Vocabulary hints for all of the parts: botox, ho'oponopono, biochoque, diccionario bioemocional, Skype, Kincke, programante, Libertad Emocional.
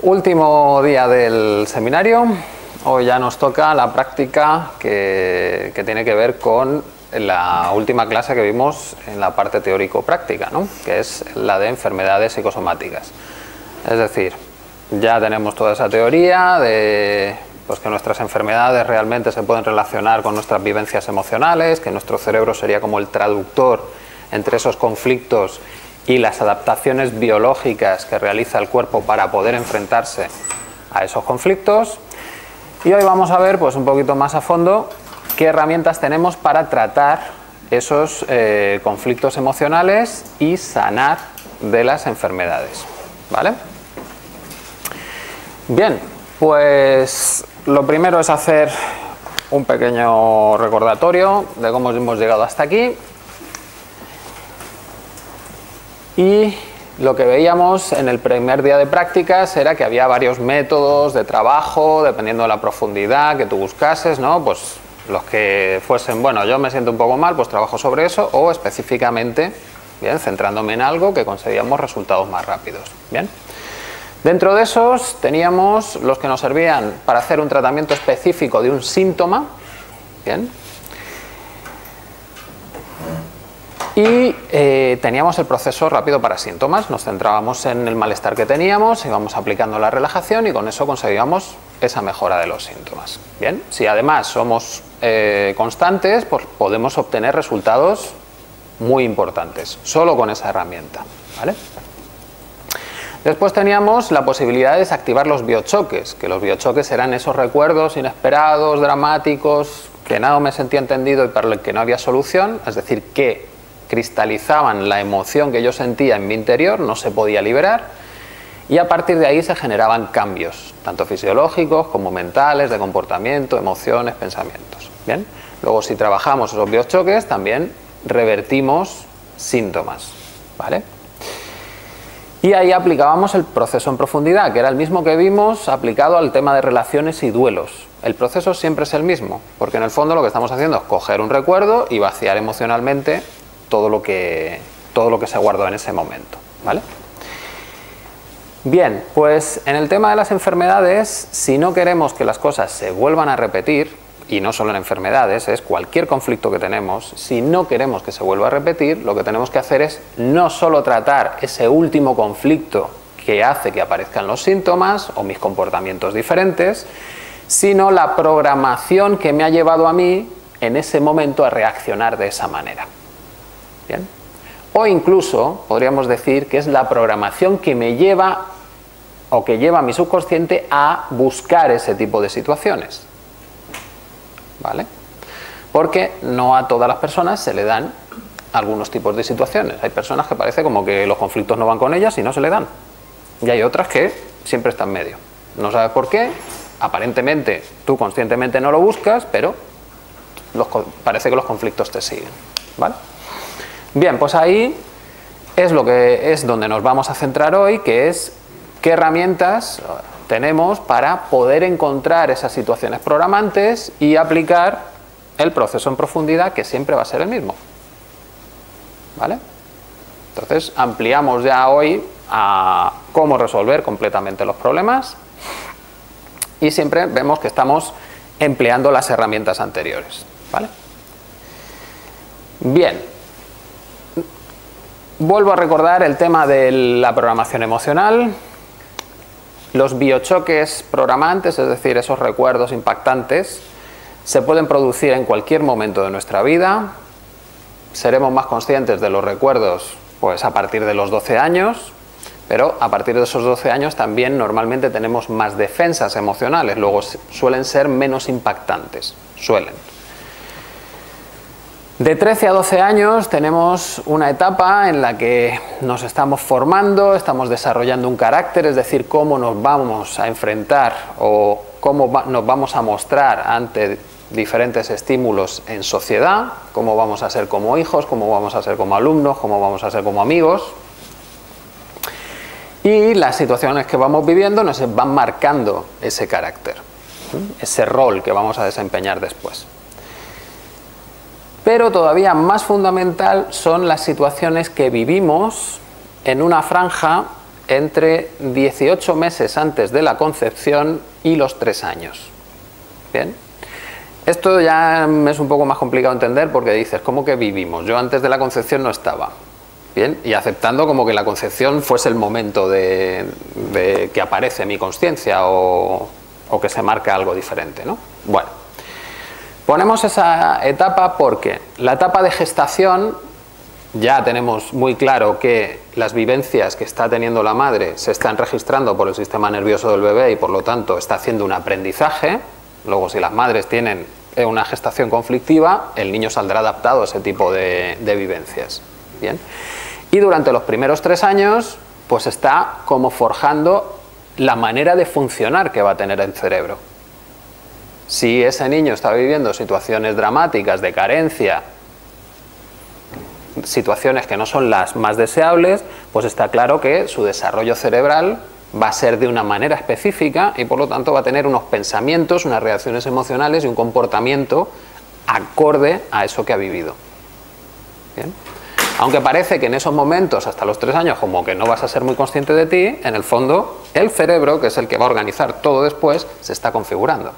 Último día del seminario. Hoy ya nos toca la práctica que tiene que ver con la última clase que vimos en la parte teórico-práctica, ¿no? Que es la de enfermedades psicosomáticas. Es decir, ya tenemos toda esa teoría de pues, que nuestras enfermedades realmente se pueden relacionar con nuestras vivencias emocionales, que nuestro cerebro sería como el traductor entre esos conflictos y las adaptaciones biológicas que realiza el cuerpo para poder enfrentarse a esos conflictos. Y hoy vamos a ver pues, un poquito más a fondo qué herramientas tenemos para tratar esos conflictos emocionales y sanar de las enfermedades, ¿vale? Bien, pues lo primero es hacer un pequeño recordatorio de cómo hemos llegado hasta aquí. Y lo que veíamos en el primer día de prácticas era que había varios métodos de trabajo, dependiendo de la profundidad que tú buscases, ¿no? Pues los que fuesen, bueno, yo me siento un poco mal, pues trabajo sobre eso, o específicamente, bien, centrándome en algo que conseguíamos resultados más rápidos, ¿bien? Dentro de esos teníamos los que nos servían para hacer un tratamiento específico de un síntoma, ¿bien? Y teníamos el proceso rápido para síntomas, nos centrábamos en el malestar que teníamos, íbamos aplicando la relajación y con eso conseguíamos esa mejora de los síntomas. Bien, si además somos constantes, pues podemos obtener resultados muy importantes, solo con esa herramienta, ¿vale? Después teníamos la posibilidad de desactivar los biochoques, que los biochoques eran esos recuerdos inesperados, dramáticos, que nada me sentía entendido y para los que no había solución, es decir, que cristalizaban la emoción que yo sentía en mi interior, no se podía liberar y a partir de ahí se generaban cambios, tanto fisiológicos como mentales, de comportamiento, emociones, pensamientos. Bien, luego si trabajamos esos biochoques también revertimos síntomas, ¿vale? Y ahí aplicábamos el proceso en profundidad, que era el mismo que vimos aplicado al tema de relaciones y duelos. El proceso siempre es el mismo, porque en el fondo lo que estamos haciendo es coger un recuerdo y vaciar emocionalmente todo lo que se guardó en ese momento, ¿vale? Bien, pues en el tema de las enfermedades, si no queremos que las cosas se vuelvan a repetir, y no solo en enfermedades, es cualquier conflicto que tenemos, si no queremos que se vuelva a repetir, lo que tenemos que hacer es no solo tratar ese último conflicto que hace que aparezcan los síntomas o mis comportamientos diferentes, sino la programación que me ha llevado a mí en ese momento a reaccionar de esa manera. Bien. O incluso podríamos decir que es la programación que me lleva o que lleva a mi subconsciente a buscar ese tipo de situaciones, ¿vale? Porque no a todas las personas se le dan algunos tipos de situaciones. Hay personas que parece como que los conflictos no van con ellas y no se le dan. Y hay otras que siempre están en medio. No sabes por qué, aparentemente tú conscientemente no lo buscas, pero parece que los conflictos te siguen, ¿vale? Bien, pues ahí es donde nos vamos a centrar hoy, que es qué herramientas tenemos para poder encontrar esas situaciones programantes y aplicar el proceso en profundidad, que siempre va a ser el mismo, ¿vale? Entonces ampliamos ya hoy a cómo resolver completamente los problemas y siempre vemos que estamos empleando las herramientas anteriores, ¿vale? Bien. Vuelvo a recordar el tema de la programación emocional, los biochoques programantes, es decir, esos recuerdos impactantes, se pueden producir en cualquier momento de nuestra vida, seremos más conscientes de los recuerdos pues a partir de los 12 años, pero a partir de esos 12 años también normalmente tenemos más defensas emocionales, luego suelen ser menos impactantes, suelen. De 13 a 12 años tenemos una etapa en la que nos estamos formando, estamos desarrollando un carácter, es decir, cómo nos vamos a enfrentar o cómo nos vamos a mostrar ante diferentes estímulos en sociedad, cómo vamos a ser como hijos, cómo vamos a ser como alumnos, cómo vamos a ser como amigos. Y las situaciones que vamos viviendo nos van marcando ese carácter, ese rol que vamos a desempeñar después. Pero todavía más fundamental son las situaciones que vivimos en una franja entre 18 meses antes de la concepción y los 3 años. ¿Bien? Esto ya es un poco más complicado de entender porque dices, ¿cómo que vivimos? Yo antes de la concepción no estaba. Bien, y aceptando como que la concepción fuese el momento de que aparece mi consciencia o que se marca algo diferente, ¿no? Bueno, ponemos esa etapa porque la etapa de gestación ya tenemos muy claro que las vivencias que está teniendo la madre se están registrando por el sistema nervioso del bebé y por lo tanto está haciendo un aprendizaje. Luego, si las madres tienen una gestación conflictiva, el niño saldrá adaptado a ese tipo de vivencias. Bien. Y durante los primeros 3 años, pues está como forjando la manera de funcionar que va a tener el cerebro. Si ese niño está viviendo situaciones dramáticas de carencia, situaciones que no son las más deseables, pues está claro que su desarrollo cerebral va a ser de una manera específica y por lo tanto va a tener unos pensamientos, unas reacciones emocionales y un comportamiento acorde a eso que ha vivido. Bien. Aunque parece que en esos momentos, hasta los 3 años, como que no vas a ser muy consciente de ti, en el fondo, el cerebro, que es el que va a organizar todo después, se está configurando.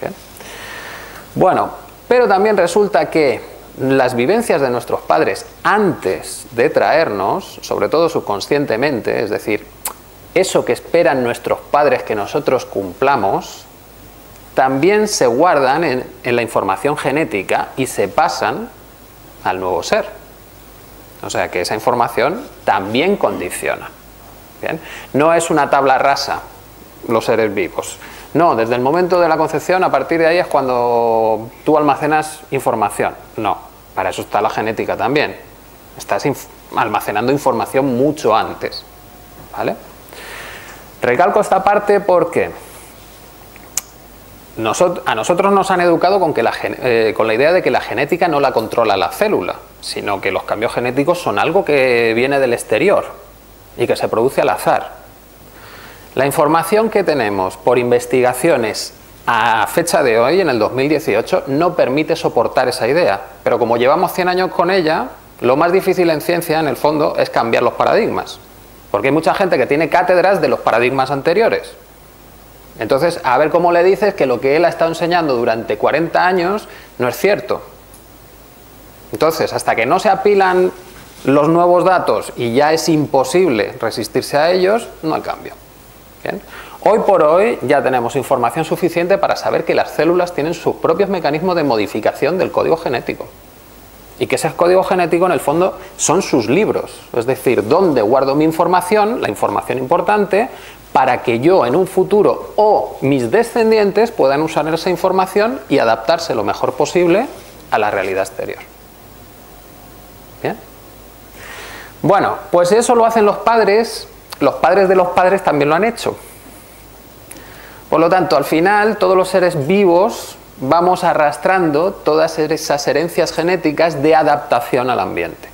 ¿Bien? Bueno, pero también resulta que las vivencias de nuestros padres antes de traernos, sobre todo subconscientemente, es decir, eso que esperan nuestros padres que nosotros cumplamos, también se guardan en la información genética y se pasan al nuevo ser. O sea que esa información también condiciona. ¿Bien? No es una tabla rasa los seres vivos. No, desde el momento de la concepción, a partir de ahí es cuando tú almacenas información. No, para eso está la genética también. Estás almacenando información mucho antes. ¿Vale? Recalco esta parte porque a nosotros nos han educado con la idea de que la genética no la controla la célula, sino que los cambios genéticos son algo que viene del exterior y que se produce al azar. La información que tenemos por investigaciones a fecha de hoy, en el 2018, no permite soportar esa idea. Pero como llevamos 100 años con ella, lo más difícil en ciencia, en el fondo, es cambiar los paradigmas. Porque hay mucha gente que tiene cátedras de los paradigmas anteriores. Entonces, a ver cómo le dices que lo que él ha estado enseñando durante 40 años no es cierto. Entonces, hasta que no se apilan los nuevos datos y ya es imposible resistirse a ellos, no hay cambio. ¿Bien? Hoy por hoy ya tenemos información suficiente para saber que las células tienen sus propios mecanismos de modificación del código genético. Y que ese código genético, en el fondo, son sus libros. Es decir, dónde guardo mi información, la información importante, para que yo en un futuro o mis descendientes puedan usar esa información y adaptarse lo mejor posible a la realidad exterior. ¿Bien? Bueno, pues eso lo hacen los padres de los padres también lo han hecho. Por lo tanto, al final, todos los seres vivos vamos arrastrando todas esas herencias genéticas de adaptación al ambiente.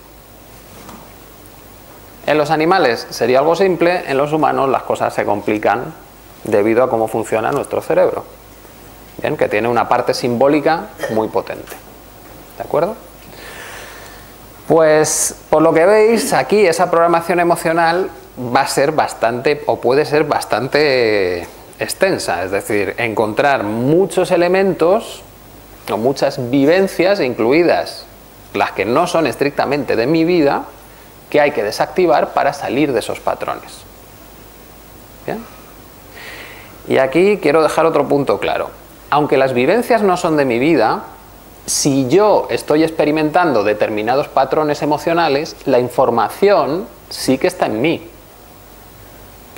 En los animales sería algo simple, en los humanos las cosas se complican debido a cómo funciona nuestro cerebro. Bien, que tiene una parte simbólica muy potente. ¿De acuerdo? Pues por lo que veis aquí, esa programación emocional va a ser bastante, o puede ser bastante extensa, es decir, encontrar muchos elementos o muchas vivencias, incluidas las que no son estrictamente de mi vida, que hay que desactivar para salir de esos patrones. ¿Bien? Y aquí quiero dejar otro punto claro. Aunque las vivencias no son de mi vida, si yo estoy experimentando determinados patrones emocionales, la información sí que está en mí.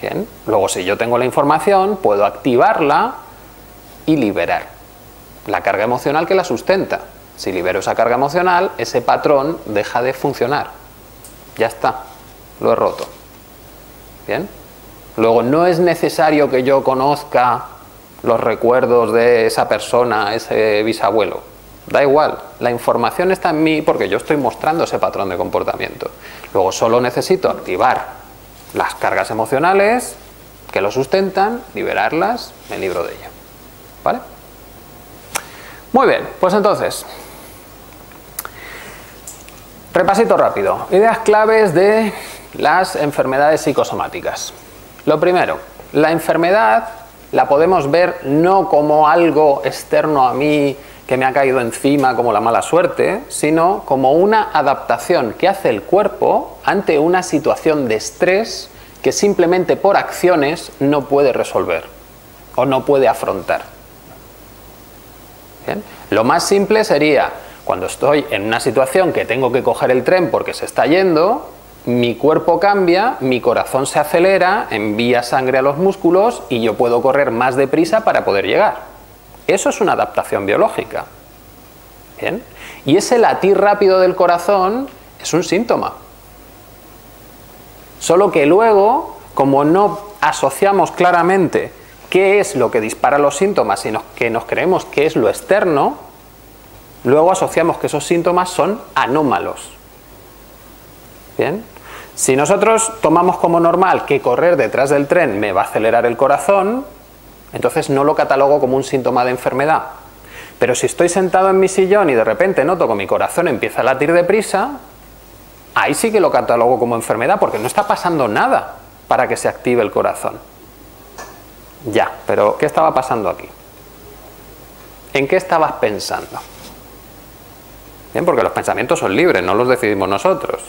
¿Bien? Luego, si yo tengo la información, puedo activarla y liberar la carga emocional que la sustenta. Si libero esa carga emocional, ese patrón deja de funcionar. Ya está, lo he roto. ¿Bien? Luego, no es necesario que yo conozca los recuerdos de esa persona, ese bisabuelo. Da igual, la información está en mí porque yo estoy mostrando ese patrón de comportamiento. Luego, solo necesito activar las cargas emocionales que lo sustentan, liberarlas, me libro de ello. ¿Vale? Muy bien, pues entonces, repasito rápido. Ideas claves de las enfermedades psicosomáticas. Lo primero, la enfermedad la podemos ver no como algo externo a mí que me ha caído encima como la mala suerte, sino como una adaptación que hace el cuerpo ante una situación de estrés que simplemente por acciones no puede resolver o no puede afrontar. ¿Bien? Lo más simple sería, cuando estoy en una situación que tengo que coger el tren porque se está yendo, mi cuerpo cambia, mi corazón se acelera, envía sangre a los músculos y yo puedo correr más deprisa para poder llegar. Eso es una adaptación biológica. ¿Bien? Y ese latir rápido del corazón es un síntoma. Solo que luego, como no asociamos claramente qué es lo que dispara los síntomas, sino que nos creemos que es lo externo, luego asociamos que esos síntomas son anómalos. ¿Bien? Si nosotros tomamos como normal que correr detrás del tren me va a acelerar el corazón, entonces no lo catalogo como un síntoma de enfermedad. Pero si estoy sentado en mi sillón y de repente noto que mi corazón empieza a latir deprisa, ahí sí que lo catalogo como enfermedad, porque no está pasando nada para que se active el corazón. Ya, pero ¿qué estaba pasando aquí? ¿En qué estabas pensando? Bien, porque los pensamientos son libres, no los decidimos nosotros.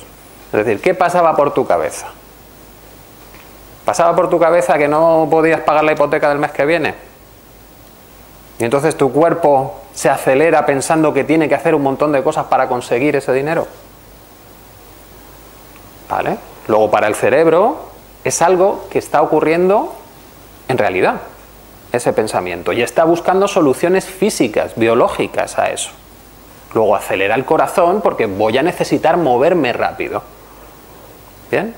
Es decir, ¿qué pasaba por tu cabeza? ¿Pasaba por tu cabeza que no podías pagar la hipoteca del mes que viene? Y entonces tu cuerpo se acelera pensando que tiene que hacer un montón de cosas para conseguir ese dinero. ¿Vale? Luego, para el cerebro es algo que está ocurriendo en realidad, ese pensamiento, y está buscando soluciones físicas, biológicas a eso. Luego acelera el corazón porque voy a necesitar moverme rápido. ¿Bien?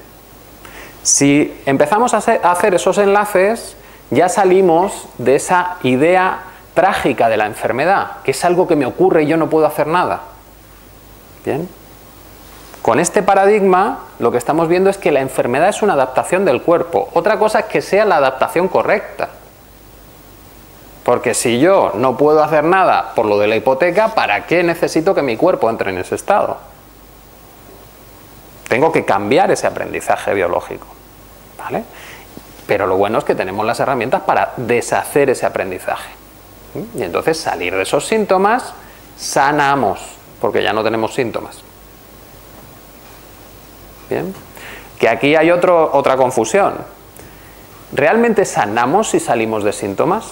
Si empezamos a hacer esos enlaces, ya salimos de esa idea trágica de la enfermedad, que es algo que me ocurre y yo no puedo hacer nada. ¿Bien? Con este paradigma, lo que estamos viendo es que la enfermedad es una adaptación del cuerpo. Otra cosa es que sea la adaptación correcta. Porque si yo no puedo hacer nada por lo de la hipoteca, ¿para qué necesito que mi cuerpo entre en ese estado? Tengo que cambiar ese aprendizaje biológico. ¿Vale? Pero lo bueno es que tenemos las herramientas para deshacer ese aprendizaje. ¿Sí? Y entonces, salir de esos síntomas, sanamos, porque ya no tenemos síntomas. ¿Bien? Que aquí hay otra confusión. ¿Realmente sanamos si salimos de síntomas?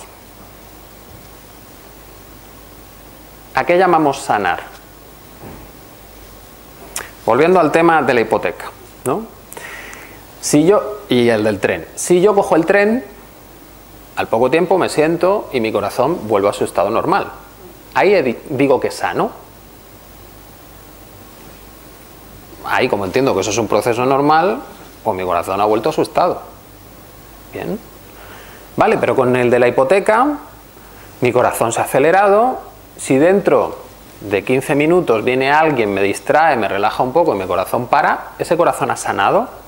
¿A qué llamamos sanar? Volviendo al tema de la hipoteca, ¿no? Y el del tren. Si yo cojo el tren, al poco tiempo me siento y mi corazón vuelve a su estado normal. Ahí digo que sano. Ahí, como entiendo que eso es un proceso normal, pues mi corazón ha vuelto a su estado. Bien. Vale, pero con el de la hipoteca, mi corazón se ha acelerado. Si dentro de 15 minutos viene alguien, me distrae, me relaja un poco y mi corazón para, ¿ese corazón ha sanado?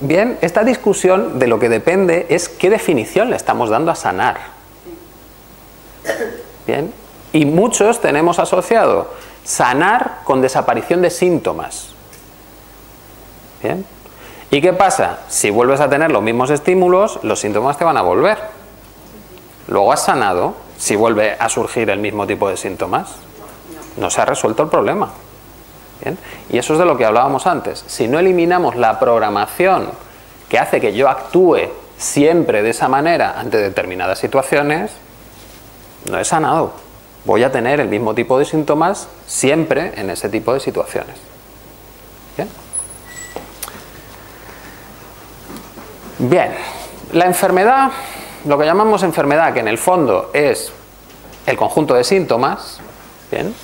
Bien, esta discusión de lo que depende es qué definición le estamos dando a sanar. Bien, y muchos tenemos asociado sanar con desaparición de síntomas. Bien, ¿y qué pasa? Si vuelves a tener los mismos estímulos, los síntomas te van a volver. Luego has sanado si vuelve a surgir el mismo tipo de síntomas. No se ha resuelto el problema. ¿Bien? Y eso es de lo que hablábamos antes. Si no eliminamos la programación que hace que yo actúe siempre de esa manera ante determinadas situaciones, no he sanado. Voy a tener el mismo tipo de síntomas siempre en ese tipo de situaciones. ¿Bien? Bien. La enfermedad... Lo que llamamos enfermedad, que en el fondo es el conjunto de síntomas, ¿bien?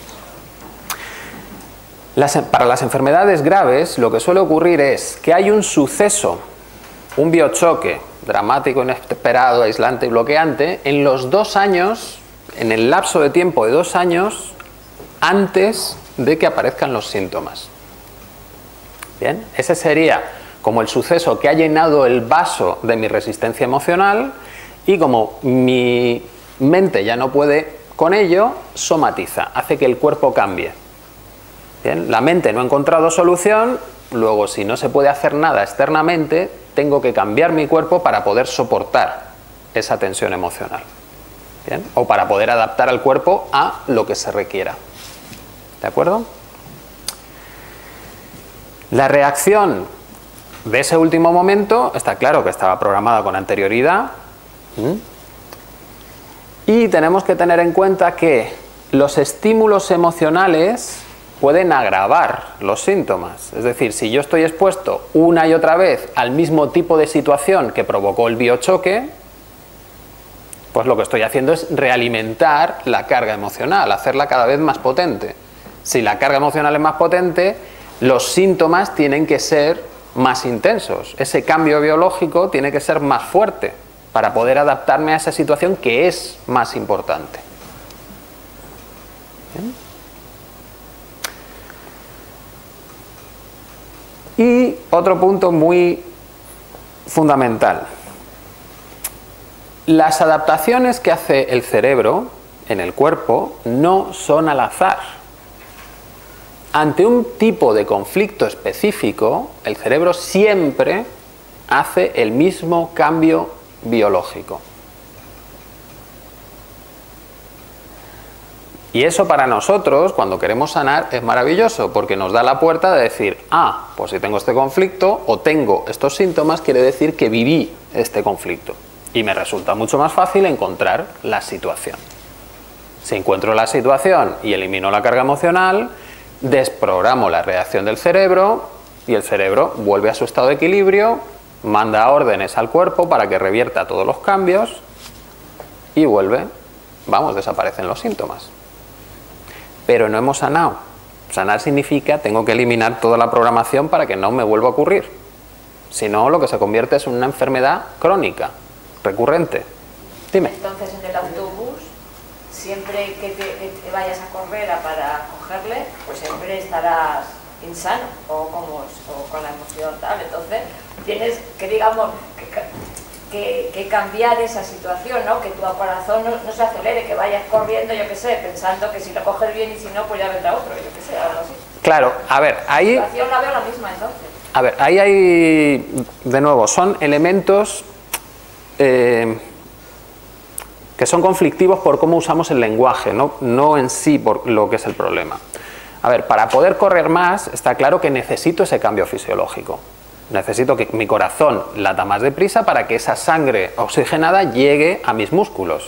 Para las enfermedades graves, lo que suele ocurrir es que hay un suceso, un biochoque dramático, inesperado, aislante y bloqueante, en los 2 años, en el lapso de tiempo de 2 años, antes de que aparezcan los síntomas. ¿Bien? Ese sería como el suceso que ha llenado el vaso de mi resistencia emocional. Y como mi mente ya no puede con ello, somatiza, hace que el cuerpo cambie. Bien, la mente no ha encontrado solución, luego si no se puede hacer nada externamente, tengo que cambiar mi cuerpo para poder soportar esa tensión emocional. Bien, o para poder adaptar al cuerpo a lo que se requiera. ¿De acuerdo? La reacción de ese último momento está claro que estaba programada con anterioridad. Y tenemos que tener en cuenta que los estímulos emocionales pueden agravar los síntomas. Es decir, si yo estoy expuesto una y otra vez al mismo tipo de situación que provocó el biochoque, pues lo que estoy haciendo es realimentar la carga emocional, hacerla cada vez más potente. Si la carga emocional es más potente, los síntomas tienen que ser más intensos. Ese cambio biológico tiene que ser más fuerte para poder adaptarme a esa situación que es más importante. ¿Bien? Y otro punto muy fundamental. Las adaptaciones que hace el cerebro en el cuerpo no son al azar. Ante un tipo de conflicto específico, el cerebro siempre hace el mismo cambio biológico. Y eso para nosotros, cuando queremos sanar, es maravilloso, porque nos da la puerta de decir, ah, pues si tengo este conflicto o tengo estos síntomas, quiere decir que viví este conflicto. Y me resulta mucho más fácil encontrar la situación. Si encuentro la situación y elimino la carga emocional, desprogramo la reacción del cerebro y el cerebro vuelve a su estado de equilibrio, manda órdenes al cuerpo para que revierta todos los cambios y vuelve, vamos, desaparecen los síntomas. Pero no hemos sanado. Sanar significa tengo que eliminar toda la programación para que no me vuelva a ocurrir. Si no, lo que se convierte es en una enfermedad crónica, recurrente. Dime. Entonces, en el autobús, siempre que te vayas a correr para cogerle, pues siempre estarás insano o con la emoción tal. Entonces, tienes que, digamos, que cambiar esa situación, ¿no? Que tu corazón no se acelere, que vayas corriendo, yo qué sé, pensando que si lo coges bien y si no, pues ya vendrá otro, yo qué sé, algo así. Claro, a ver, ahí... La situación la veo la misma, entonces. A ver, ahí hay, de nuevo, son elementos que son conflictivos por cómo usamos el lenguaje, no en sí por lo que es el problema. A ver, para poder correr más, está claro que necesito ese cambio fisiológico. Necesito que mi corazón lata más deprisa para que esa sangre oxigenada llegue a mis músculos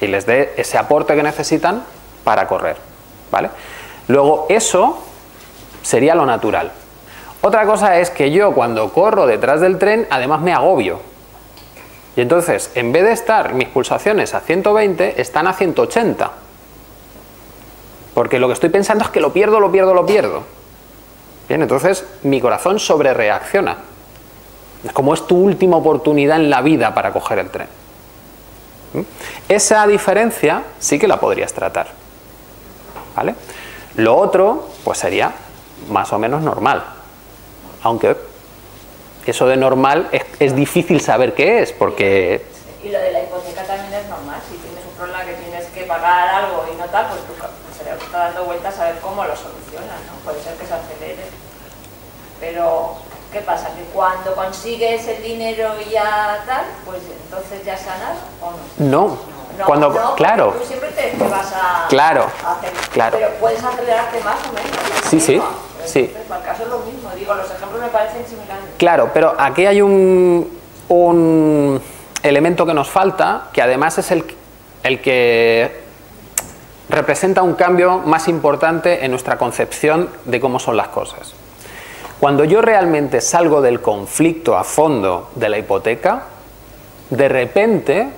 y les dé ese aporte que necesitan para correr, ¿vale? Luego, eso sería lo natural. Otra cosa es que yo, cuando corro detrás del tren, además me agobio. Y entonces, en vez de estar mis pulsaciones a 120, están a 180. Porque lo que estoy pensando es que lo pierdo, lo pierdo, lo pierdo. Bien, entonces mi corazón sobrereacciona. Es como es tu última oportunidad en la vida para coger el tren. Esa diferencia sí que la podrías tratar, ¿vale? Lo otro, pues sería más o menos normal. Aunque eso de normal es difícil saber qué es, porque... Y lo de la hipoteca también es normal. Si tienes un problema que tienes que pagar algo y no tal, pues tu cerebro está dando vueltas a ver cómo lo solucionas, ¿no? Puede ser que se acelere. Pero, ¿qué pasa? Que cuando consigues el dinero y ya tal, pues entonces ya sanas o no. No, cuando, no, claro. Tú siempre te vas a... Claro, claro. Pero puedes acelerarte más o menos. Sí, sí. Sí. Para el caso es lo mismo, digo, los ejemplos me parecen similares. Claro, pero aquí hay un elemento que nos falta, que además es el que representa un cambio más importante en nuestra concepción de cómo son las cosas. Cuando yo realmente salgo del conflicto a fondo de la hipoteca, de repente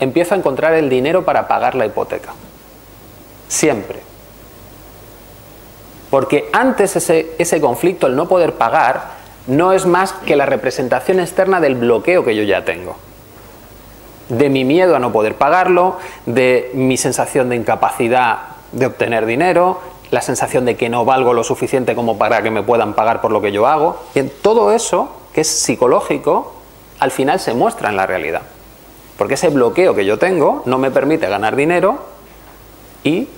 empiezo a encontrar el dinero para pagar la hipoteca. Siempre. Porque antes ese conflicto, el no poder pagar, no es más que la representación externa del bloqueo que yo ya tengo. De mi miedo a no poder pagarlo, de mi sensación de incapacidad de obtener dinero, la sensación de que no valgo lo suficiente como para que me puedan pagar por lo que yo hago. Bien, todo eso, que es psicológico, al final se muestra en la realidad. Porque ese bloqueo que yo tengo no me permite ganar dinero y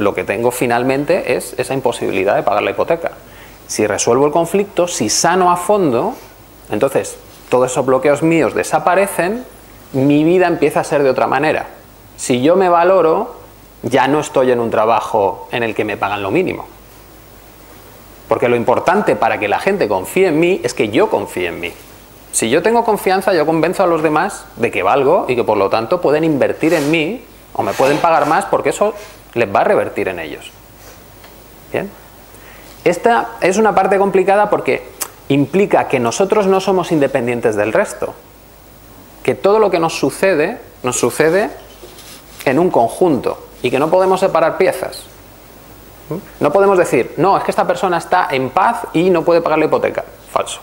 lo que tengo finalmente es esa imposibilidad de pagar la hipoteca. Si resuelvo el conflicto, si sano a fondo, entonces todos esos bloqueos míos desaparecen, mi vida empieza a ser de otra manera. Si yo me valoro, ya no estoy en un trabajo en el que me pagan lo mínimo. Porque lo importante para que la gente confíe en mí es que yo confíe en mí. Si yo tengo confianza, yo convenzo a los demás de que valgo y que por lo tanto pueden invertir en mí o me pueden pagar más porque eso les va a revertir en ellos. ¿Bien? Esta es una parte complicada porque implica que nosotros no somos independientes del resto. Que todo lo que nos sucede en un conjunto y que no podemos separar piezas. No podemos decir, no, es que esta persona está en paz y no puede pagar la hipoteca. Falso.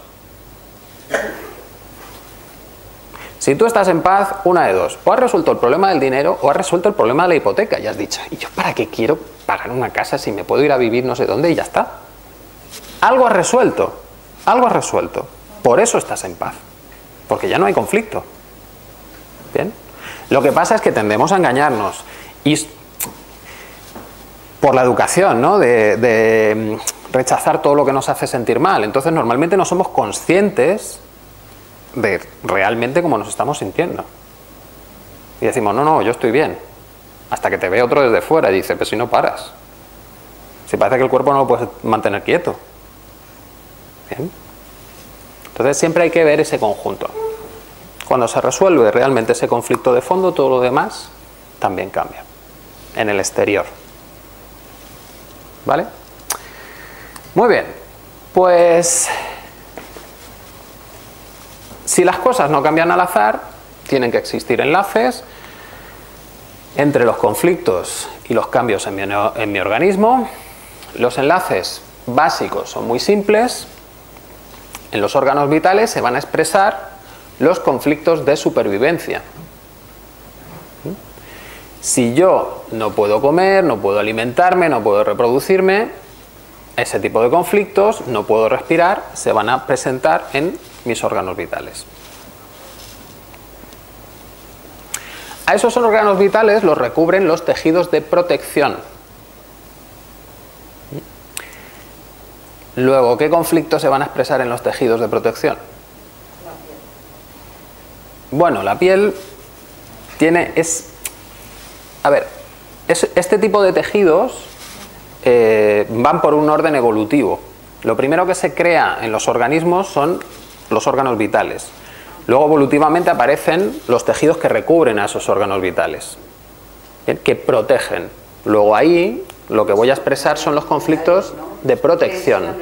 Si tú estás en paz, una de dos. O has resuelto el problema del dinero o has resuelto el problema de la hipoteca. Y has dicho, ¿y yo para qué quiero pagar una casa si me puedo ir a vivir no sé dónde y ya está? Algo has resuelto. Algo has resuelto. Por eso estás en paz. Porque ya no hay conflicto. ¿Bien? Lo que pasa es que tendemos a engañarnos. Y por la educación, ¿no? de rechazar todo lo que nos hace sentir mal. Entonces, normalmente no somos conscientes de realmente cómo nos estamos sintiendo. Y decimos, no, no, yo estoy bien. Hasta que te ve otro desde fuera y dice, pues si no paras. Si parece que el cuerpo no lo puedes mantener quieto. ¿Bien? Entonces, siempre hay que ver ese conjunto. Cuando se resuelve realmente ese conflicto de fondo, todo lo demás también cambia. En el exterior. ¿Vale? Muy bien, pues si las cosas no cambian al azar, tienen que existir enlaces entre los conflictos y los cambios en mi organismo. Los enlaces básicos son muy simples. En los órganos vitales se van a expresar los conflictos de supervivencia. Si yo no puedo comer, no puedo alimentarme, no puedo reproducirme, ese tipo de conflictos, no puedo respirar, se van a presentar en mis órganos vitales. A esos órganos vitales los recubren los tejidos de protección. Luego, ¿qué conflictos se van a expresar en los tejidos de protección? Bueno, la piel tiene... A ver, este tipo de tejidos van por un orden evolutivo. Lo primero que se crea en los organismos son los órganos vitales. Luego, evolutivamente, aparecen los tejidos que recubren a esos órganos vitales, ¿bien? Que protegen. Luego ahí lo que voy a expresar son los conflictos de protección.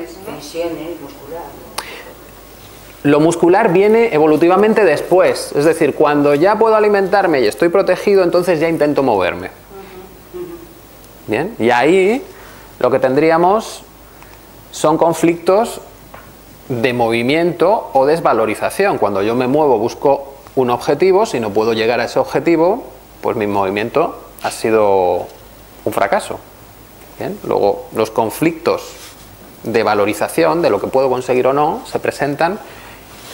Lo muscular viene evolutivamente después, es decir, cuando ya puedo alimentarme y estoy protegido, entonces ya intento moverme. Bien, y ahí lo que tendríamos son conflictos de movimiento o desvalorización. Cuando yo me muevo busco un objetivo, si no puedo llegar a ese objetivo, pues mi movimiento ha sido un fracaso. Bien, luego los conflictos de valorización, de lo que puedo conseguir o no, se presentan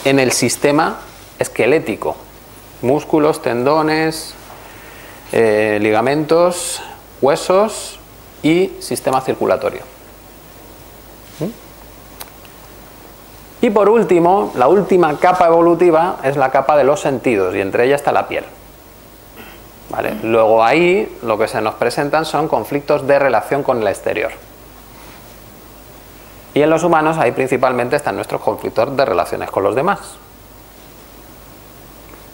en el sistema esquelético, músculos, tendones, ligamentos, huesos y sistema circulatorio. ¿Mm? Y por último, la última capa evolutiva es la capa de los sentidos y entre ella está la piel. ¿Vale? Luego ahí lo que se nos presentan son conflictos de relación con el exterior. Y en los humanos ahí principalmente están nuestros conflictos de relaciones con los demás.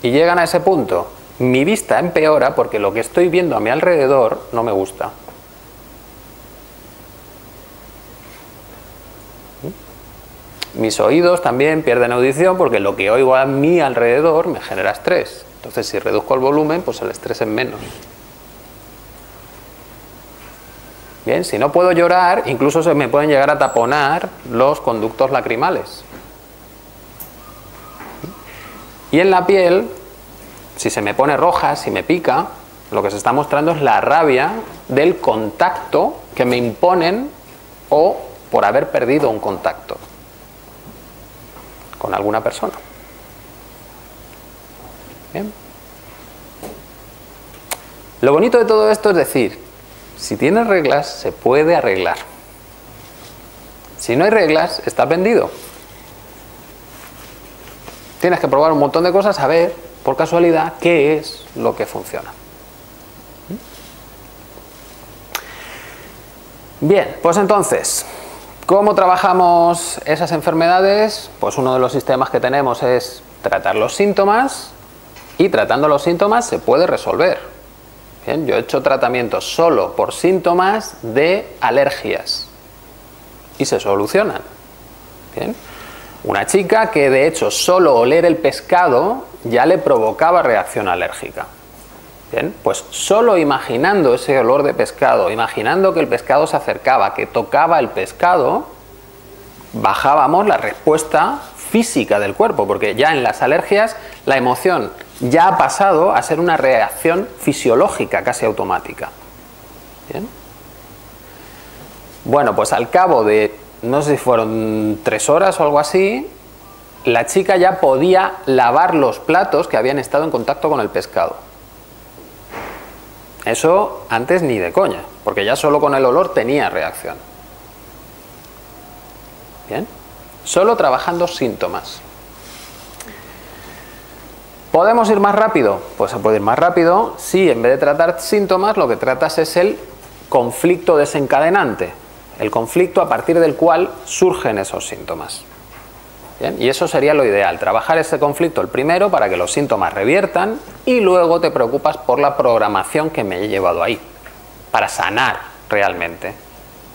Y llegan a ese punto. Mi vista empeora porque lo que estoy viendo a mi alrededor no me gusta. Mis oídos también pierden audición porque lo que oigo a mi alrededor me genera estrés. Entonces, si reduzco el volumen, pues el estrés es menos. Bien, si no puedo llorar, incluso se me pueden llegar a taponar los conductos lacrimales. Y en la piel, si se me pone roja, si me pica, lo que se está mostrando es la rabia del contacto que me imponen o por haber perdido un contacto con alguna persona. Bien. Lo bonito de todo esto es decir, Si tienes reglas, se puede arreglar. Si no hay reglas, estás vendido. Tienes que probar un montón de cosas, a ver, por casualidad, qué es lo que funciona. Bien, pues entonces, ¿cómo trabajamos esas enfermedades? Pues uno de los sistemas que tenemos es tratar los síntomas, y tratando los síntomas se puede resolver. Bien, yo he hecho tratamientos solo por síntomas de alergias y se solucionan. Bien. Una chica que de hecho solo oler el pescado ya le provocaba reacción alérgica. Bien, pues solo imaginando ese olor de pescado, imaginando que el pescado se acercaba, que tocaba el pescado, bajábamos la respuesta física del cuerpo, porque ya en las alergias la emoción ya ha pasado a ser una reacción fisiológica casi automática. Bien. Bueno, pues al cabo de no sé si fueron 3 horas o algo así, la chica ya podía lavar los platos que habían estado en contacto con el pescado. Eso antes ni de coña, porque ya solo con el olor tenía reacción. Bien, solo trabajando síntomas. ¿Podemos ir más rápido? Pues se puede ir más rápido si en vez de tratar síntomas lo que tratas es el conflicto desencadenante. El conflicto a partir del cual surgen esos síntomas. ¿Bien? Y eso sería lo ideal, trabajar ese conflicto el primero para que los síntomas reviertan y luego te preocupas por la programación que me he llevado ahí, para sanar realmente.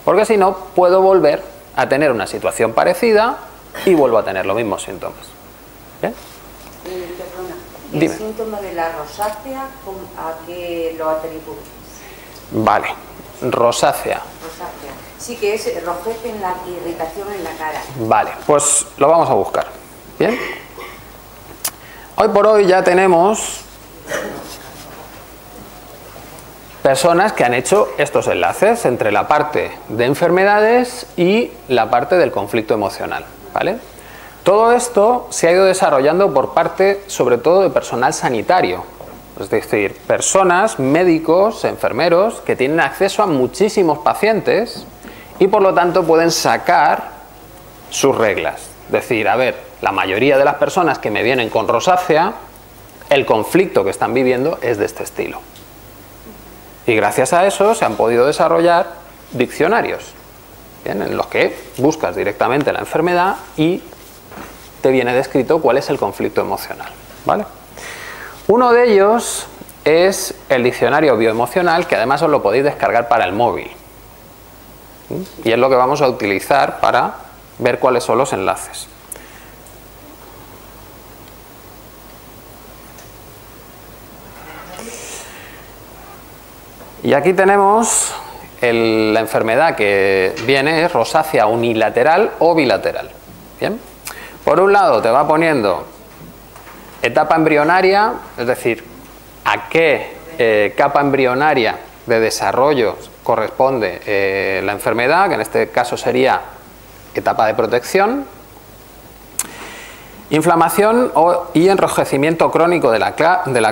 Porque si no, puedo volver a tener una situación parecida y vuelvo a tener los mismos síntomas. ¿Bien? Perdona, el Dime. Síntoma de la rosácea, ¿a qué lo atribuyes? Vale, rosácea. Sí, que es rojez en la irritación en la cara. Vale, pues lo vamos a buscar. Bien. Hoy por hoy ya tenemos personas que han hecho estos enlaces entre la parte de enfermedades y la parte del conflicto emocional. ¿Vale? Todo esto se ha ido desarrollando por parte, sobre todo, de personal sanitario. Es decir, personas, médicos, enfermeros, que tienen acceso a muchísimos pacientes y por lo tanto pueden sacar sus reglas. Es decir, a ver, la mayoría de las personas que me vienen con rosácea, el conflicto que están viviendo es de este estilo. Y gracias a eso se han podido desarrollar diccionarios, ¿bien? En los que buscas directamente la enfermedad y te viene descrito cuál es el conflicto emocional. ¿Vale? Uno de ellos es el diccionario bioemocional, que además os lo podéis descargar para el móvil. Y es lo que vamos a utilizar para ver cuáles son los enlaces. Y aquí tenemos la enfermedad que viene, es rosácea unilateral o bilateral. ¿Bien? Por un lado te va poniendo etapa embrionaria, es decir, a qué capa embrionaria de desarrollo corresponde la enfermedad, que en este caso sería etapa de protección, inflamación y enrojecimiento crónico de la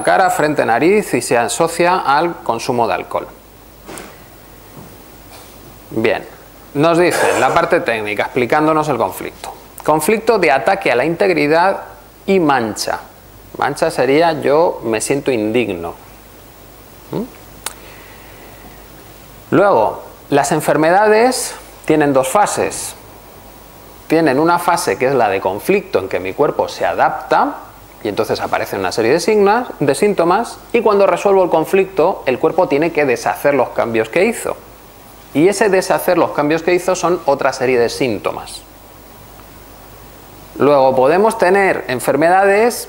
cara, frente, nariz, y se asocia al consumo de alcohol. Bien, nos dicen la parte técnica, explicándonos el conflicto. Conflicto de ataque a la integridad y mancha. Mancha sería yo me siento indigno. Luego, las enfermedades tienen 2 fases. Tienen una fase que es la de conflicto, en que mi cuerpo se adapta y entonces aparecen una serie de síntomas, y cuando resuelvo el conflicto el cuerpo tiene que deshacer los cambios que hizo. Y ese deshacer los cambios que hizo son otra serie de síntomas. Luego podemos tener enfermedades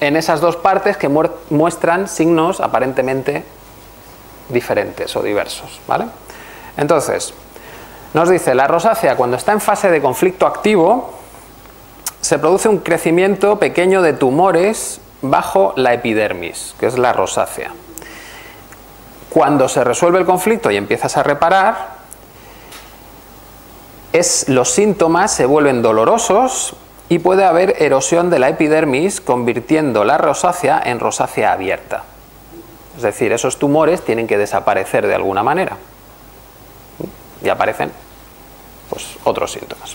en esas 2 partes que muestran signos aparentemente diferentes o diversos, ¿vale? Entonces, nos dice, la rosácea cuando está en fase de conflicto activo, se produce un crecimiento pequeño de tumores bajo la epidermis, que es la rosácea. Cuando se resuelve el conflicto y empiezas a reparar, los síntomas se vuelven dolorosos y puede haber erosión de la epidermis, convirtiendo la rosácea en rosácea abierta. Es decir, esos tumores tienen que desaparecer de alguna manera. Y aparecen pues, otros síntomas.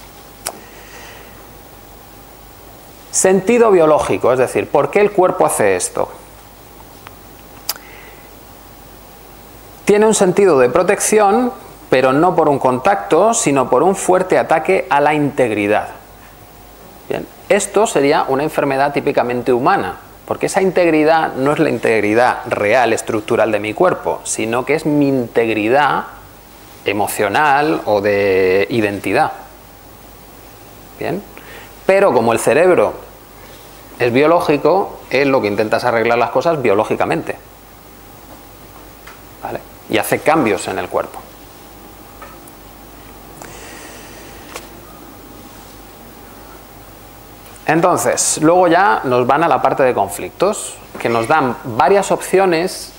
Sentido biológico, es decir, ¿por qué el cuerpo hace esto? Tiene un sentido de protección, pero no por un contacto, sino por un fuerte ataque a la integridad. Bien, esto sería una enfermedad típicamente humana, porque esa integridad no es la integridad real, estructural de mi cuerpo, sino que es mi integridad emocional o de identidad. Bien. Pero como el cerebro es biológico, es lo que intentas arreglar las cosas biológicamente. ¿Vale? Y hace cambios en el cuerpo. Entonces, luego ya nos van a la parte de conflictos, que nos dan varias opciones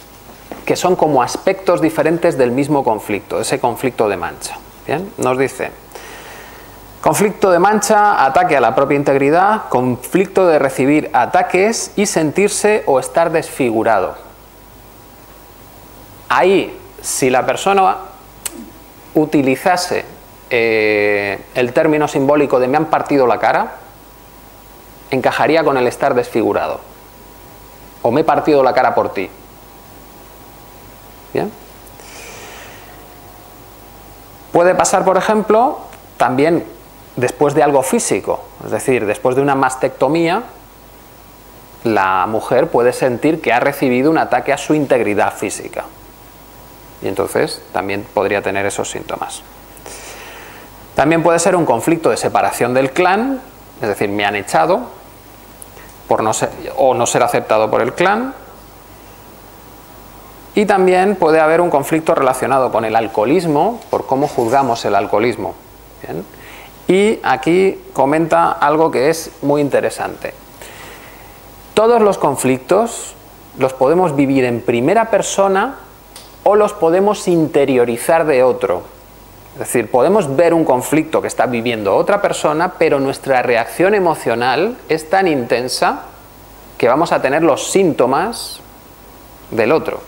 que son como aspectos diferentes del mismo conflicto, ese conflicto de mancha. ¿Bien? Nos dice... conflicto de mancha, ataque a la propia integridad, conflicto de recibir ataques y sentirse o estar desfigurado. Ahí, si la persona utilizase el término simbólico de me han partido la cara, encajaría con el estar desfigurado. O me he partido la cara por ti. ¿Bien? Puede pasar, por ejemplo, también... después de algo físico, es decir, después de una mastectomía, la mujer puede sentir que ha recibido un ataque a su integridad física. Y entonces también podría tener esos síntomas. También puede ser un conflicto de separación del clan, es decir, me han echado por no ser, o no ser aceptado por el clan. Y también puede haber un conflicto relacionado con el alcoholismo, por cómo juzgamos el alcoholismo. ¿Bien? Y aquí comenta algo que es muy interesante. Todos los conflictos los podemos vivir en primera persona o los podemos interiorizar de otro. Es decir, podemos ver un conflicto que está viviendo otra persona, pero nuestra reacción emocional es tan intensa que vamos a tener los síntomas del otro.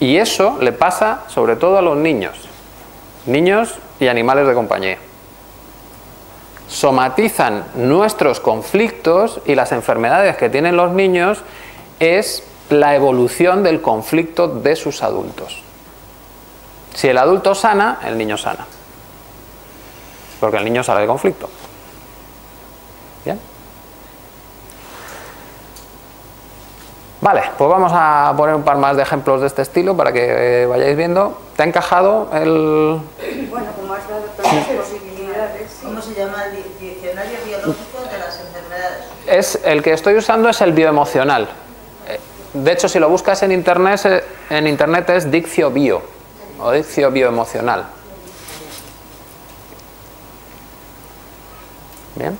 Y eso le pasa sobre todo a los niños. Niños y animales de compañía. Somatizan nuestros conflictos y las enfermedades que tienen los niños es la evolución del conflicto de sus adultos. Si el adulto sana, el niño sana. Porque el niño sale del conflicto. ¿Bien? Vale, pues vamos a poner un par más de ejemplos de este estilo para que vayáis viendo. ¿Te ha encajado el...? Bueno, como has dado tantas posibilidades... ¿Cómo se llama el diccionario biológico de las enfermedades? Es, el que estoy usando es el bioemocional. De hecho, si lo buscas en internet es diccio bio o diccio bioemocional. Bien.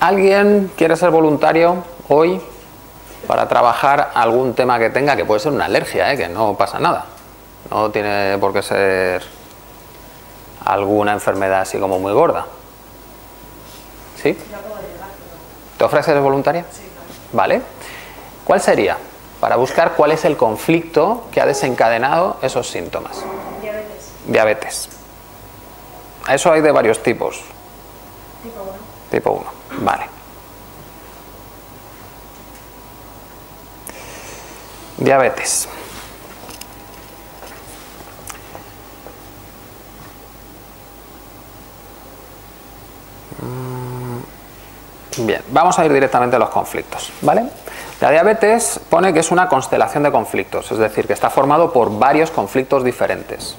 ¿Alguien quiere ser voluntario hoy para trabajar algún tema que tenga? Que puede ser una alergia, que no pasa nada. No tiene por qué ser alguna enfermedad así como muy gorda. ¿Sí? ¿Te ofreces voluntaria? Sí. Vale. ¿Cuál sería? Para buscar cuál es el conflicto que ha desencadenado esos síntomas. Diabetes. Diabetes. Eso hay de varios tipos. Tipo 1. Tipo 1. Vale. Diabetes. Bien, vamos a ir directamente a los conflictos, ¿vale? La diabetes pone que es una constelación de conflictos, es decir, que está formado por varios conflictos diferentes.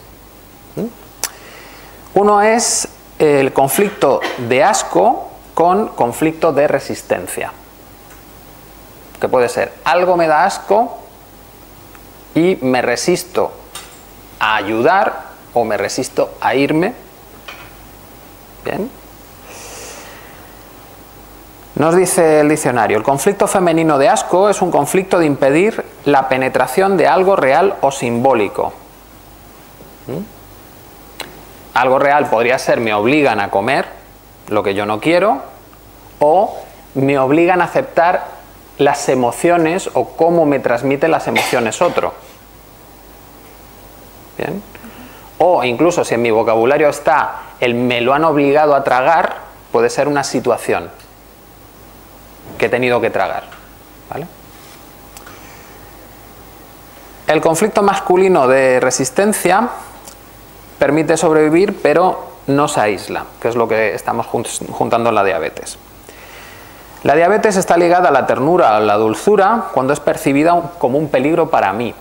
Uno es el conflicto de asco con conflicto de resistencia, que puede ser algo me da asco y me resisto a ayudar o me resisto a irme. Bien. Nos dice el diccionario, el conflicto femenino de asco es un conflicto de impedir la penetración de algo real o simbólico. ¿Mm? Algo real podría ser me obligan a comer lo que yo no quiero o me obligan a aceptar las emociones o cómo me transmite las emociones otro. ¿Bien? O incluso si en mi vocabulario está el me lo han obligado a tragar, puede ser una situación que he tenido que tragar. ¿Vale? El conflicto masculino de resistencia permite sobrevivir, pero no se aísla, que es lo que estamos juntando en la diabetes. La diabetes está ligada a la ternura, a la dulzura, cuando es percibida como un peligro para mí.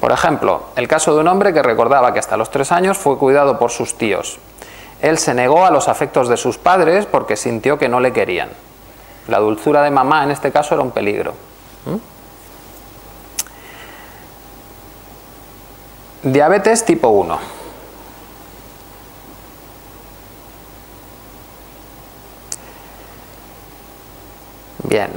Por ejemplo, el caso de un hombre que recordaba que hasta los 3 años fue cuidado por sus tíos. Él se negó a los afectos de sus padres porque sintió que no le querían. La dulzura de mamá en este caso era un peligro. Diabetes tipo 1. Bien.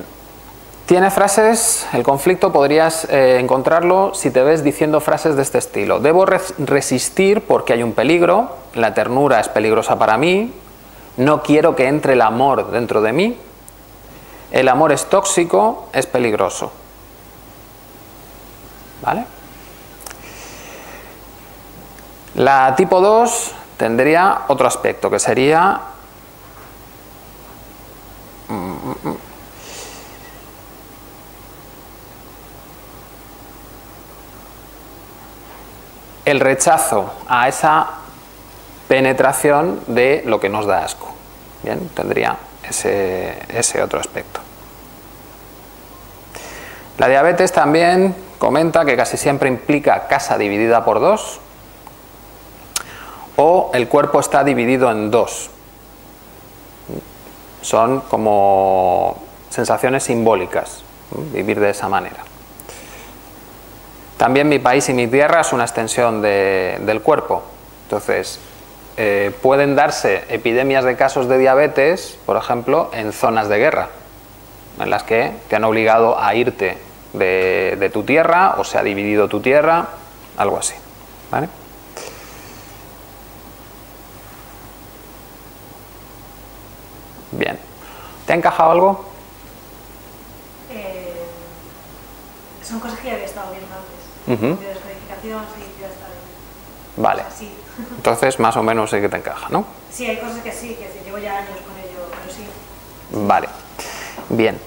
Tiene frases, el conflicto podrías encontrarlo si te ves diciendo frases de este estilo. Debo resistir porque hay un peligro, la ternura es peligrosa para mí, no quiero que entre el amor dentro de mí, el amor es tóxico, es peligroso. ¿Vale? La tipo 2 tendría otro aspecto que sería... el rechazo a esa penetración de lo que nos da asco. Bien, tendría ese otro aspecto. La diabetes también comenta que casi siempre implica casa dividida por 2 o el cuerpo está dividido en 2. Son como sensaciones simbólicas, vivir de esa manera. También mi país y mi tierra es una extensión del cuerpo. Entonces, pueden darse epidemias de casos de diabetes, por ejemplo, en zonas de guerra, en las que te han obligado a irte de tu tierra o se ha dividido tu tierra, algo así. ¿Vale? Bien. ¿Te ha encajado algo? Son cosas que ya había estado viendo antes. Vale. Sí. Entonces, más o menos sí que te encaja, ¿no? Sí, hay cosas que sí, que llevo ya años con ello, pero sí. Vale. Bien.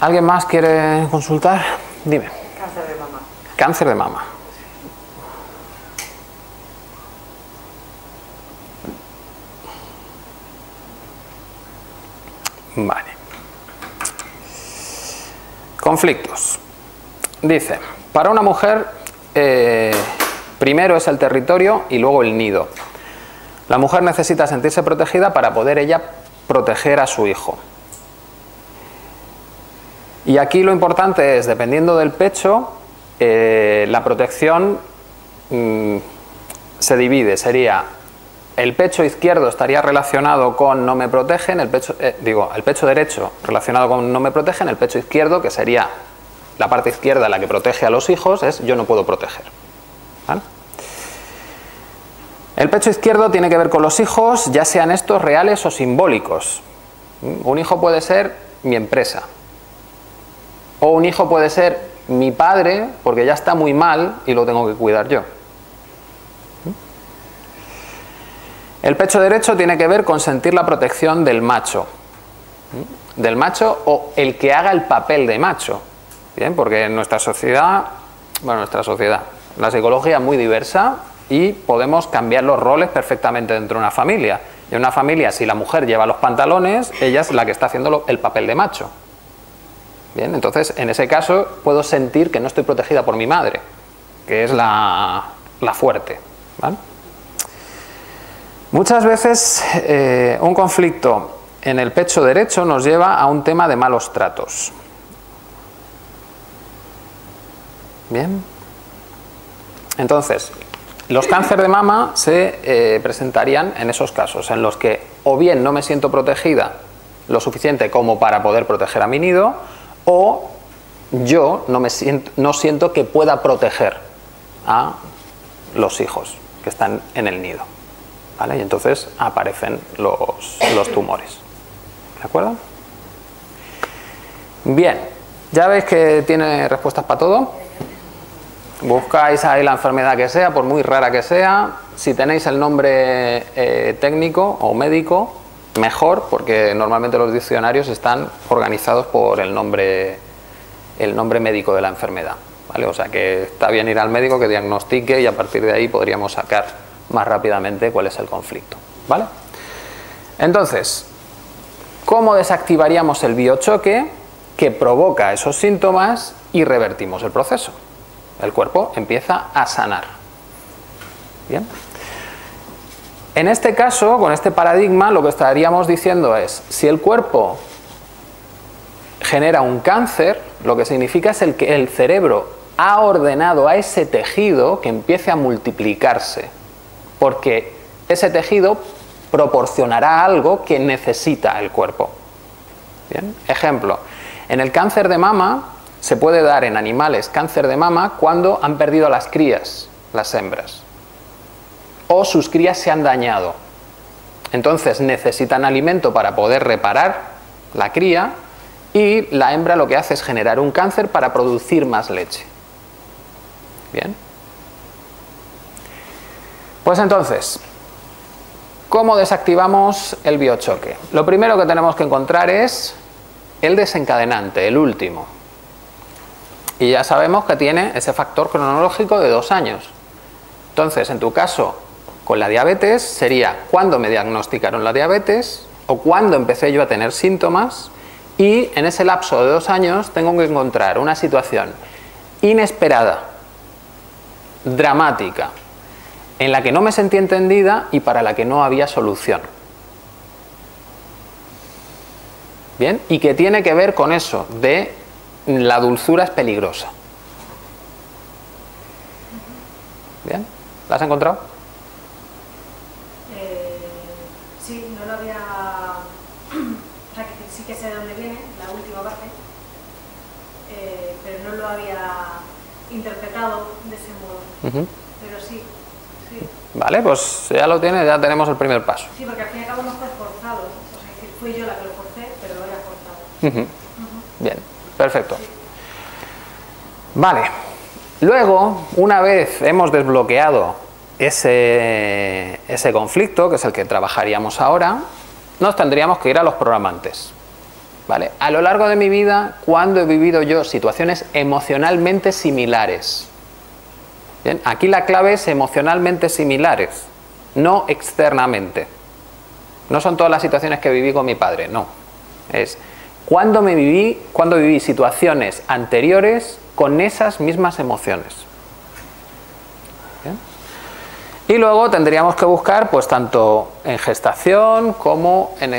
¿Alguien más quiere consultar? Dime. Cáncer de mama. Cáncer de mama. Vale. Conflictos. Dice, para una mujer primero es el territorio y luego el nido. La mujer necesita sentirse protegida para poder ella proteger a su hijo. Y aquí lo importante es, dependiendo del pecho, la protección se divide. Sería, el pecho izquierdo estaría relacionado con no me protegen, el pecho derecho relacionado con no me protegen, el pecho izquierdo, que sería... la parte izquierda, la que protege a los hijos, es yo no puedo proteger. ¿Vale? El pecho izquierdo tiene que ver con los hijos, ya sean estos reales o simbólicos. Un hijo puede ser mi empresa. O un hijo puede ser mi padre, porque ya está muy mal y lo tengo que cuidar yo. El pecho derecho tiene que ver con sentir la protección del macho. Del macho o el que haga el papel de macho. Bien, porque en nuestra sociedad, la psicología es muy diversa y podemos cambiar los roles perfectamente dentro de una familia. Y en una familia, si la mujer lleva los pantalones, ella es la que está haciendo el papel de macho. Bien, entonces, en ese caso, puedo sentir que no estoy protegida por mi madre, que es la fuerte. ¿Vale? Muchas veces, un conflicto en el pecho derecho nos lleva a un tema de malos tratos. Bien. Entonces, los cáncer de mama se presentarían en esos casos, en los que o bien no me siento protegida lo suficiente como para poder proteger a mi nido, o yo no siento que pueda proteger a los hijos que están en el nido. ¿Vale? Y entonces aparecen los tumores. ¿De acuerdo? Bien, ya veis que tiene respuestas para todo. Buscáis ahí la enfermedad que sea, por muy rara que sea. Si tenéis el nombre técnico o médico, mejor, porque normalmente los diccionarios están organizados por el nombre médico de la enfermedad, ¿vale? O sea que está bien ir al médico que diagnostique y a partir de ahí podríamos sacar más rápidamente cuál es el conflicto, ¿vale? Entonces, ¿cómo desactivaríamos el biochoque que provoca esos síntomas y revertimos el proceso? El cuerpo empieza a sanar. Bien. En este caso, con este paradigma, lo que estaríamos diciendo es, si el cuerpo genera un cáncer, lo que significa es que el cerebro ha ordenado a ese tejido que empiece a multiplicarse, porque ese tejido proporcionará algo que necesita el cuerpo. ¿Bien? Ejemplo, en el cáncer de mama se puede dar en animales cáncer de mama cuando han perdido a las crías, las hembras, o sus crías se han dañado. Entonces necesitan alimento para poder reparar la cría y la hembra lo que hace es generar un cáncer para producir más leche. Bien. Pues entonces, ¿cómo desactivamos el biochoque? Lo primero que tenemos que encontrar es el desencadenante, el último. Y ya sabemos que tiene ese factor cronológico de 2 años. Entonces, en tu caso, con la diabetes sería cuando me diagnosticaron la diabetes o cuando empecé yo a tener síntomas, y en ese lapso de 2 años tengo que encontrar una situación inesperada, dramática, en la que no me sentí entendida y para la que no había solución. Bien, y que tiene que ver con eso de la dulzura es peligrosa. Bien, ¿la has encontrado? Sí, no lo había... O sea, que sí que sé de dónde viene, la última parte, pero no lo había interpretado de ese modo. Uh-huh. Pero sí, sí. Vale, pues ya lo tienes, ya tenemos el primer paso. Sí, porque al fin y al cabo no fue forzado. O sea, que fui yo la que lo forcé, pero lo había forzado. Uh-huh. Uh-huh. Bien, perfecto. Sí. Vale. Luego, una vez hemos desbloqueado ese conflicto, que es el que trabajaríamos ahora, nos tendríamos que ir a los programantes. ¿Vale? A lo largo de mi vida, cuando he vivido yo situaciones emocionalmente similares. Bien, aquí la clave es emocionalmente similares, no externamente. No son todas las situaciones que viví con mi padre, no. Es cuando viví situaciones anteriores con esas mismas emociones. ¿Bien? Y luego tendríamos que buscar, pues tanto en gestación como en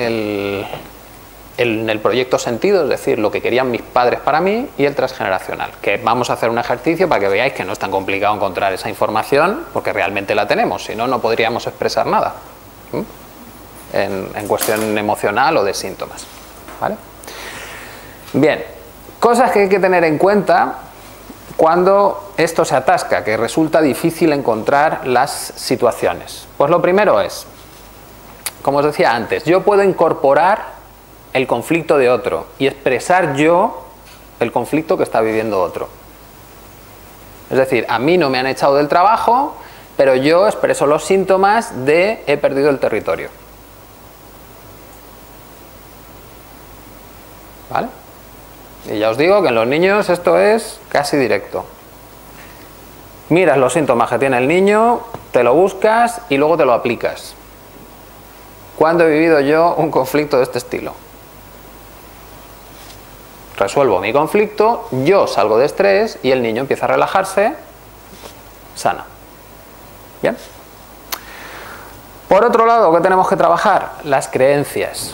el proyecto sentido, es decir, lo que querían mis padres para mí y el transgeneracional, que vamos a hacer un ejercicio para que veáis que no es tan complicado encontrar esa información, porque realmente la tenemos, si no, no podríamos expresar nada, ¿sí? en cuestión emocional o de síntomas. ¿Vale? Bien. Cosas que hay que tener en cuenta cuando esto se atasca, que resulta difícil encontrar las situaciones. Pues lo primero es, como os decía antes, yo puedo incorporar el conflicto de otro y expresar yo el conflicto que está viviendo otro. Es decir, a mí no me han echado del trabajo, pero yo expreso los síntomas de he perdido el territorio. ¿Vale? Y ya os digo que en los niños esto es casi directo. Miras los síntomas que tiene el niño, te lo buscas y luego te lo aplicas. ¿Cuándo he vivido yo un conflicto de este estilo? Resuelvo mi conflicto, yo salgo de estrés y el niño empieza a relajarse, sana. ¿Bien? Por otro lado, ¿qué tenemos que trabajar? Las creencias.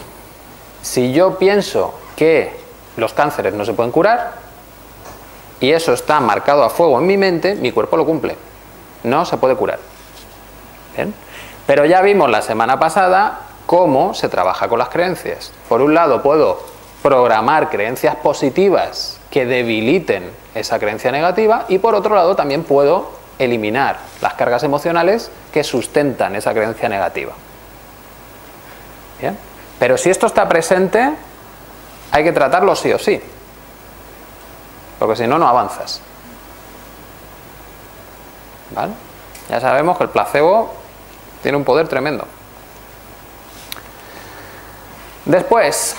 Si yo pienso que los cánceres no se pueden curar y eso está marcado a fuego en mi mente, mi cuerpo lo cumple, no se puede curar. ¿Bien? Pero ya vimos la semana pasada cómo se trabaja con las creencias. Por un lado puedo programar creencias positivas que debiliten esa creencia negativa y por otro lado también puedo eliminar las cargas emocionales que sustentan esa creencia negativa. ¿Bien? Pero si esto está presente, hay que tratarlo sí o sí. porque si no, no avanzas. ¿Vale? Ya sabemos que el placebo tiene un poder tremendo. Después,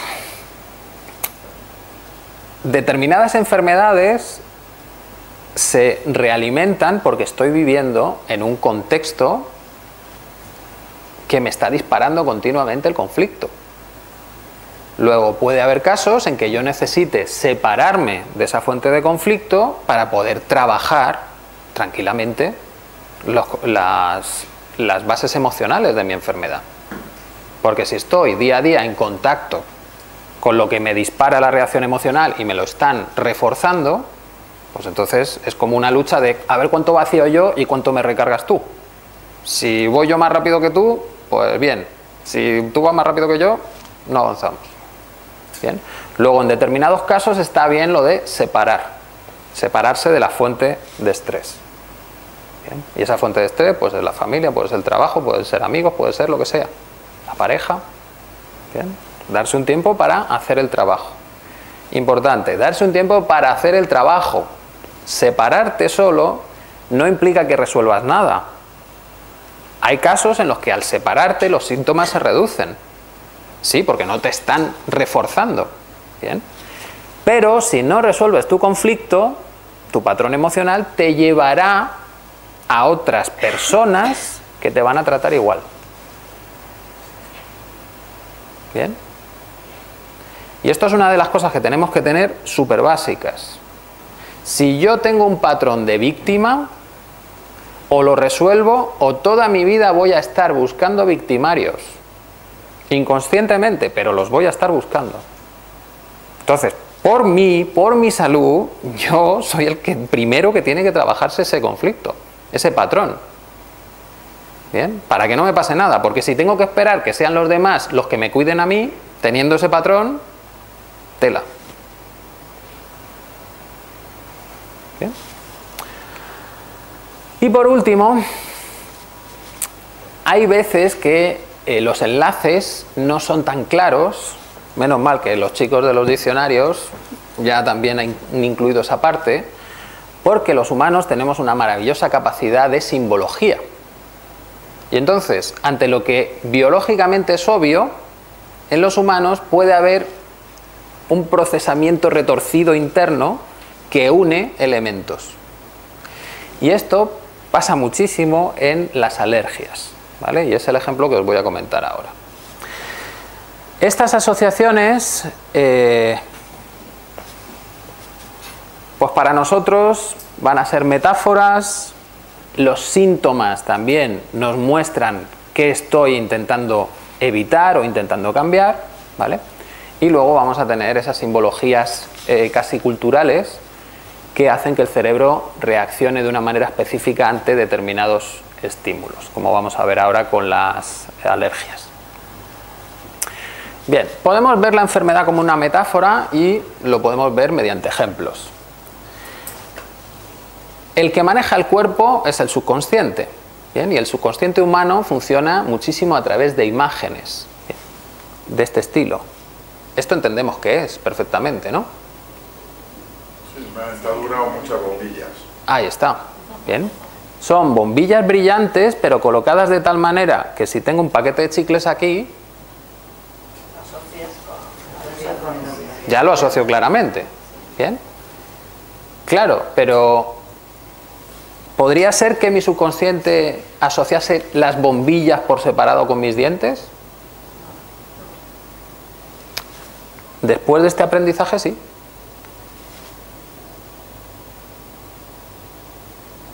determinadas enfermedades se realimentan porque estoy viviendo en un contexto que me está disparando continuamente el conflicto. Luego puede haber casos en que yo necesite separarme de esa fuente de conflicto para poder trabajar tranquilamente las bases emocionales de mi enfermedad. Porque si estoy día a día en contacto con lo que me dispara la reacción emocional y me lo están reforzando, pues entonces es como una lucha de a ver cuánto vacío yo y cuánto me recargas tú. Si voy yo más rápido que tú, pues bien. Si tú vas más rápido que yo, no avanzamos. Bien. Luego, en determinados casos está bien lo de separarse de la fuente de estrés. Bien. Y esa fuente de estrés puede ser la familia, puede ser el trabajo, puede ser amigos, puede ser lo que sea, la pareja. Bien. Darse un tiempo para hacer el trabajo. Importante, darse un tiempo para hacer el trabajo. Separarte solo no implica que resuelvas nada. Hay casos en los que al separarte los síntomas se reducen. Sí, porque no te están reforzando. ¿Bien? Pero si no resuelves tu conflicto, tu patrón emocional te llevará a otras personas que te van a tratar igual. ¿Bien? Y esto es una de las cosas que tenemos que tener súper básicas. Si yo tengo un patrón de víctima, o lo resuelvo o toda mi vida voy a estar buscando victimarios. Inconscientemente, pero los voy a estar buscando. Entonces, por mi salud, yo soy el que primero que tiene que trabajarse ese conflicto, ese patrón. ¿Bien? Para que no me pase nada, porque si tengo que esperar que sean los demás los que me cuiden a mí, teniendo ese patrón, tela. ¿Bien? Y por último, hay veces que los enlaces no son tan claros. Menos mal que los chicos de los diccionarios ya también han incluido esa parte, porque los humanos tenemos una maravillosa capacidad de simbología. Y entonces, ante lo que biológicamente es obvio, en los humanos puede haber un procesamiento retorcido interno que une elementos. Y esto pasa muchísimo en las alergias. ¿Vale? Y es el ejemplo que os voy a comentar ahora. Estas asociaciones, pues para nosotros van a ser metáforas. Los síntomas también nos muestran qué estoy intentando evitar o intentando cambiar. ¿Vale? Y luego vamos a tener esas simbologías casi culturales que hacen que el cerebro reaccione de una manera específica ante determinados estímulos, como vamos a ver ahora con las alergias. Bien, podemos ver la enfermedad como una metáfora y lo podemos ver mediante ejemplos. El que maneja el cuerpo es el subconsciente. Bien, y el subconsciente humano funciona muchísimo a través de imágenes. Bien, de este estilo. Esto entendemos que es perfectamente, ¿no? Sí, me han dado muchas bombillas. Ahí está. Bien. Son bombillas brillantes, pero colocadas de tal manera que si tengo un paquete de chicles aquí, ya lo asocio claramente. ¿Bien? Claro, pero ¿podría ser que mi subconsciente asociase las bombillas por separado con mis dientes? Después de este aprendizaje, sí.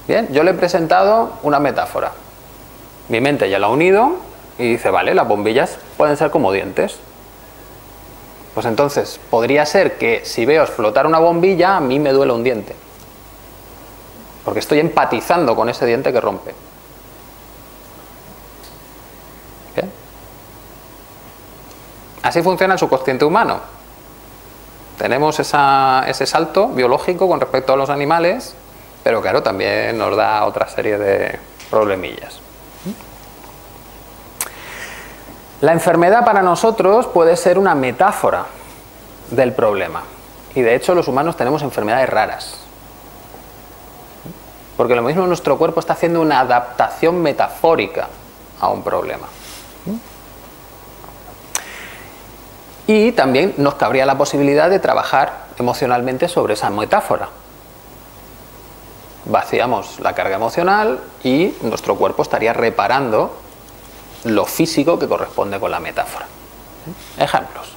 Bien, yo le he presentado una metáfora. Mi mente ya la ha unido y dice, vale, las bombillas pueden ser como dientes. Pues entonces, podría ser que si veo explotar una bombilla, a mí me duela un diente. Porque estoy empatizando con ese diente que rompe. Bien. Así funciona el subconsciente humano. Tenemos ese salto biológico con respecto a los animales, pero claro, también nos da otra serie de problemillas. La enfermedad para nosotros puede ser una metáfora del problema. Y de hecho los humanos tenemos enfermedades raras. Porque lo mismo nuestro cuerpo está haciendo una adaptación metafórica a un problema. Y también nos cabría la posibilidad de trabajar emocionalmente sobre esa metáfora. Vaciamos la carga emocional y nuestro cuerpo estaría reparando lo físico que corresponde con la metáfora. Ejemplos.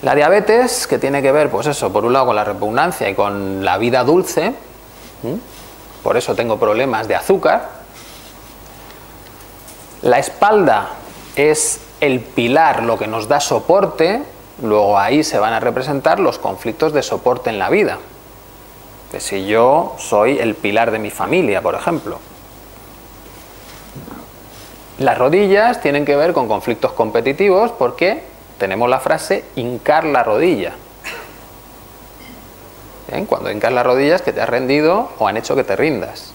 La diabetes, que tiene que ver, pues eso, por un lado con la repugnancia y con la vida dulce, por eso tengo problemas de azúcar. La espalda es el pilar, lo que nos da soporte, luego ahí se van a representar los conflictos de soporte en la vida. Que si yo soy el pilar de mi familia, por ejemplo. Las rodillas tienen que ver con conflictos competitivos porque tenemos la frase hincar la rodilla. ¿Bien? Cuando hincas las rodillas, que te has rendido o han hecho que te rindas.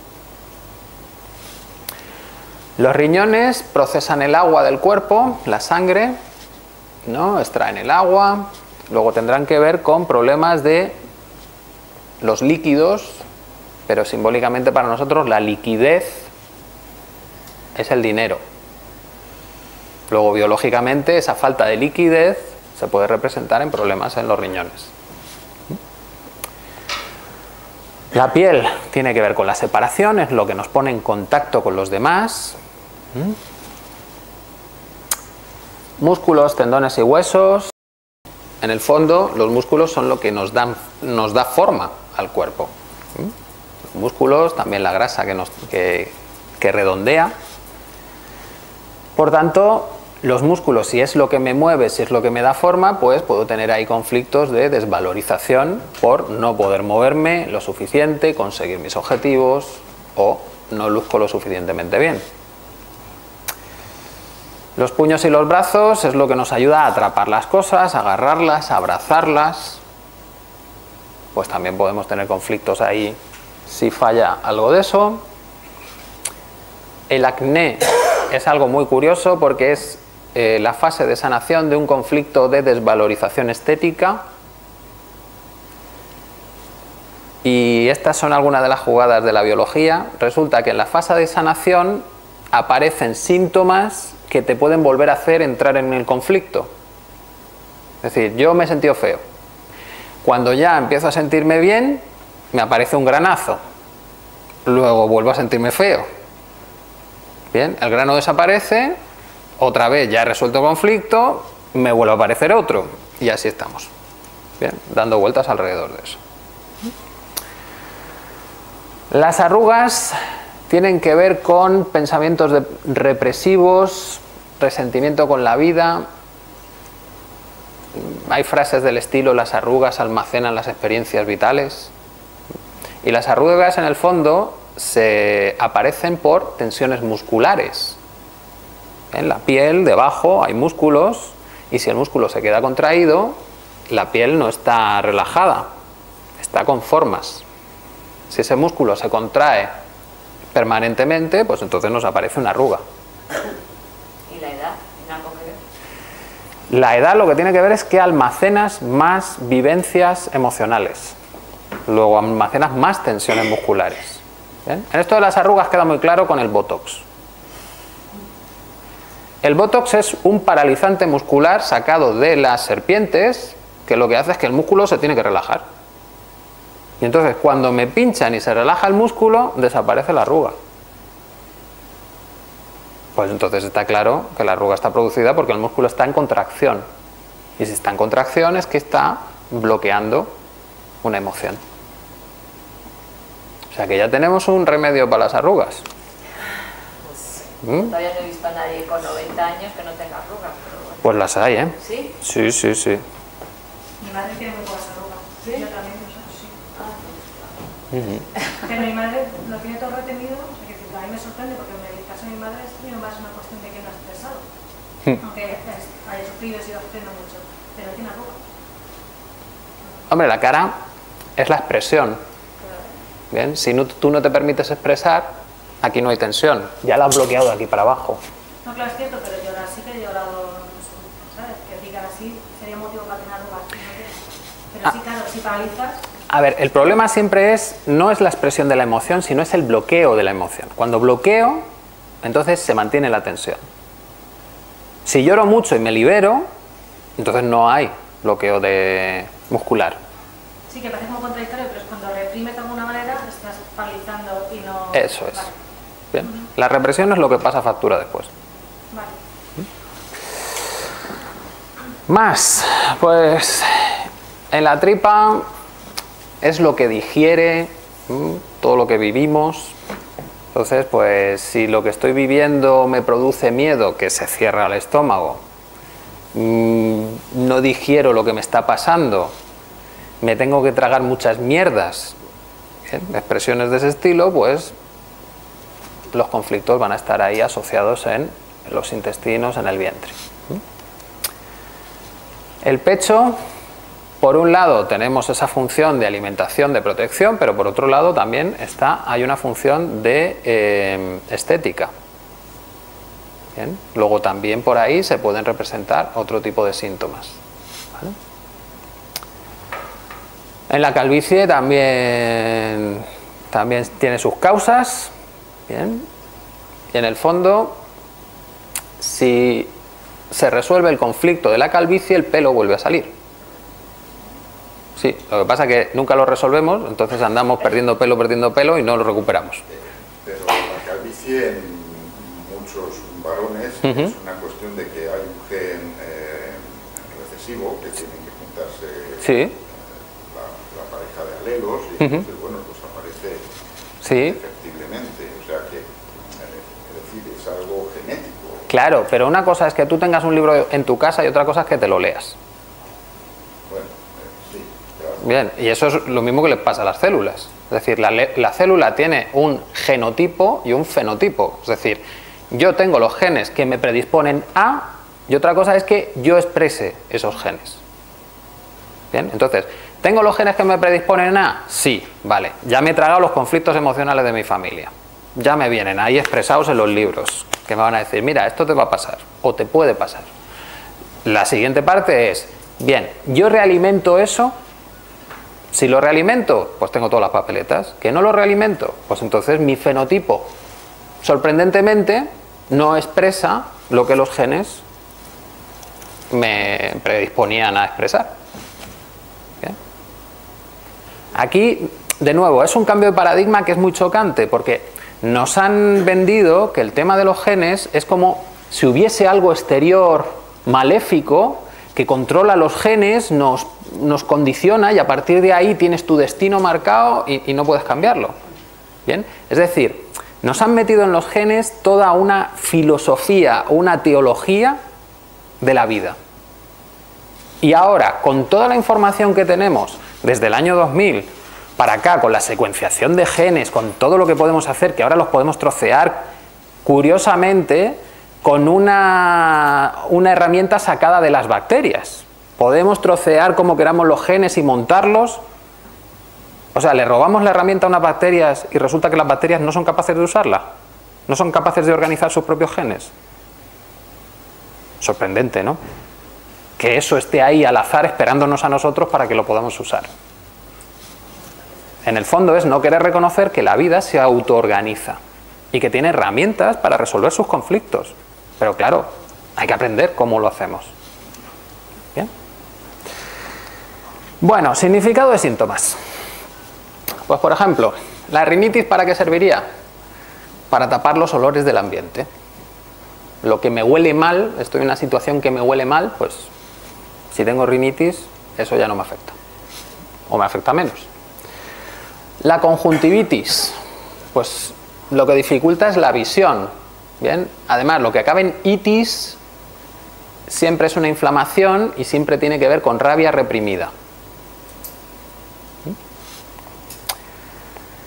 Los riñones procesan el agua del cuerpo, la sangre, ¿no? Extraen el agua. Luego tendrán que ver con problemas de los líquidos, pero simbólicamente para nosotros la liquidez es el dinero. Luego, biológicamente, esa falta de liquidez se puede representar en problemas en los riñones. La piel tiene que ver con la separación, es lo que nos pone en contacto con los demás. Músculos, tendones y huesos. En el fondo, los músculos son lo que nos da forma al cuerpo. Los músculos, también la grasa que redondea. Por tanto, los músculos, si es lo que me mueve, si es lo que me da forma, pues puedo tener ahí conflictos de desvalorización por no poder moverme lo suficiente, conseguir mis objetivos o no luzco lo suficientemente bien. Los puños y los brazos es lo que nos ayuda a atrapar las cosas, a agarrarlas, a abrazarlas. Pues también podemos tener conflictos ahí si falla algo de eso. El acné es algo muy curioso porque es la fase de sanación de un conflicto de desvalorización estética. Y estas son algunas de las jugadas de la biología. Resulta que en la fase de sanación aparecen síntomas que te pueden volver a hacer entrar en el conflicto. Es decir, yo me he sentido feo. Cuando ya empiezo a sentirme bien, me aparece un granazo. Luego vuelvo a sentirme feo. Bien, el grano desaparece, otra vez ya he resuelto el conflicto, me vuelve a aparecer otro, y así estamos. Bien, dando vueltas alrededor de eso. Las arrugas tienen que ver con pensamientos represivos, resentimiento con la vida. Hay frases del estilo, las arrugas almacenan las experiencias vitales. Y las arrugas, en el fondo, se aparecen por tensiones musculares. En la piel, debajo, hay músculos, y si el músculo se queda contraído, la piel no está relajada, está con formas. Si ese músculo se contrae permanentemente, pues entonces nos aparece una arruga. ¿Y la edad? ¿En algo que ver? La edad lo que tiene que ver es que almacenas más vivencias emocionales, luego almacenas más tensiones musculares. ¿Bien? En esto de las arrugas queda muy claro con el botox. El botox es un paralizante muscular sacado de las serpientes, que lo que hace es que el músculo se tiene que relajar. Y entonces cuando me pinchan y se relaja el músculo, desaparece la arruga. Pues entonces está claro que la arruga está producida porque el músculo está en contracción. Y si está en contracción es que está bloqueando una emoción. O sea que ya tenemos un remedio para las arrugas. Pues, todavía no he visto a nadie con 90 años que no tenga arrugas. Pero bueno. Pues las hay, ¿eh? ¿Sí? Sí, sí, sí. Mi madre tiene muy pocas arrugas. ¿Sí? Yo también, sí. Pero mi madre lo tiene todo retenido. O sea que a mí me sorprende porque en el caso de mi madre es más una cuestión de que no ha expresado. Aunque haya sufrido y sido sufriendo mucho. Pero tiene arrugas. Hombre, la cara es la expresión. Bien, si tú no te permites expresar, aquí no hay tensión. Ya la has bloqueado de aquí para abajo. No, claro, es cierto, pero llorar sí que he llorado, ¿sabes? Que digan así sería motivo para tener arrugas. Pero sí, claro, si paralizas... A ver, el problema siempre es, no es la expresión de la emoción, sino es el bloqueo de la emoción. Cuando bloqueo, entonces se mantiene la tensión. Si lloro mucho y me libero, entonces no hay bloqueo muscular. Sí, que parece como contradictorio, pero es cuando reprimes de alguna manera, estás paralizando y no... Eso es. Vale. Bien. La represión es lo que pasa factura después. Vale. Más, pues en la tripa es lo que digiere todo lo que vivimos. Entonces, pues si lo que estoy viviendo me produce miedo, que se cierra el estómago, no digiero lo que me está pasando, me tengo que tragar muchas mierdas, ¿bien? Expresiones de ese estilo, pues los conflictos van a estar ahí asociados en los intestinos, en el vientre. El pecho, por un lado tenemos esa función de alimentación, de protección, pero por otro lado también hay una función de estética. ¿Bien? Luego también por ahí se pueden representar otro tipo de síntomas. ¿Vale? En la calvicie también tiene sus causas. ¿Bien? Y en el fondo, si se resuelve el conflicto de la calvicie, el pelo vuelve a salir. Sí, lo que pasa es que nunca lo resolvemos, entonces andamos perdiendo pelo y no lo recuperamos. Pero la calvicie en muchos varones es una cuestión de que hay un gen recesivo que tienen que juntarse la pareja de alelos y entonces, bueno, pues aparece indefectiblemente. O sea que, es decir, es algo genético. Claro, pero una cosa es que tú tengas un libro en tu casa y otra cosa es que te lo leas. Bueno, sí, claro. Bien, y eso es lo mismo que les pasa a las células. Es decir, la célula tiene un genotipo y un fenotipo. Es decir, yo tengo los genes que me predisponen a, y otra cosa es que yo exprese esos genes. Bien, entonces, ¿tengo los genes que me predisponen a? Sí, vale, ya me he tragado los conflictos emocionales de mi familia. Ya me vienen ahí expresados en los libros, que me van a decir, mira, esto te va a pasar, o te puede pasar. La siguiente parte es, bien, yo realimento eso, si lo realimento, pues tengo todas las papeletas, que no lo realimento, pues entonces mi fenotipo, sorprendentemente, no expresa lo que los genes me predisponían a expresar. ¿Bien? Aquí, de nuevo, es un cambio de paradigma que es muy chocante, porque... Nos han vendido que el tema de los genes es como si hubiese algo exterior maléfico que controla los genes, nos condiciona y a partir de ahí tienes tu destino marcado y no puedes cambiarlo. ¿Bien? Es decir, nos han metido en los genes toda una filosofía, una teología de la vida. Y ahora, con toda la información que tenemos desde el año 2000, para acá, con la secuenciación de genes, con todo lo que podemos hacer, que ahora los podemos trocear, curiosamente, con una herramienta sacada de las bacterias. Podemos trocear como queramos los genes y montarlos. O sea, le robamos la herramienta a unas bacterias y resulta que las bacterias no son capaces de usarla. No son capaces de organizar sus propios genes. Sorprendente, ¿no? Que eso esté ahí al azar esperándonos a nosotros para que lo podamos usar. En el fondo es no querer reconocer que la vida se autoorganiza y que tiene herramientas para resolver sus conflictos. Pero claro, hay que aprender cómo lo hacemos. ¿Bien? Bueno, significado de síntomas. Pues por ejemplo, ¿la rinitis para qué serviría? Para tapar los olores del ambiente. Lo que me huele mal, estoy en una situación que me huele mal, pues si tengo rinitis, eso ya no me afecta. O me afecta menos. La conjuntivitis, pues lo que dificulta es la visión. ¿Bien? Además, lo que acaba en itis siempre es una inflamación y siempre tiene que ver con rabia reprimida.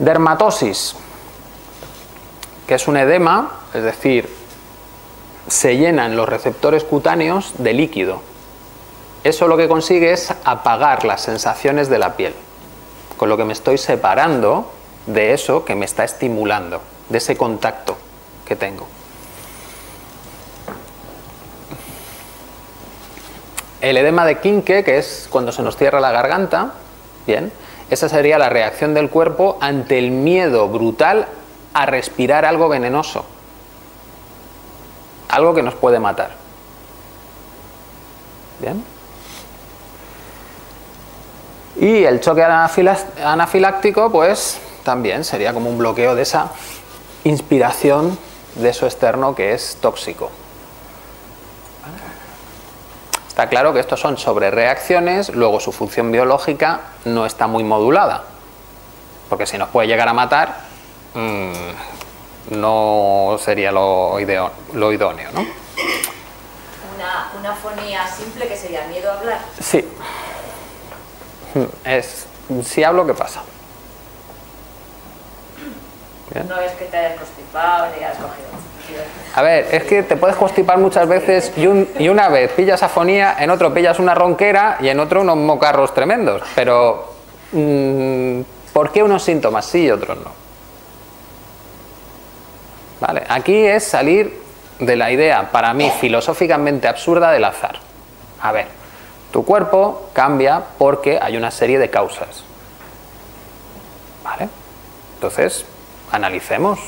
Dermatosis, que es un edema, es decir, se llenan los receptores cutáneos de líquido. Eso lo que consigue es apagar las sensaciones de la piel. Con lo que me estoy separando de eso que me está estimulando, de ese contacto que tengo. El edema de Kincke, que es cuando se nos cierra la garganta, bien, esa sería la reacción del cuerpo ante el miedo brutal a respirar algo venenoso, algo que nos puede matar. Bien. Y el choque anafiláctico, pues también sería como un bloqueo de esa inspiración de eso externo que es tóxico. Está claro que estos son sobrereacciones, luego su función biológica no está muy modulada, porque si nos puede llegar a matar, no sería lo idóneo, ¿no? Una fonía simple que sería miedo a hablar. Sí. Si hablo, ¿qué pasa? ¿Bien? No es que te hayas constipado ni hayas cogido. A ver, es que te puedes constipar muchas veces y una vez pillas afonía, en otro pillas una ronquera y en otro unos mocarros tremendos. Pero, ¿por qué unos síntomas sí y otros no? Vale, aquí es salir de la idea, para mí, filosóficamente absurda del azar. A ver, tu cuerpo cambia porque hay una serie de causas. Vale, entonces, analicemos.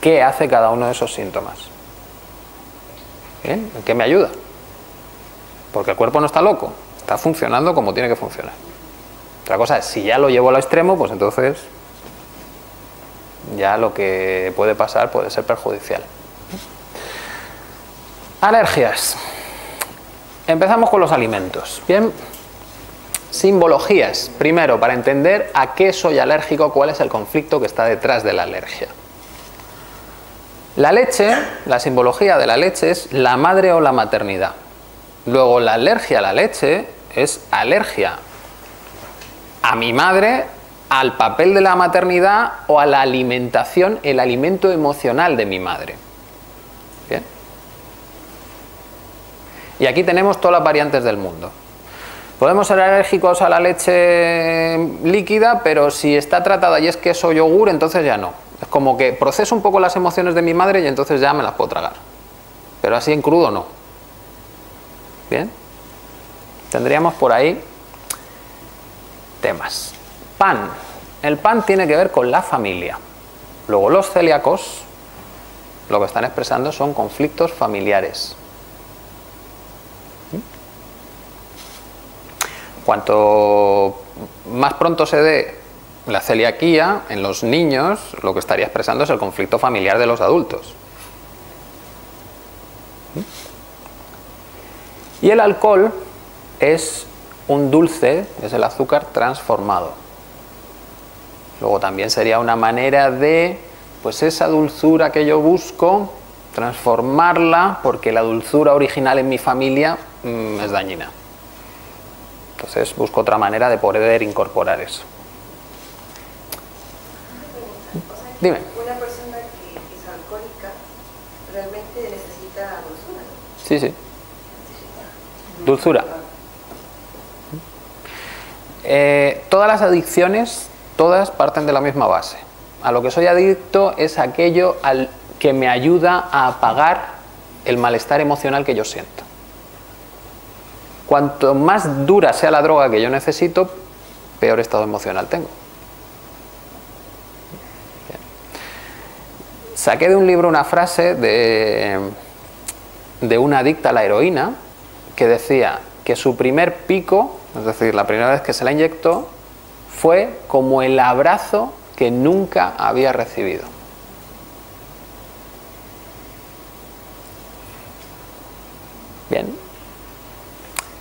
¿Qué hace cada uno de esos síntomas? ¿Bien? ¿Qué me ayuda? Porque el cuerpo no está loco, está funcionando como tiene que funcionar. Otra cosa es, si ya lo llevo al extremo, pues entonces ya lo que puede pasar puede ser perjudicial. Alergias. Empezamos con los alimentos. Bien. Simbologías. Primero, para entender a qué soy alérgico, cuál es el conflicto que está detrás de la alergia. La leche, la simbología de la leche es la madre o la maternidad. Luego la alergia a la leche es alergia a mi madre, al papel de la maternidad o a la alimentación, el alimento emocional de mi madre. ¿Bien? Y aquí tenemos todas las variantes del mundo. Podemos ser alérgicos a la leche líquida, pero si está tratada y es queso o yogur, entonces ya no. Es como que proceso un poco las emociones de mi madre y entonces ya me las puedo tragar. Pero así en crudo no. Bien. Tendríamos por ahí temas. Pan. El pan tiene que ver con la familia. Luego los celíacos lo que están expresando son conflictos familiares. Cuanto más pronto se dé la celiaquía en los niños, lo que estaría expresando es el conflicto familiar de los adultos. Y el alcohol es un dulce, es el azúcar transformado. Luego también sería una manera de, pues esa dulzura que yo busco, transformarla, porque la dulzura original en mi familia es dañina. Entonces busco otra manera de poder incorporar eso. Dime. Una persona que es alcohólica realmente necesita dulzura. Sí, sí. Dulzura. Todas las adicciones, todas parten de la misma base. A lo que soy adicto es aquello al que me ayuda a apagar el malestar emocional que yo siento. Cuanto más dura sea la droga que yo necesito, peor estado emocional tengo. Saqué de un libro una frase de una adicta a la heroína que decía que su primer pico, es decir, la primera vez que se la inyectó, fue como el abrazo que nunca había recibido. Bien.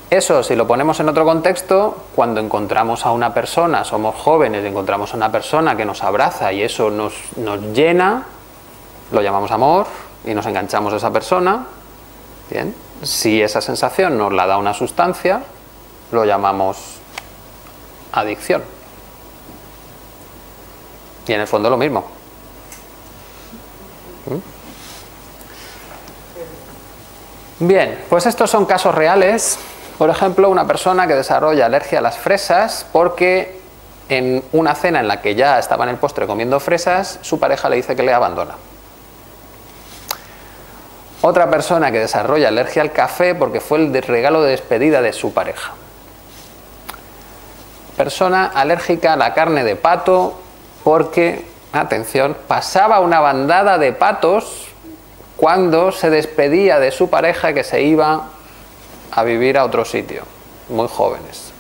Eso, si lo ponemos en otro contexto, cuando encontramos a una persona, somos jóvenes, encontramos a una persona que nos abraza y eso nos llena, lo llamamos amor y nos enganchamos a esa persona. Bien. Si esa sensación nos la da una sustancia, lo llamamos adicción. Y en el fondo lo mismo. Bien, pues estos son casos reales. Por ejemplo, una persona que desarrolla alergia a las fresas porque en una cena en la que ya estaba en el postre comiendo fresas, su pareja le dice que le abandona. Otra persona que desarrolla alergia al café porque fue el regalo de despedida de su pareja. Persona alérgica a la carne de pato porque, atención, pasaba una bandada de patos cuando se despedía de su pareja que se iba a vivir a otro sitio, muy jóvenes.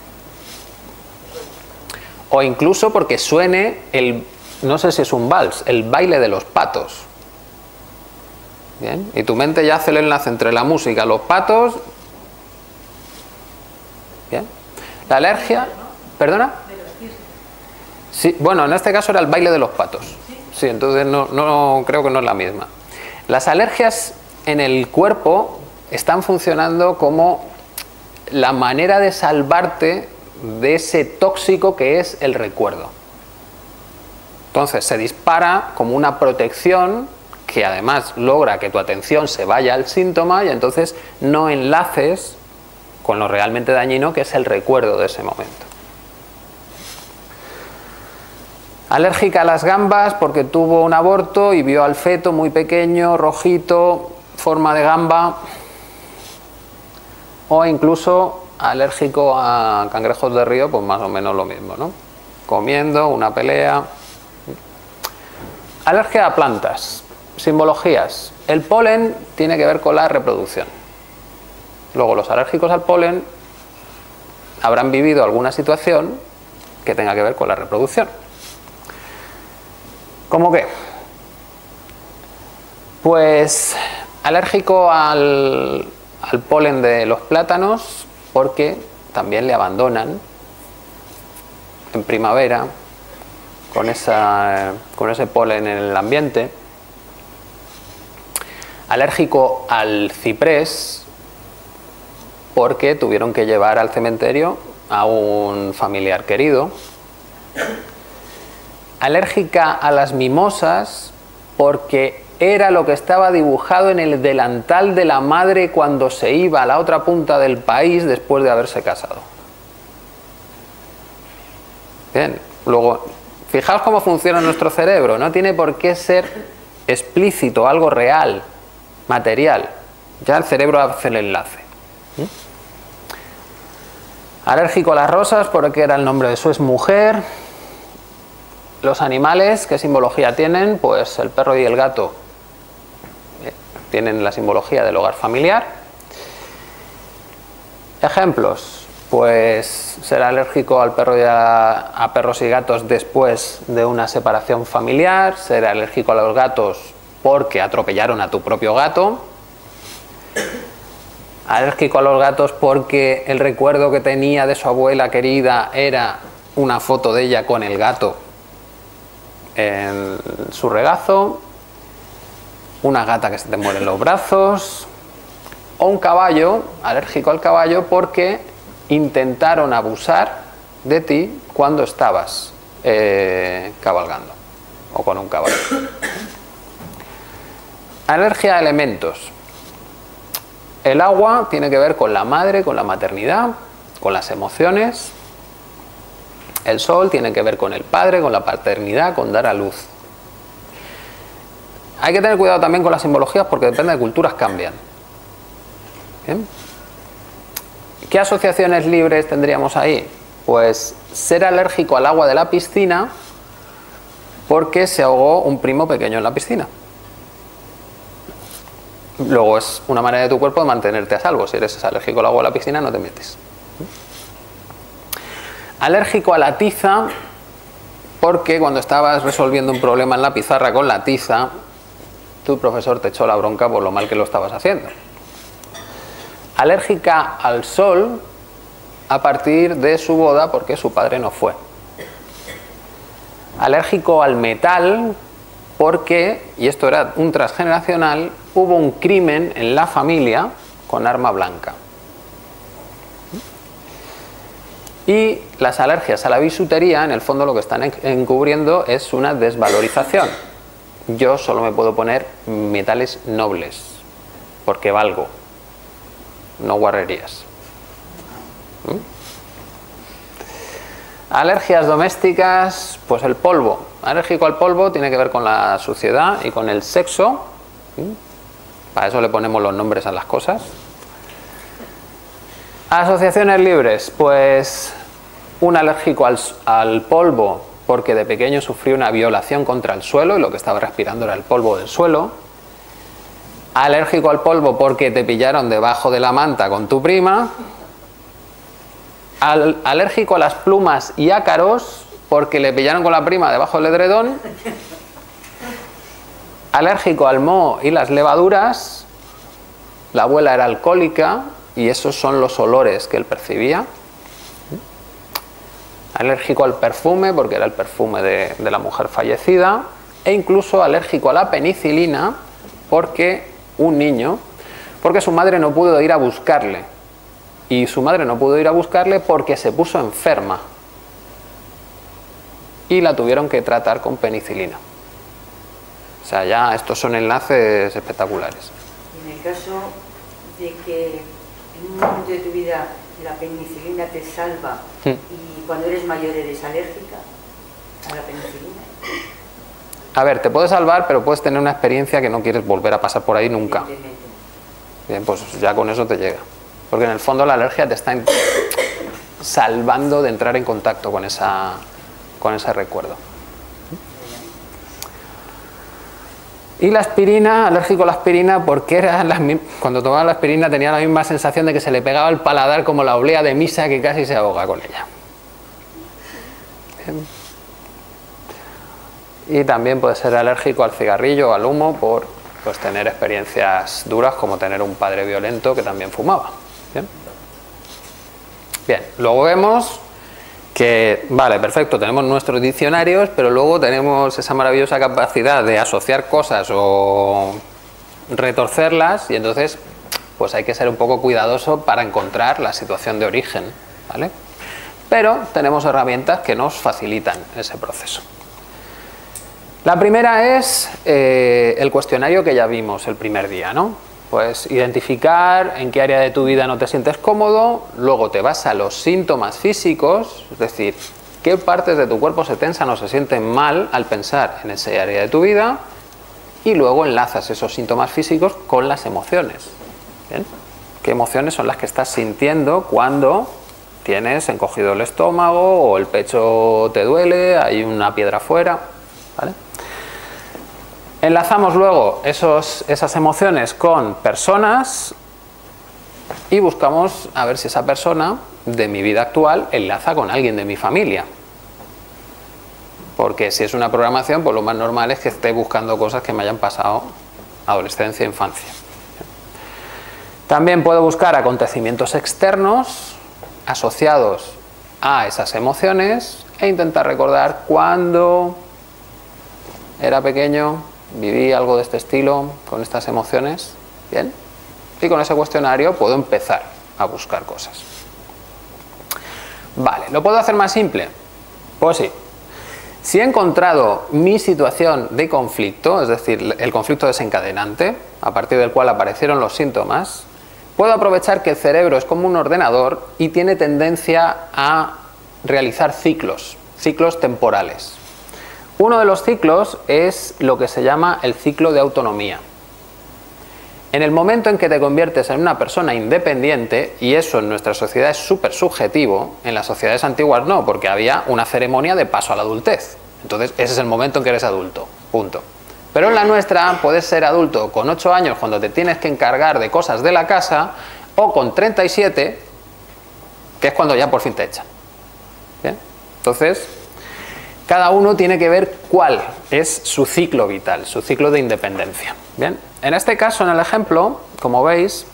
O incluso porque suene el, no sé si es un vals, el baile de los patos. Bien, y tu mente ya hace el enlace entre la música, los patos. Bien. La alergia, ¿perdona? Sí, bueno, en este caso era el baile de los patos. Sí, entonces no creo que no es la misma. Las alergias en el cuerpo están funcionando como la manera de salvarte de ese tóxico que es el recuerdo. Entonces se dispara como una protección que además logra que tu atención se vaya al síntoma y entonces no enlaces con lo realmente dañino que es el recuerdo de ese momento. Alérgica a las gambas porque tuvo un aborto y vio al feto muy pequeño, rojito, forma de gamba. O incluso alérgico a cangrejos de río, pues más o menos lo mismo, ¿no? Comiendo, una pelea. Alergia a plantas. Simbologías. El polen tiene que ver con la reproducción. Luego los alérgicos al polen habrán vivido alguna situación que tenga que ver con la reproducción. ¿Cómo qué? Pues alérgico al polen de los plátanos porque también le abandonan en primavera con ese polen en el ambiente. Alérgico al ciprés porque tuvieron que llevar al cementerio a un familiar querido. Alérgica a las mimosas porque era lo que estaba dibujado en el delantal de la madre cuando se iba a la otra punta del país después de haberse casado. Bien, luego, fijaos cómo funciona nuestro cerebro, no tiene por qué ser explícito, algo real, material, ya el cerebro hace el enlace. Alérgico a las rosas porque era el nombre de su exmujer. Los animales, ¿qué simbología tienen? Pues el perro y el gato tienen la simbología del hogar familiar. Ejemplos, pues ser alérgico al perro y a perros y gatos después de una separación familiar, ser alérgico a los gatos porque atropellaron a tu propio gato, alérgico a los gatos porque el recuerdo que tenía de su abuela querida era una foto de ella con el gato en su regazo, una gata que se te muere en los brazos, o un caballo, alérgico al caballo porque intentaron abusar de ti cuando estabas cabalgando o con un caballo. Alergia a elementos. El agua tiene que ver con la madre, con la maternidad, con las emociones. El sol tiene que ver con el padre, con la paternidad, con dar a luz. Hay que tener cuidado también con las simbologías porque depende de culturas, cambian. ¿Bien? ¿Qué asociaciones libres tendríamos ahí? Pues ser alérgico al agua de la piscina porque se ahogó un primo pequeño en la piscina. Luego es una manera de tu cuerpo de mantenerte a salvo. Si eres alérgico al agua de la piscina, no te metes. Alérgico a la tiza porque cuando estabas resolviendo un problema en la pizarra con la tiza, tu profesor te echó la bronca por lo mal que lo estabas haciendo. Alérgica al sol a partir de su boda porque su padre no fue. Alérgico al metal porque, y esto era un transgeneracional, hubo un crimen en la familia con arma blanca. Y las alergias a la bisutería, en el fondo lo que están encubriendo es una desvalorización. Yo solo me puedo poner metales nobles, porque valgo, no guarrerías. Alergias domésticas, pues el polvo. Alérgico al polvo tiene que ver con la suciedad y con el sexo. Para eso le ponemos los nombres a las cosas. Asociaciones libres, pues un alérgico al polvo porque de pequeño sufrió una violación contra el suelo y lo que estaba respirando era el polvo del suelo. Alérgico al polvo porque te pillaron debajo de la manta con tu prima. Alérgico a las plumas y ácaros porque le pillaron con la prima debajo del edredón. Alérgico al moho y las levaduras. La abuela era alcohólica y esos son los olores que él percibía. Alérgico al perfume porque era el perfume de la mujer fallecida. E incluso alérgico a la penicilina porque un niño, porque su madre no pudo ir a buscarle. Y su madre no pudo ir a buscarle porque se puso enferma. Y la tuvieron que tratar con penicilina. O sea, ya estos son enlaces espectaculares. En el caso de que en un momento de tu vida la penicilina te salva y cuando eres mayor eres alérgica a la penicilina. A ver, te puede salvar, pero puedes tener una experiencia que no quieres volver a pasar por ahí nunca. Bien, pues ya con eso te llega. Porque en el fondo la alergia te está salvando de entrar en contacto con ese recuerdo. Y la aspirina, alérgico a la aspirina, porque era cuando tomaba la aspirina tenía la misma sensación de que se le pegaba el paladar como la oblea de misa que casi se ahoga con ella. Bien. Y también puede ser alérgico al cigarrillo, al humo, por pues, tener experiencias duras como tener un padre violento que también fumaba. Bien, bien, luego vemos que, vale, perfecto, tenemos nuestros diccionarios, pero luego tenemos esa maravillosa capacidad de asociar cosas o retorcerlas y entonces pues hay que ser un poco cuidadoso para encontrar la situación de origen, ¿vale? Pero tenemos herramientas que nos facilitan ese proceso. La primera es el cuestionario que ya vimos el primer día, ¿no? Pues identificar en qué área de tu vida no te sientes cómodo, luego te vas a los síntomas físicos, es decir, qué partes de tu cuerpo se tensan o se sienten mal al pensar en esa área de tu vida, y luego enlazas esos síntomas físicos con las emociones. ¿Bien? ¿Qué emociones son las que estás sintiendo cuando tienes encogido el estómago o el pecho te duele, hay una piedra afuera? ¿Vale? Enlazamos luego esas emociones con personas y buscamos a ver si esa persona de mi vida actual enlaza con alguien de mi familia. Porque si es una programación, pues lo más normal es que esté buscando cosas que me hayan pasado adolescencia e infancia. También puedo buscar acontecimientos externos asociados a esas emociones e intentar recordar cuando era pequeño, viví algo de este estilo, con estas emociones, ¿bien? Y con ese cuestionario puedo empezar a buscar cosas. Vale, ¿lo puedo hacer más simple? Pues sí. Si he encontrado mi situación de conflicto, es decir, el conflicto desencadenante, a partir del cual aparecieron los síntomas, puedo aprovechar que el cerebro es como un ordenador y tiene tendencia a realizar ciclos temporales. Uno de los ciclos es lo que se llama el ciclo de autonomía. En el momento en que te conviertes en una persona independiente, y eso en nuestra sociedad es súper subjetivo, en las sociedades antiguas no, porque había una ceremonia de paso a la adultez. Entonces ese es el momento en que eres adulto, punto. Pero en la nuestra puedes ser adulto con 8 años cuando te tienes que encargar de cosas de la casa, o con 37, que es cuando ya por fin te echan. ¿Bien? Entonces, cada uno tiene que ver cuál es su ciclo vital, su ciclo de independencia. Bien, en este caso, en el ejemplo, como veis,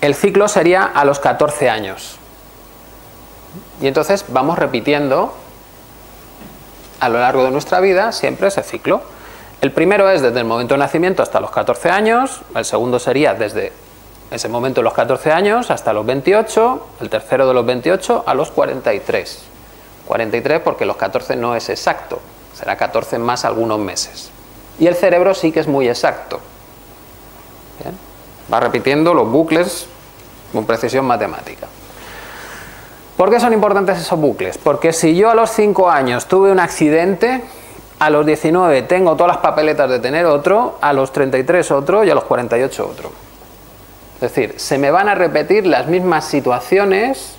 el ciclo sería a los 14 años. Y entonces vamos repitiendo a lo largo de nuestra vida siempre ese ciclo. El primero es desde el momento de nacimiento hasta los 14 años, el segundo sería desde ese momento de los 14 años hasta los 28, el tercero de los 28 a los 43. 43 porque los 14 no es exacto, será 14 más algunos meses. Y el cerebro sí que es muy exacto. ¿Bien? Va repitiendo los bucles con precisión matemática. ¿Por qué son importantes esos bucles? Porque si yo a los 5 años tuve un accidente, a los 19 tengo todas las papeletas de tener otro, a los 33 otro y a los 48 otro. Es decir, se me van a repetir las mismas situaciones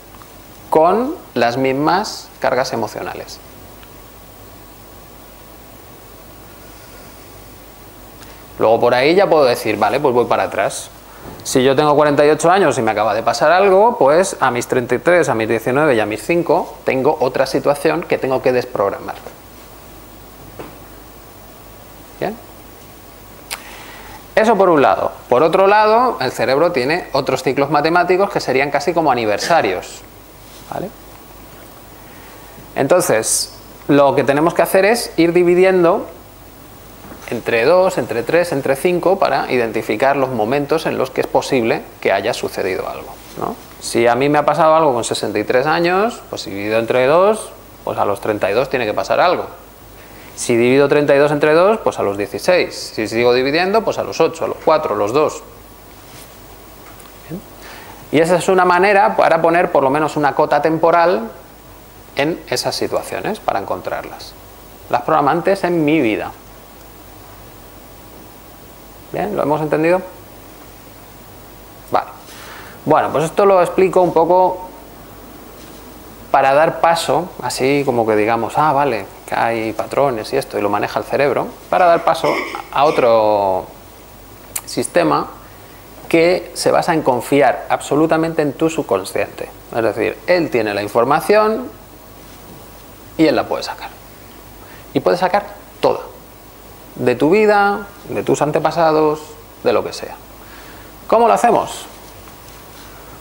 con las mismas cargas emocionales. Luego por ahí ya puedo decir, vale, pues voy para atrás. Si yo tengo 48 años y me acaba de pasar algo, pues a mis 33, a mis 19 y a mis 5 tengo otra situación que tengo que desprogramar. ¿Bien? Eso por un lado. Por otro lado, el cerebro tiene otros ciclos matemáticos que serían casi como aniversarios. ¿Vale? Entonces, lo que tenemos que hacer es ir dividiendo entre 2, entre 3, entre 5, para identificar los momentos en los que es posible que haya sucedido algo, ¿no? Si a mí me ha pasado algo con 63 años, pues si divido entre 2, pues a los 32 tiene que pasar algo. Si divido 32 entre 2, pues a los 16. Si sigo dividiendo, pues a los 8, a los 4, a los 2. ¿Bien? Y esa es una manera para poner por lo menos una cota temporal en esas situaciones, para encontrarlas. Las programantes en mi vida. ¿Bien? ¿Lo hemos entendido? Vale. Bueno, pues esto lo explico un poco para dar paso, así como que digamos, ah, vale, que hay patrones y esto, y lo maneja el cerebro, para dar paso a otro sistema que se basa en confiar absolutamente en tu subconsciente. Es decir, él tiene la información y él la puede sacar. Y puede sacar toda. De tu vida, de tus antepasados, de lo que sea. ¿Cómo lo hacemos?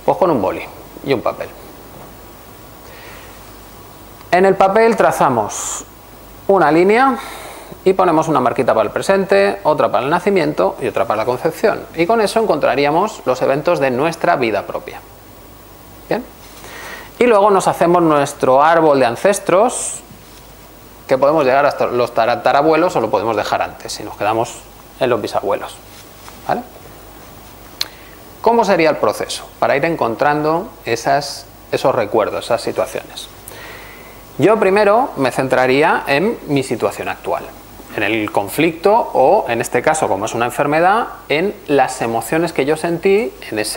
Pues con un boli y un papel. En el papel trazamos una línea y ponemos una marquita para el presente, otra para el nacimiento y otra para la concepción. Y con eso encontraríamos los eventos de nuestra vida propia. ¿Bien? Y luego nos hacemos nuestro árbol de ancestros, que podemos llegar hasta los tatarabuelos o lo podemos dejar antes, si nos quedamos en los bisabuelos. ¿Vale? ¿Cómo sería el proceso para ir encontrando esos recuerdos, esas situaciones? Yo primero me centraría en mi situación actual, en el conflicto o, en este caso, como es una enfermedad, en las emociones que yo sentí en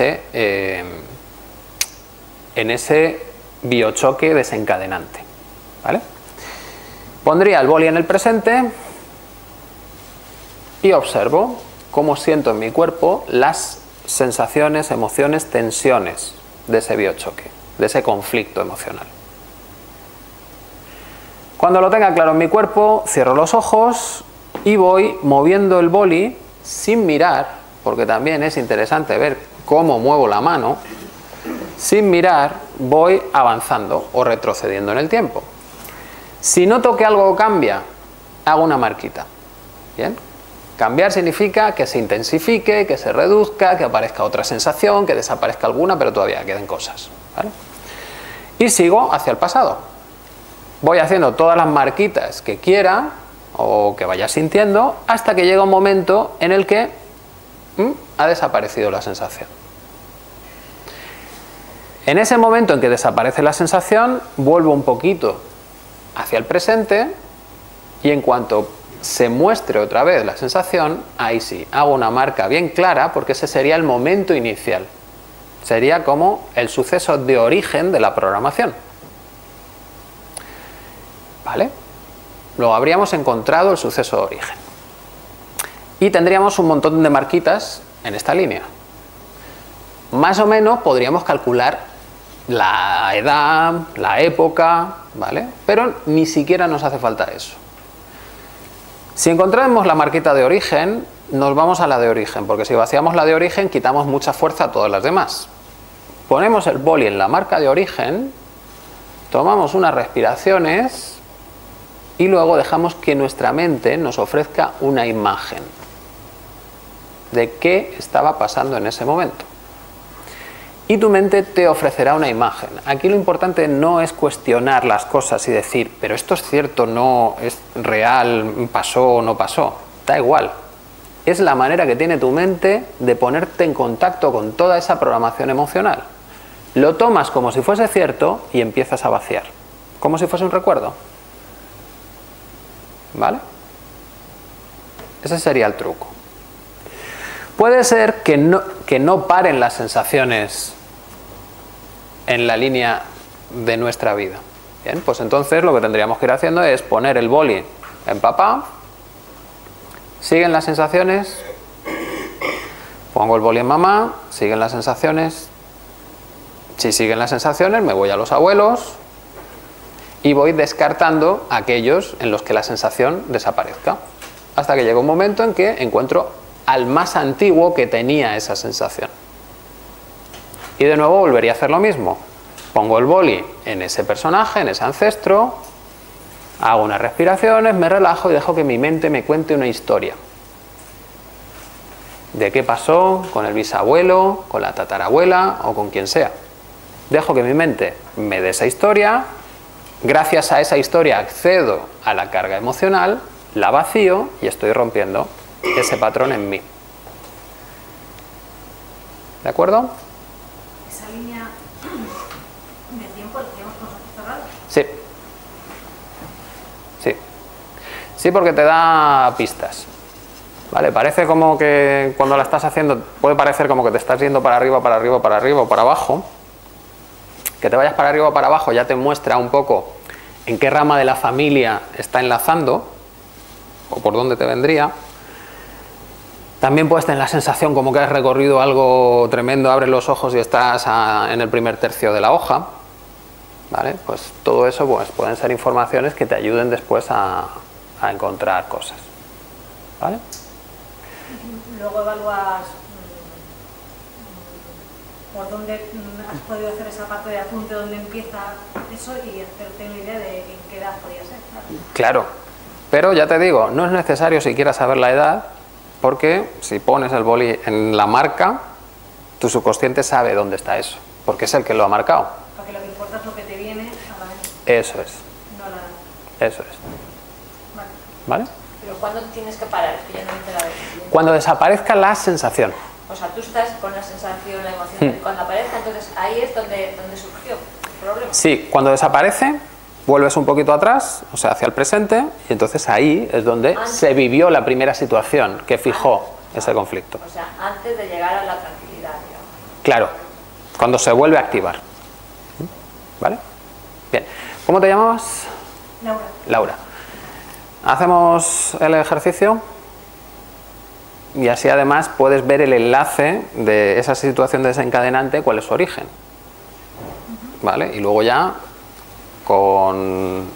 ese biochoque desencadenante. ¿Vale? Pondría el boli en el presente y observo cómo siento en mi cuerpo las sensaciones, emociones, tensiones de ese biochoque, de ese conflicto emocional. Cuando lo tenga claro en mi cuerpo, cierro los ojos y voy moviendo el boli sin mirar, porque también es interesante ver cómo muevo la mano, sin mirar voy avanzando o retrocediendo en el tiempo. Si noto que algo cambia, hago una marquita. ¿Bien? Cambiar significa que se intensifique, que se reduzca, que aparezca otra sensación, que desaparezca alguna, pero todavía queden cosas. ¿Vale? Y sigo hacia el pasado. Voy haciendo todas las marquitas que quiera o que vaya sintiendo hasta que llega un momento en el que ha desaparecido la sensación. En ese momento en que desaparece la sensación, vuelvo un poquito hacia el presente y en cuanto se muestre otra vez la sensación, ahí sí, hago una marca bien clara porque ese sería el momento inicial. Sería como el suceso de origen de la programación. ¿Vale? Luego habríamos encontrado el suceso de origen. Y tendríamos un montón de marquitas en esta línea. Más o menos podríamos calcular la edad, la época, ¿vale? Pero ni siquiera nos hace falta eso. Si encontramos la marquita de origen, nos vamos a la de origen, porque si vaciamos la de origen, quitamos mucha fuerza a todas las demás. Ponemos el boli en la marca de origen, tomamos unas respiraciones y luego dejamos que nuestra mente nos ofrezca una imagen de qué estaba pasando en ese momento. Y tu mente te ofrecerá una imagen. Aquí lo importante no es cuestionar las cosas y decir, pero esto es cierto, no es real, pasó o no pasó. Da igual. Es la manera que tiene tu mente de ponerte en contacto con toda esa programación emocional. Lo tomas como si fuese cierto y empiezas a vaciar. Como si fuese un recuerdo. ¿Vale? Ese sería el truco. Puede ser que no paren las sensaciones en la línea de nuestra vida. Bien, pues entonces lo que tendríamos que ir haciendo es poner el boli en papá. Siguen las sensaciones. Pongo el boli en mamá. Siguen las sensaciones. Si siguen las sensaciones, me voy a los abuelos y voy descartando aquellos en los que la sensación desaparezca, hasta que llega un momento en que encuentro al más antiguo que tenía esa sensación. Y de nuevo volvería a hacer lo mismo. Pongo el boli en ese personaje, en ese ancestro, hago unas respiraciones, me relajo y dejo que mi mente me cuente una historia. De qué pasó con el bisabuelo, con la tatarabuela o con quien sea. Dejo que mi mente me dé esa historia, gracias a esa historia accedo a la carga emocional, la vacío y estoy rompiendo ese patrón en mí. ¿De acuerdo? ¿Esa línea de tiempo la tenemos con los ojos cerrados? Sí. Sí. Sí, porque te da pistas. Vale, parece como que cuando la estás haciendo, puede parecer como que te estás yendo para arriba, para arriba, para arriba o para abajo. Que te vayas para arriba o para abajo ya te muestra un poco en qué rama de la familia está enlazando o por dónde te vendría. También puedes tener la sensación como que has recorrido algo tremendo, abres los ojos y estás en el primer tercio de la hoja. ¿Vale? Pues todo eso pues, pueden ser informaciones que te ayuden después a encontrar cosas. ¿Vale? Luego evalúas por dónde has podido hacer esa parte de apunte, dónde empieza eso y hacerte una idea de en qué edad podría ser. Claro, pero ya te digo, no es necesario siquiera saber la edad, porque si pones el boli en la marca, tu subconsciente sabe dónde está eso, porque es el que lo ha marcado. Porque lo que importa es lo que te viene a la mente. Eso es. No la edad. Eso es. Vale. ¿Vale? Pero ¿cuándo tienes que parar? Es que ya no me enteraba. Cuando desaparezca la sensación. O sea, tú estás con la sensación, la emoción, cuando aparece, entonces ahí es donde surgió el problema. Sí, cuando desaparece, vuelves un poquito atrás, o sea, hacia el presente, y entonces ahí es donde se vivió la primera situación que fijó ese conflicto. O sea, antes de llegar a la tranquilidad, digamos. Claro, cuando se vuelve a activar. ¿Vale? Bien. ¿Cómo te llamabas? Laura. Laura. ¿Hacemos el ejercicio? Y así además puedes ver el enlace de esa situación desencadenante, cuál es su origen. ¿Vale? Y luego ya, con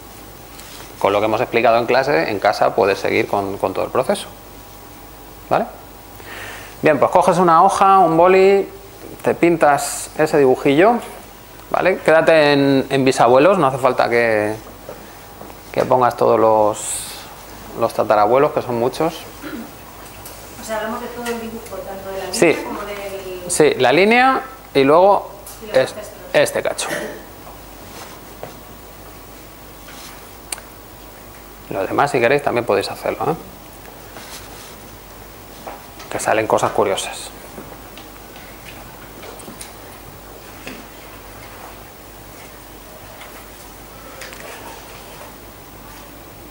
lo que hemos explicado en clase, en casa puedes seguir con todo el proceso. ¿Vale? Bien, pues coges una hoja, un boli, te pintas ese dibujillo. ¿Vale? Quédate en bisabuelos, no hace falta que pongas todos los tatarabuelos, que son muchos. O sea, hablamos de todo el dibujo, tanto de la línea sí, como del... Sí, la línea y luego este cacho. Los demás, si queréis, también podéis hacerlo, ¿eh? Que salen cosas curiosas.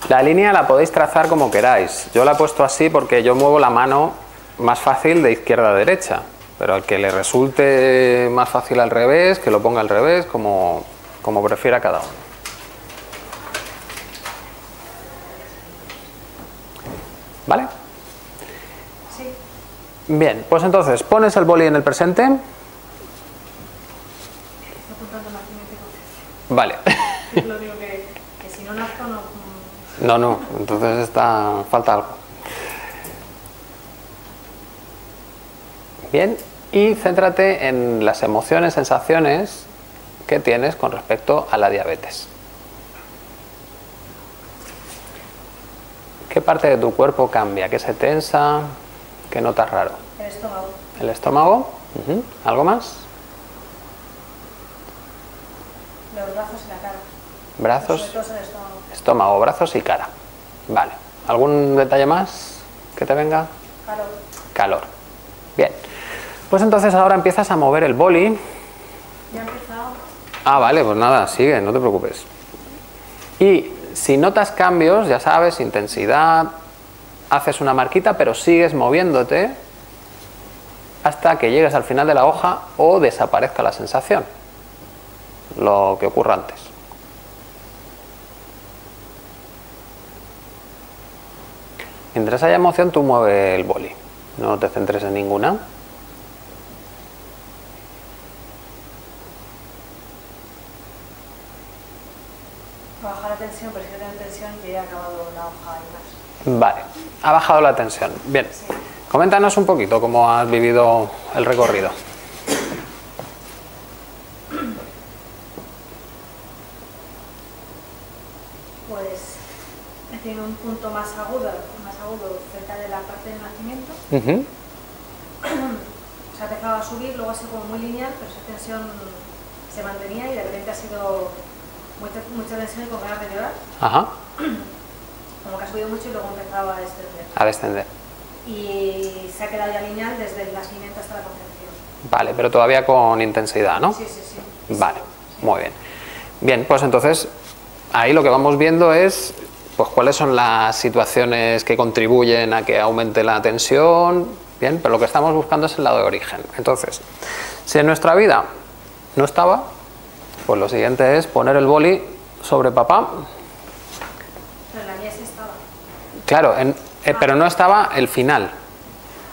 La línea la podéis trazar como queráis. Yo la he puesto así porque yo muevo la mano más fácil de izquierda a derecha. Pero al que le resulte más fácil al revés, que lo ponga al revés, como prefiera cada uno. ¿Vale? Sí. Bien, pues entonces pones el boli en el presente. Vale. Lo digo que si no nazco no... No, entonces falta algo. Bien, y céntrate en las emociones, sensaciones que tienes con respecto a la diabetes. ¿Qué parte de tu cuerpo cambia? ¿Qué se tensa? ¿Qué notas raro? El estómago. ¿El estómago? ¿Algo más? Los brazos y la cara. ¿Brazos? Sobre todo el estómago. Estómago, brazos y cara. Vale. ¿Algún detalle más que te venga? Calor. Calor. Bien. Pues entonces ahora empiezas a mover el boli. Ya he empezado. Ah, vale, pues nada, sigue, no te preocupes. Y Si notas cambios, ya sabes, intensidad, haces una marquita, pero sigues moviéndote hasta que llegues al final de la hoja o desaparezca la sensación, lo que ocurra antes. Mientras haya emoción, tú mueve el boli, no te centres en ninguna. Baja la tensión, pero si no tengo tensión, ya he acabado la hoja y más. Vale, ha bajado la tensión. Bien, sí. Coméntanos un poquito cómo has vivido el recorrido. Pues he tenido un punto más agudo cerca de la parte del nacimiento. Se ha empezado a subir, luego ha sido como muy lineal, pero esa tensión se mantenía y de repente ha sido mucha tensión y con ganas de llorar. Ajá. Como que ha subido mucho y luego empezaba a descender. A descender. Y se ha quedado ya lineal desde el nacimiento hasta la concepción. Vale, pero todavía con intensidad, ¿no? Sí, sí, sí. Vale, sí. Muy bien. Bien, pues entonces ahí lo que vamos viendo es pues cuáles son las situaciones que contribuyen a que aumente la tensión, bien, pero lo que estamos buscando es el lado de origen. Entonces, si en nuestra vida no estaba, pues lo siguiente es poner el boli sobre papá. Pero la mía sí estaba. Claro, pero no estaba el final.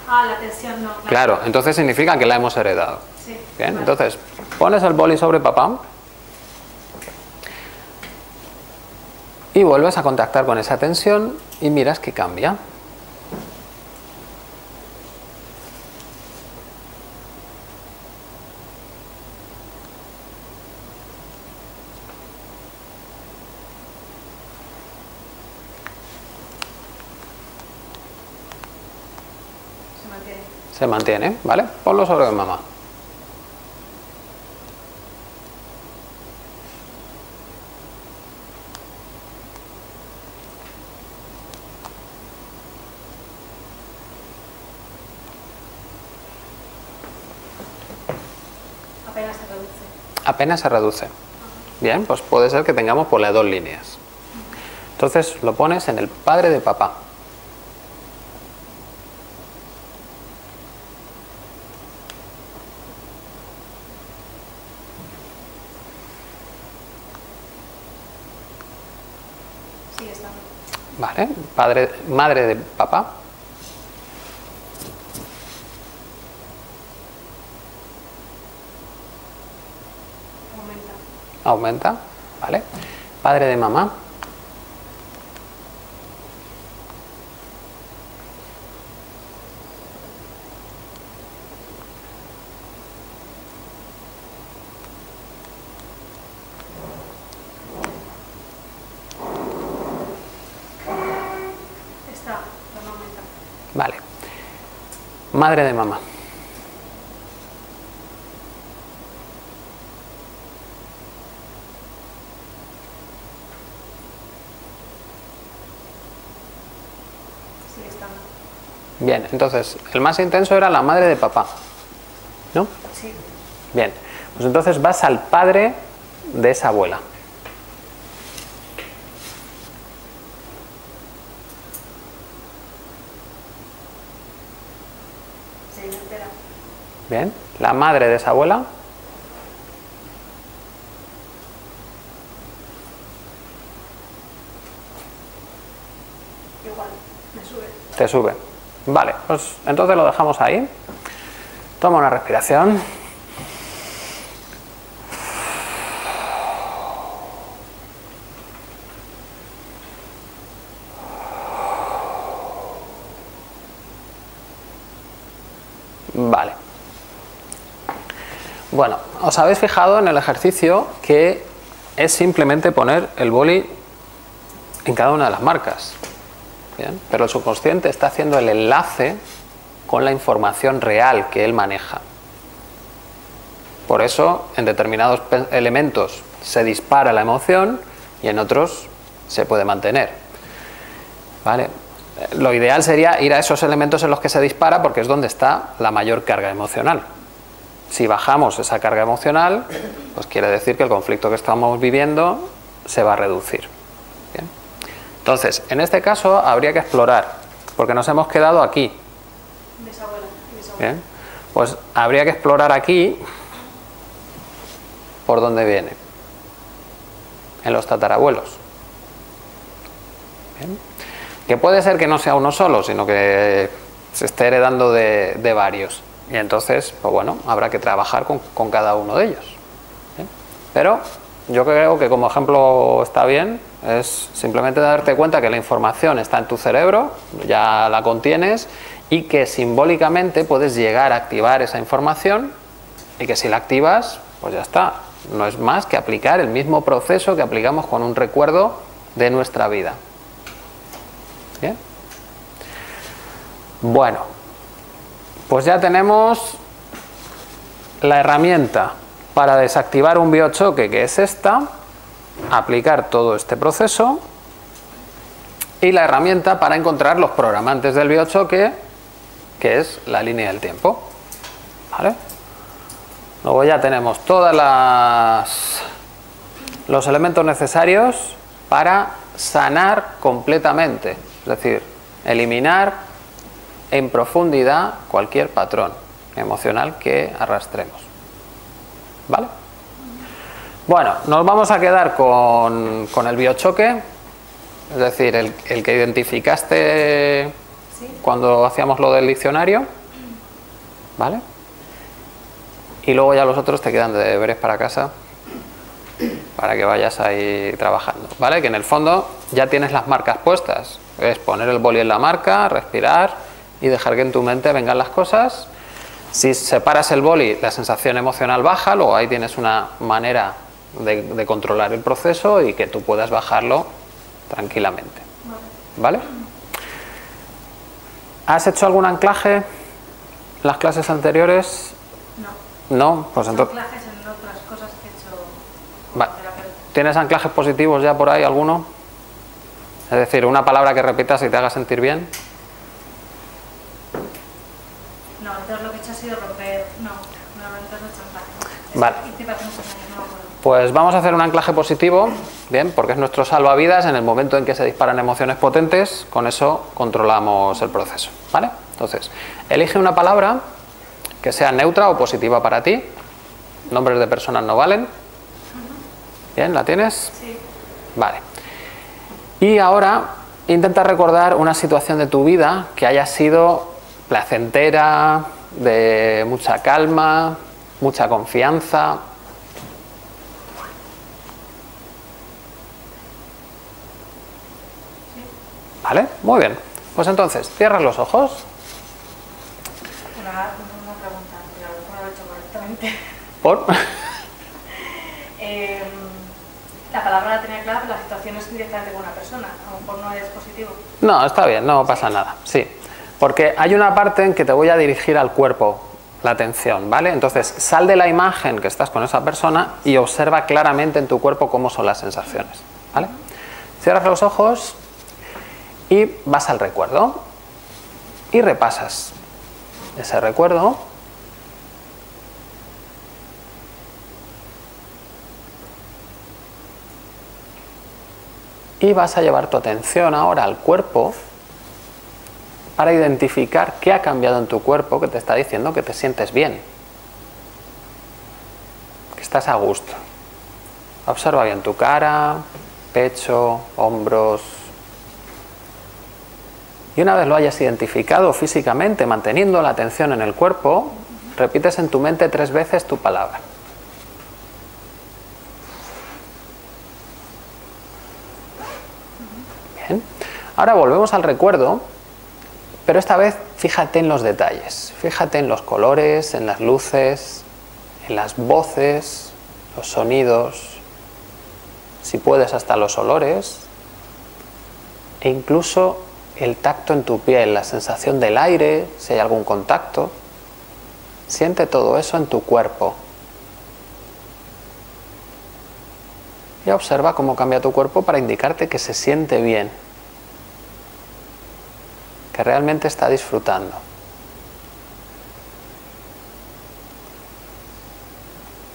Ah, la tensión no. Claro, entonces significa que la hemos heredado. Sí. Bien, vale. Entonces, pones el boli sobre papá y vuelves a contactar con esa tensión y miras que cambia. Se mantiene. Se mantiene, ¿vale? Ponlo sobre mamá. Apenas se reduce. Apenas se reduce. Bien, pues puede ser que tengamos por las dos líneas. Entonces lo pones en el padre de papá. Sí, está bien. Vale, madre de papá. Aumenta, ¿vale? Padre de mamá. Está, no aumenta. Vale. Madre de mamá. Bien, entonces, el más intenso era la madre de papá, ¿no? Sí. Bien, pues entonces vas al padre de esa abuela. Sí, me espera. Bien, la madre de esa abuela. Igual, me sube. Te sube. Vale, pues entonces lo dejamos ahí. Toma una respiración. Vale. Bueno, os habéis fijado en el ejercicio que es simplemente poner el boli en cada una de las marcas. Bien, pero el subconsciente está haciendo el enlace con la información real que él maneja. Por eso, en determinados elementos se dispara la emoción y en otros se puede mantener. ¿Vale? Lo ideal sería ir a esos elementos en los que se dispara porque es donde está la mayor carga emocional. Si bajamos esa carga emocional, pues quiere decir que el conflicto que estamos viviendo se va a reducir. Bien. Entonces, en este caso habría que explorar, porque nos hemos quedado aquí. Bien, pues habría que explorar aquí por dónde viene, en los tatarabuelos. Bien. Que puede ser que no sea uno solo, sino que se esté heredando de varios. Y entonces, pues bueno, habrá que trabajar con cada uno de ellos. Bien. Pero yo creo que como ejemplo está bien, es simplemente darte cuenta que la información está en tu cerebro, ya la contienes, y que simbólicamente puedes llegar a activar esa información, y que si la activas, pues ya está. No es más que aplicar el mismo proceso que aplicamos con un recuerdo de nuestra vida. ¿Bien? Bueno, pues ya tenemos la herramienta para desactivar un biochoque, que es esta, aplicar todo este proceso, y la herramienta para encontrar los programantes del biochoque, que es la línea del tiempo. ¿Vale? Luego ya tenemos todas los elementos necesarios para sanar completamente, es decir, eliminar en profundidad cualquier patrón emocional que arrastremos. ¿Vale? Bueno, nos vamos a quedar con el biochoque, es decir, el que identificaste cuando hacíamos lo del diccionario, ¿vale? Y luego ya los otros te quedan de deberes para casa, para que vayas ahí trabajando, ¿vale? Que en el fondo ya tienes las marcas puestas. Es poner el boli en la marca, respirar y dejar que en tu mente vengan las cosas. Si separas el boli, la sensación emocional baja, luego ahí tienes una manera de controlar el proceso y que tú puedas bajarlo tranquilamente, ¿vale? ¿Has hecho algún anclaje en las clases anteriores? No. No, pues entonces. Anclajes en otras cosas que he hecho como terapeuta. ¿Tienes anclajes positivos ya por ahí, alguno? Es decir, una palabra que repitas y te haga sentir bien. No, entonces lo que he hecho ha sido romper. No, entonces no he hecho anclaje. Vale. Pues vamos a hacer un anclaje positivo, bien, porque es nuestro salvavidas en el momento en que se disparan emociones potentes. Con eso controlamos el proceso, ¿vale? Entonces, elige una palabra que sea neutra o positiva para ti. Nombres de personas no valen. ¿Bien? ¿La tienes? Sí. Vale. Y ahora intenta recordar una situación de tu vida que haya sido placentera, de mucha calma, mucha confianza. ¿Vale? Muy bien. Pues entonces, cierras los ojos. ¿Por? La palabra la tenía clara, pero la situación es directamente con una persona, a lo mejor no es positivo. No, está bien, no pasa nada, sí. Porque hay una parte en que te voy a dirigir al cuerpo la atención, ¿vale? Entonces, sal de la imagen que estás con esa persona y observa claramente en tu cuerpo cómo son las sensaciones, ¿vale? Cierras los ojos y vas al recuerdo y repasas ese recuerdo. Y vas a llevar tu atención ahora al cuerpo para identificar qué ha cambiado en tu cuerpo que te está diciendo que te sientes bien, que estás a gusto. Observa bien tu cara, pecho, hombros. Y una vez lo hayas identificado físicamente, manteniendo la atención en el cuerpo, repites en tu mente 3 veces tu palabra. Ahora volvemos al recuerdo, pero esta vez fíjate en los detalles, fíjate en los colores, en las luces, en las voces, los sonidos, si puedes hasta los olores, e incluso el tacto en tu piel, la sensación del aire, si hay algún contacto. Siente todo eso en tu cuerpo. Y observa cómo cambia tu cuerpo para indicarte que se siente bien, que realmente está disfrutando.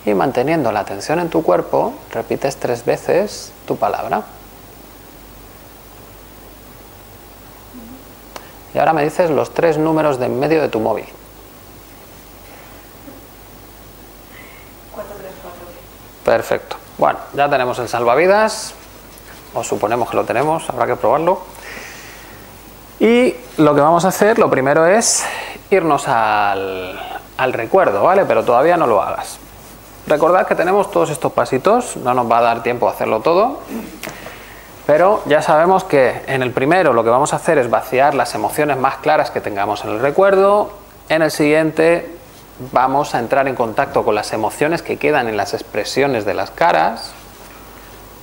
Y manteniendo la atención en tu cuerpo, repites 3 veces tu palabra. Y ahora me dices los tres números de en medio de tu móvil. 434. Perfecto. Bueno, ya tenemos el salvavidas. O suponemos que lo tenemos, habrá que probarlo. Y lo que vamos a hacer, lo primero es irnos al recuerdo, ¿vale? Pero todavía no lo hagas. Recordad que tenemos todos estos pasitos, no nos va a dar tiempo a hacerlo todo. Pero ya sabemos que en el primero lo que vamos a hacer es vaciar las emociones más claras que tengamos en el recuerdo. En el siguiente vamos a entrar en contacto con las emociones que quedan en las expresiones de las caras.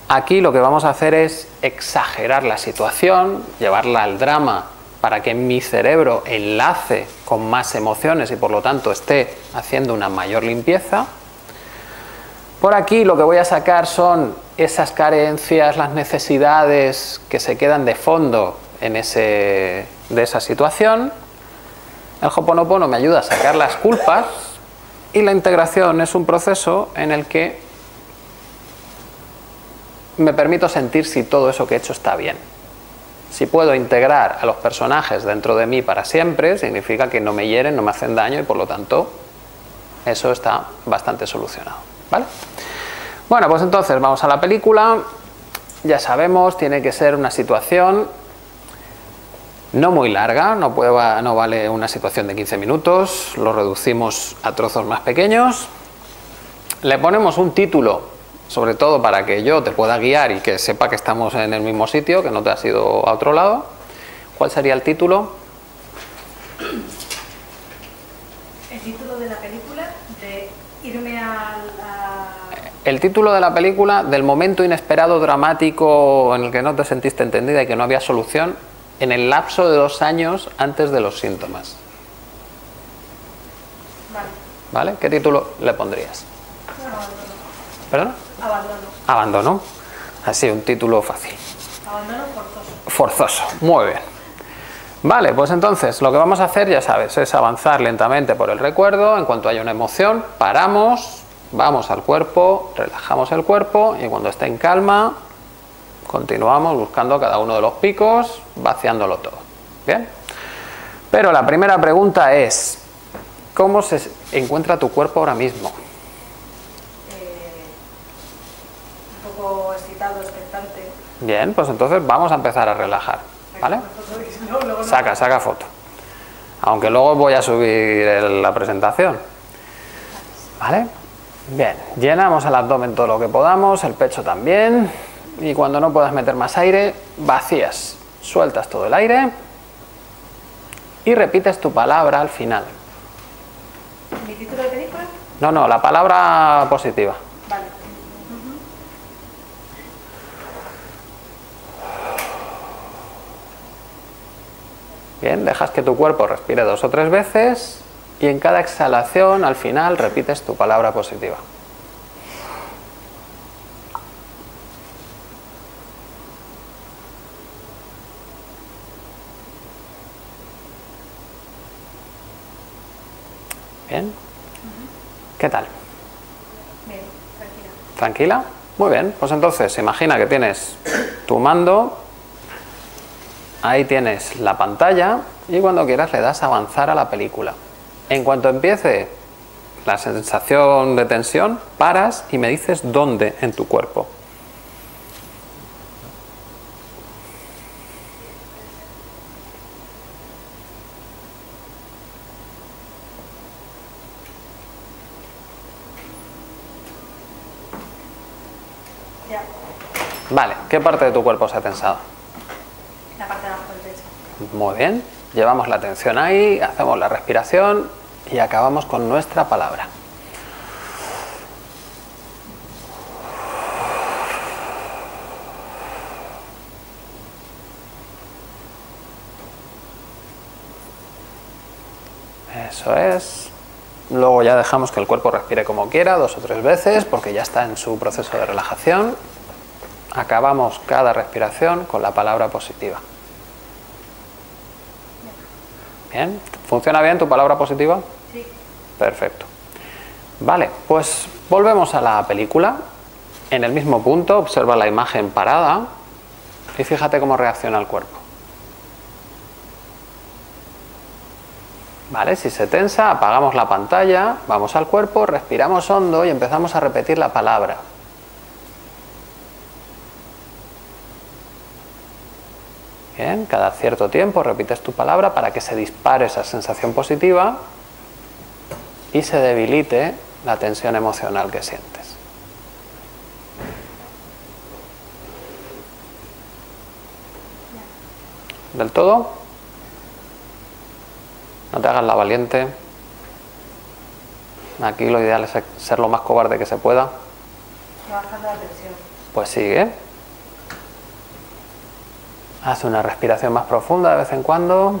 Aquí lo que vamos a hacer es exagerar la situación, llevarla al drama para que mi cerebro enlace con más emociones y por lo tanto esté haciendo una mayor limpieza. Por aquí lo que voy a sacar son esas carencias, las necesidades que se quedan de fondo de esa situación. El ho'oponopono me ayuda a sacar las culpas y la integración es un proceso en el que me permito sentir si todo eso que he hecho está bien. Si puedo integrar a los personajes dentro de mí para siempre, significa que no me hieren, no me hacen daño y por lo tanto eso está bastante solucionado, ¿vale? Bueno, pues entonces vamos a la película. Ya sabemos, tiene que ser una situación no muy larga, no vale una situación de 15 minutos, lo reducimos a trozos más pequeños. Le ponemos un título, sobre todo para que yo te pueda guiar y que sepa que estamos en el mismo sitio, que no te has ido a otro lado. ¿Cuál sería el título? El título de la película, de irme El título de la película, del momento inesperado, dramático, en el que no te sentiste entendida y que no había solución, en el lapso de 2 años antes de los síntomas. Vale. ¿Vale? ¿Qué título le pondrías? ¿Perdón? Abandono. Abandono. Así, un título fácil. Abandono forzoso. Forzoso. Muy bien. Vale, pues entonces lo que vamos a hacer, ya sabes, es avanzar lentamente por el recuerdo. En cuanto haya una emoción, paramos, vamos al cuerpo, relajamos el cuerpo y cuando esté en calma, continuamos buscando cada uno de los picos, vaciándolo todo. ¿Bien? Pero la primera pregunta es, ¿cómo se encuentra tu cuerpo ahora mismo? Excitado, expectante. Bien, pues entonces vamos a empezar a relajar, ¿vale? Saca foto. Aunque luego voy a subir la presentación, ¿vale? Bien, llenamos el abdomen todo lo que podamos, el pecho también, y cuando no puedas meter más aire, vacías, sueltas todo el aire y repites tu palabra al final. ¿Mi título de película? No, la palabra positiva. Vale. Bien, dejas que tu cuerpo respire 2 o 3 veces y en cada exhalación al final repites tu palabra positiva. Bien. ¿Qué tal? Bien, tranquila. ¿Tranquila? Muy bien. Pues entonces, imagina que tienes tu mando. Ahí tienes la pantalla y cuando quieras le das a avanzar a la película. En cuanto empiece la sensación de tensión, paras y me dices dónde en tu cuerpo. Ya. Vale, ¿qué parte de tu cuerpo se ha tensado? Muy bien, llevamos la atención ahí, hacemos la respiración y acabamos con nuestra palabra. Eso es. Luego ya dejamos que el cuerpo respire como quiera, 2 o 3 veces, porque ya está en su proceso de relajación. Acabamos cada respiración con la palabra positiva. Bien. ¿Funciona bien tu palabra positiva? Sí. Perfecto. Vale, pues volvemos a la película. En el mismo punto, observa la imagen parada y fíjate cómo reacciona el cuerpo. ¿Vale? Si se tensa, apagamos la pantalla, vamos al cuerpo, respiramos hondo y empezamos a repetir la palabra. Bien, cada cierto tiempo repites tu palabra para que se dispare esa sensación positiva y se debilite la tensión emocional que sientes. ¿Del todo? No te hagas la valiente. Aquí lo ideal es ser lo más cobarde que se pueda. Trabajando la tensión. Pues sigue. Haz una respiración más profunda de vez en cuando.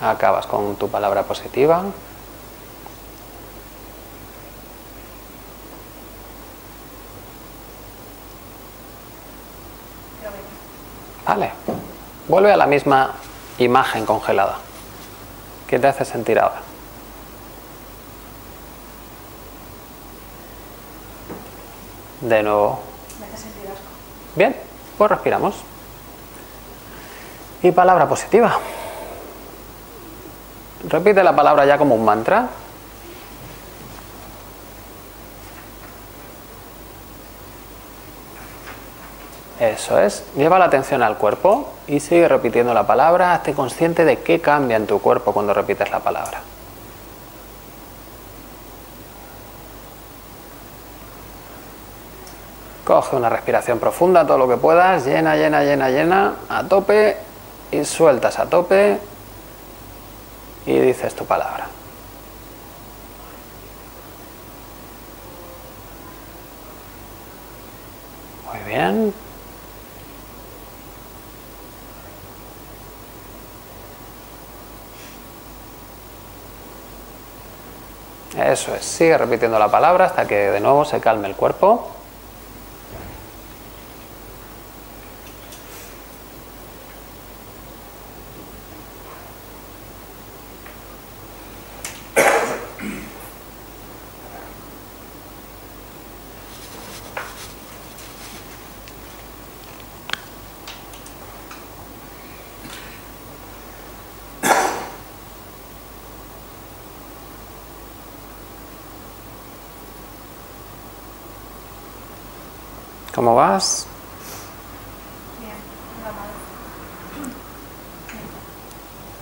Acabas con tu palabra positiva. Vale. Vuelve a la misma imagen congelada. ¿Qué te hace sentir ahora? De nuevo. Me hace sentir asco. Bien, pues respiramos. Y palabra positiva. Repite la palabra ya como un mantra. Eso es. Lleva la atención al cuerpo y sigue repitiendo la palabra. Hazte consciente de qué cambia en tu cuerpo cuando repites la palabra. Coge una respiración profunda, todo lo que puedas. Llena, llena, llena, llena. A tope. Y sueltas a tope. Y dices tu palabra. Muy bien. Eso es, sigue repitiendo la palabra hasta que de nuevo se calme el cuerpo. ¿Cómo vas? Bien.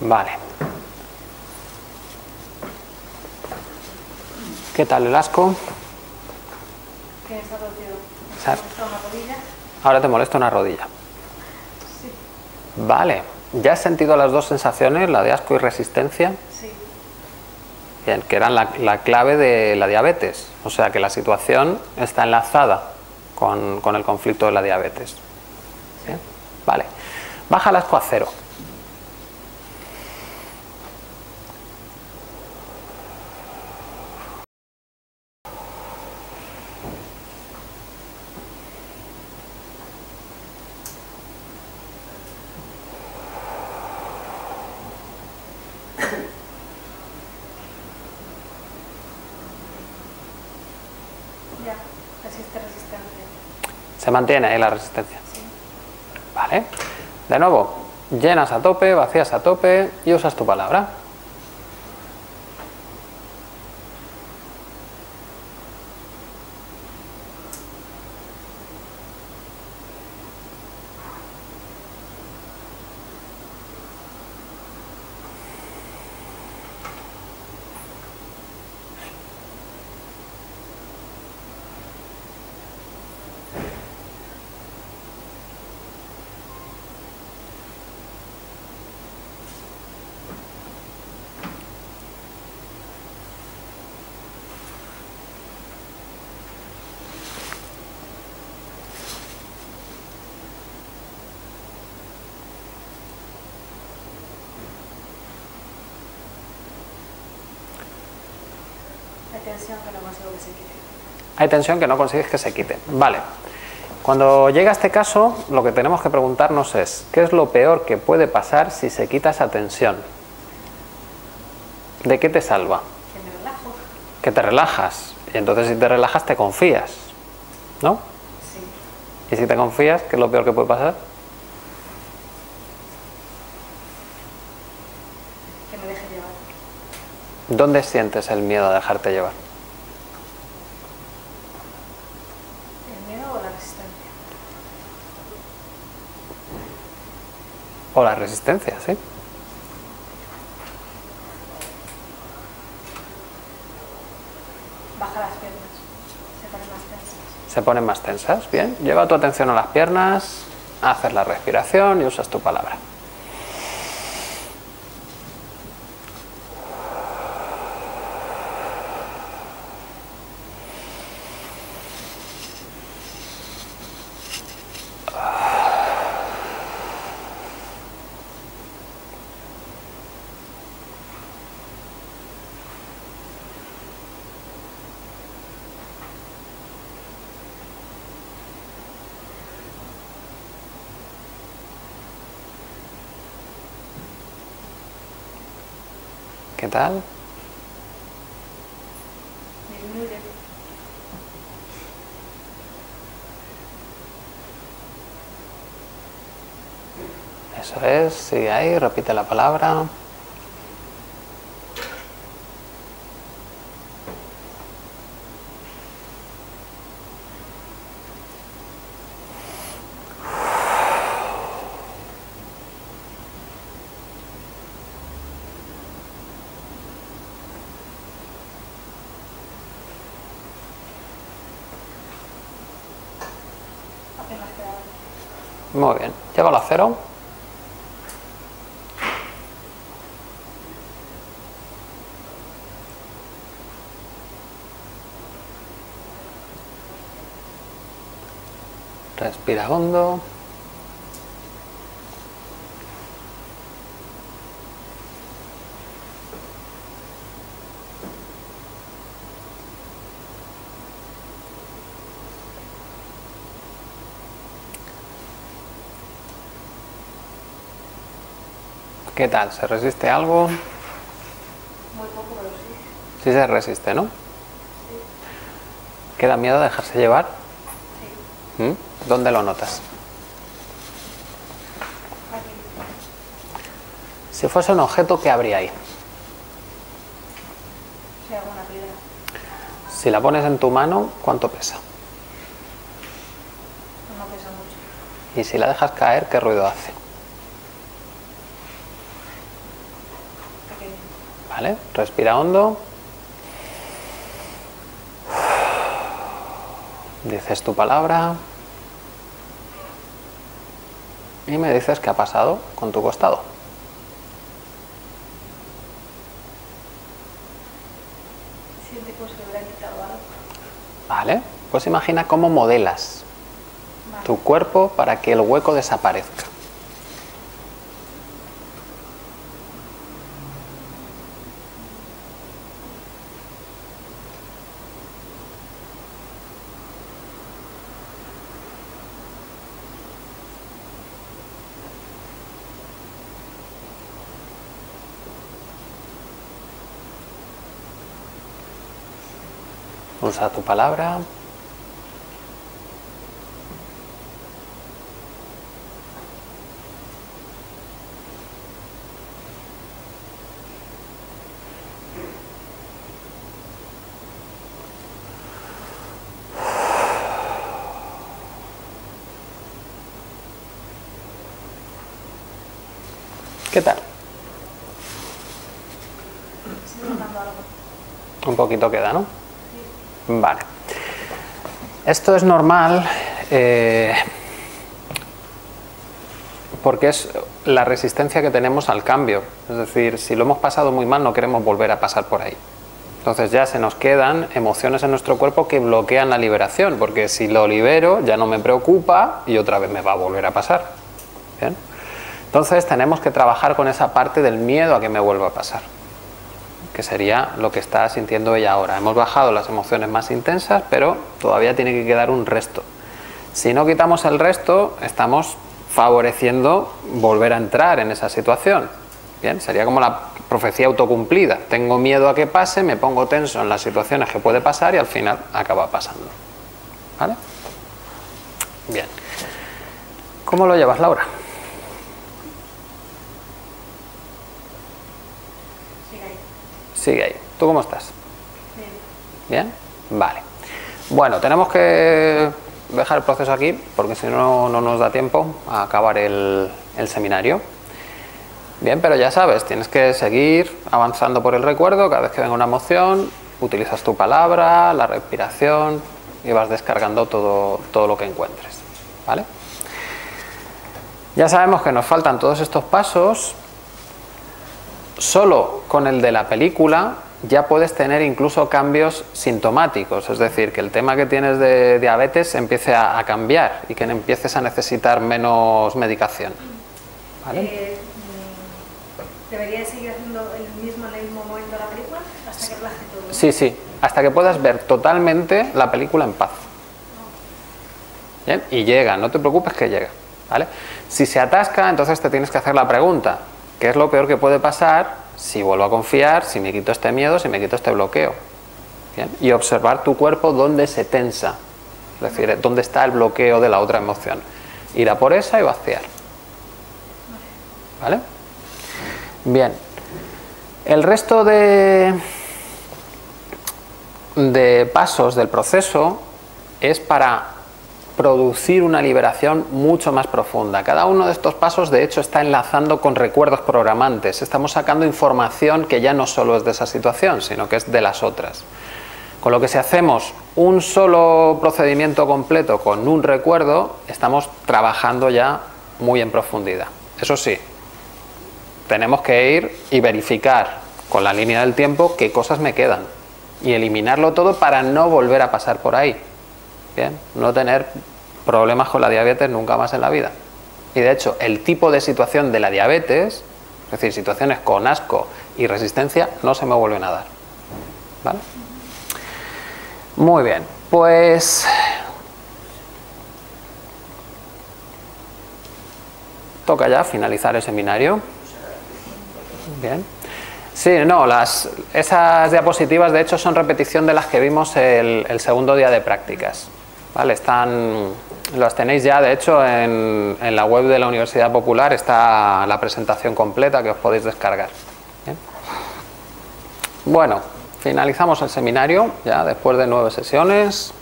Vale. ¿Qué tal el asco? Que está torcido. ¿Me molesta una rodilla? Ahora te molesta una rodilla. Sí. Vale. ¿Ya has sentido las dos sensaciones, la de asco y resistencia? Sí. Bien, que eran la clave de la diabetes. O sea que la situación está enlazada con el conflicto de la diabetes. ¿Sí? Vale. Baja el asco a 0. Ya, existe resistencia. Se mantiene ahí la resistencia. Sí. Vale. De nuevo, llenas a tope, vacías a tope y usas tu palabra. Hay tensión que no consigo que se quite. Hay tensión que no consigues que se quite. Vale. Cuando llega este caso, lo que tenemos que preguntarnos es, ¿qué es lo peor que puede pasar si se quita esa tensión? ¿De qué te salva? Que me relajo. Que te relajas. Y entonces si te relajas te confías, ¿no? Sí. Y si te confías, ¿qué es lo peor que puede pasar? que me deje llevar. ¿Dónde sientes el miedo a dejarte llevar? ¿El miedo o la resistencia? O la resistencia, sí. Baja las piernas, se ponen más tensas. Se ponen más tensas, bien. Lleva tu atención a las piernas, haces la respiración y usas tu palabra. ¿Qué tal? Disminuye. Eso es, sigue ahí, repite la palabra. Muy bien, llévalo a cero. Respira hondo. ¿Qué tal? ¿Se resiste algo? Muy poco, pero sí. Sí se resiste, ¿no? Sí. ¿Queda miedo a dejarse llevar? Sí. ¿Dónde lo notas? Aquí. Si fuese un objeto, ¿qué habría ahí? Sí, alguna piedra. Si la pones en tu mano, ¿cuánto pesa? No pesa mucho. Y si la dejas caer, ¿qué ruido hace? ¿Vale? Respira hondo. Dices tu palabra. Y me dices qué ha pasado con tu costado. Siente como si me hubiera quitado algo. Vale. Pues imagina cómo modelas tu cuerpo para que el hueco desaparezca. Usa tu palabra. ¿Qué tal? Un poquito queda, ¿no? Vale. Esto es normal porque es la resistencia que tenemos al cambio. Es decir, si lo hemos pasado muy mal, no queremos volver a pasar por ahí. Entonces ya se nos quedan emociones en nuestro cuerpo que bloquean la liberación, porque si lo libero ya no me preocupa y otra vez me va a volver a pasar. ¿Bien? Entonces tenemos que trabajar con esa parte del miedo a que me vuelva a pasar, que sería lo que está sintiendo ella ahora. Hemos bajado las emociones más intensas, pero todavía tiene que quedar un resto. Si no quitamos el resto, estamos favoreciendo volver a entrar en esa situación. Bien, sería como la profecía autocumplida. Tengo miedo a que pase, me pongo tenso en las situaciones que puede pasar y al final acaba pasando. ¿Vale? Bien. ¿Cómo lo llevas, Laura? Sigue ahí. ¿Tú cómo estás? Bien. ¿Bien? Vale. Bueno, tenemos que dejar el proceso aquí porque si no, no nos da tiempo a acabar el seminario. Bien, pero ya sabes, tienes que seguir avanzando por el recuerdo. Cada vez que venga una emoción, utilizas tu palabra, la respiración y vas descargando todo lo que encuentres. ¿Vale? Ya sabemos que nos faltan todos estos pasos. Solo con el de la película ya puedes tener incluso cambios sintomáticos, es decir, que el tema que tienes de diabetes empiece a cambiar y que empieces a necesitar menos medicación. ¿Vale? ¿Debería seguir haciendo en el mismo momento la película hasta que relaje todo? Sí, sí, hasta que puedas ver totalmente la película en paz. ¿Bien? Y llega, no te preocupes que llega. ¿Vale? Si se atasca, entonces te tienes que hacer la pregunta, ¿qué es lo peor que puede pasar si vuelvo a confiar, si me quito este miedo, si me quito este bloqueo? ¿Bien? Y observar tu cuerpo dónde se tensa, es decir, dónde está el bloqueo de la otra emoción. Ir a por esa y vaciar. ¿Vale? Bien. El resto de pasos del proceso es para producir una liberación mucho más profunda. Cada uno de estos pasos, de hecho, está enlazando con recuerdos programantes. Estamos sacando información que ya no solo es de esa situación, sino que es de las otras. Con lo que si hacemos un solo procedimiento completo con un recuerdo, estamos trabajando ya muy en profundidad. Eso sí, tenemos que ir y verificar con la línea del tiempo qué cosas me quedan y eliminarlo todo para no volver a pasar por ahí. Bien, no tener problemas con la diabetes nunca más en la vida. Y de hecho, el tipo de situación de la diabetes, es decir, situaciones con asco y resistencia, no se me vuelven a dar. ¿Vale? Muy bien, pues toca ya finalizar el seminario. Bien. Sí, no, esas diapositivas de hecho son repetición de las que vimos el segundo día de prácticas. Vale, las tenéis ya, de hecho, en la web de la Universidad Popular está la presentación completa que os podéis descargar. ¿Bien? Bueno, finalizamos el seminario ya después de 9 sesiones.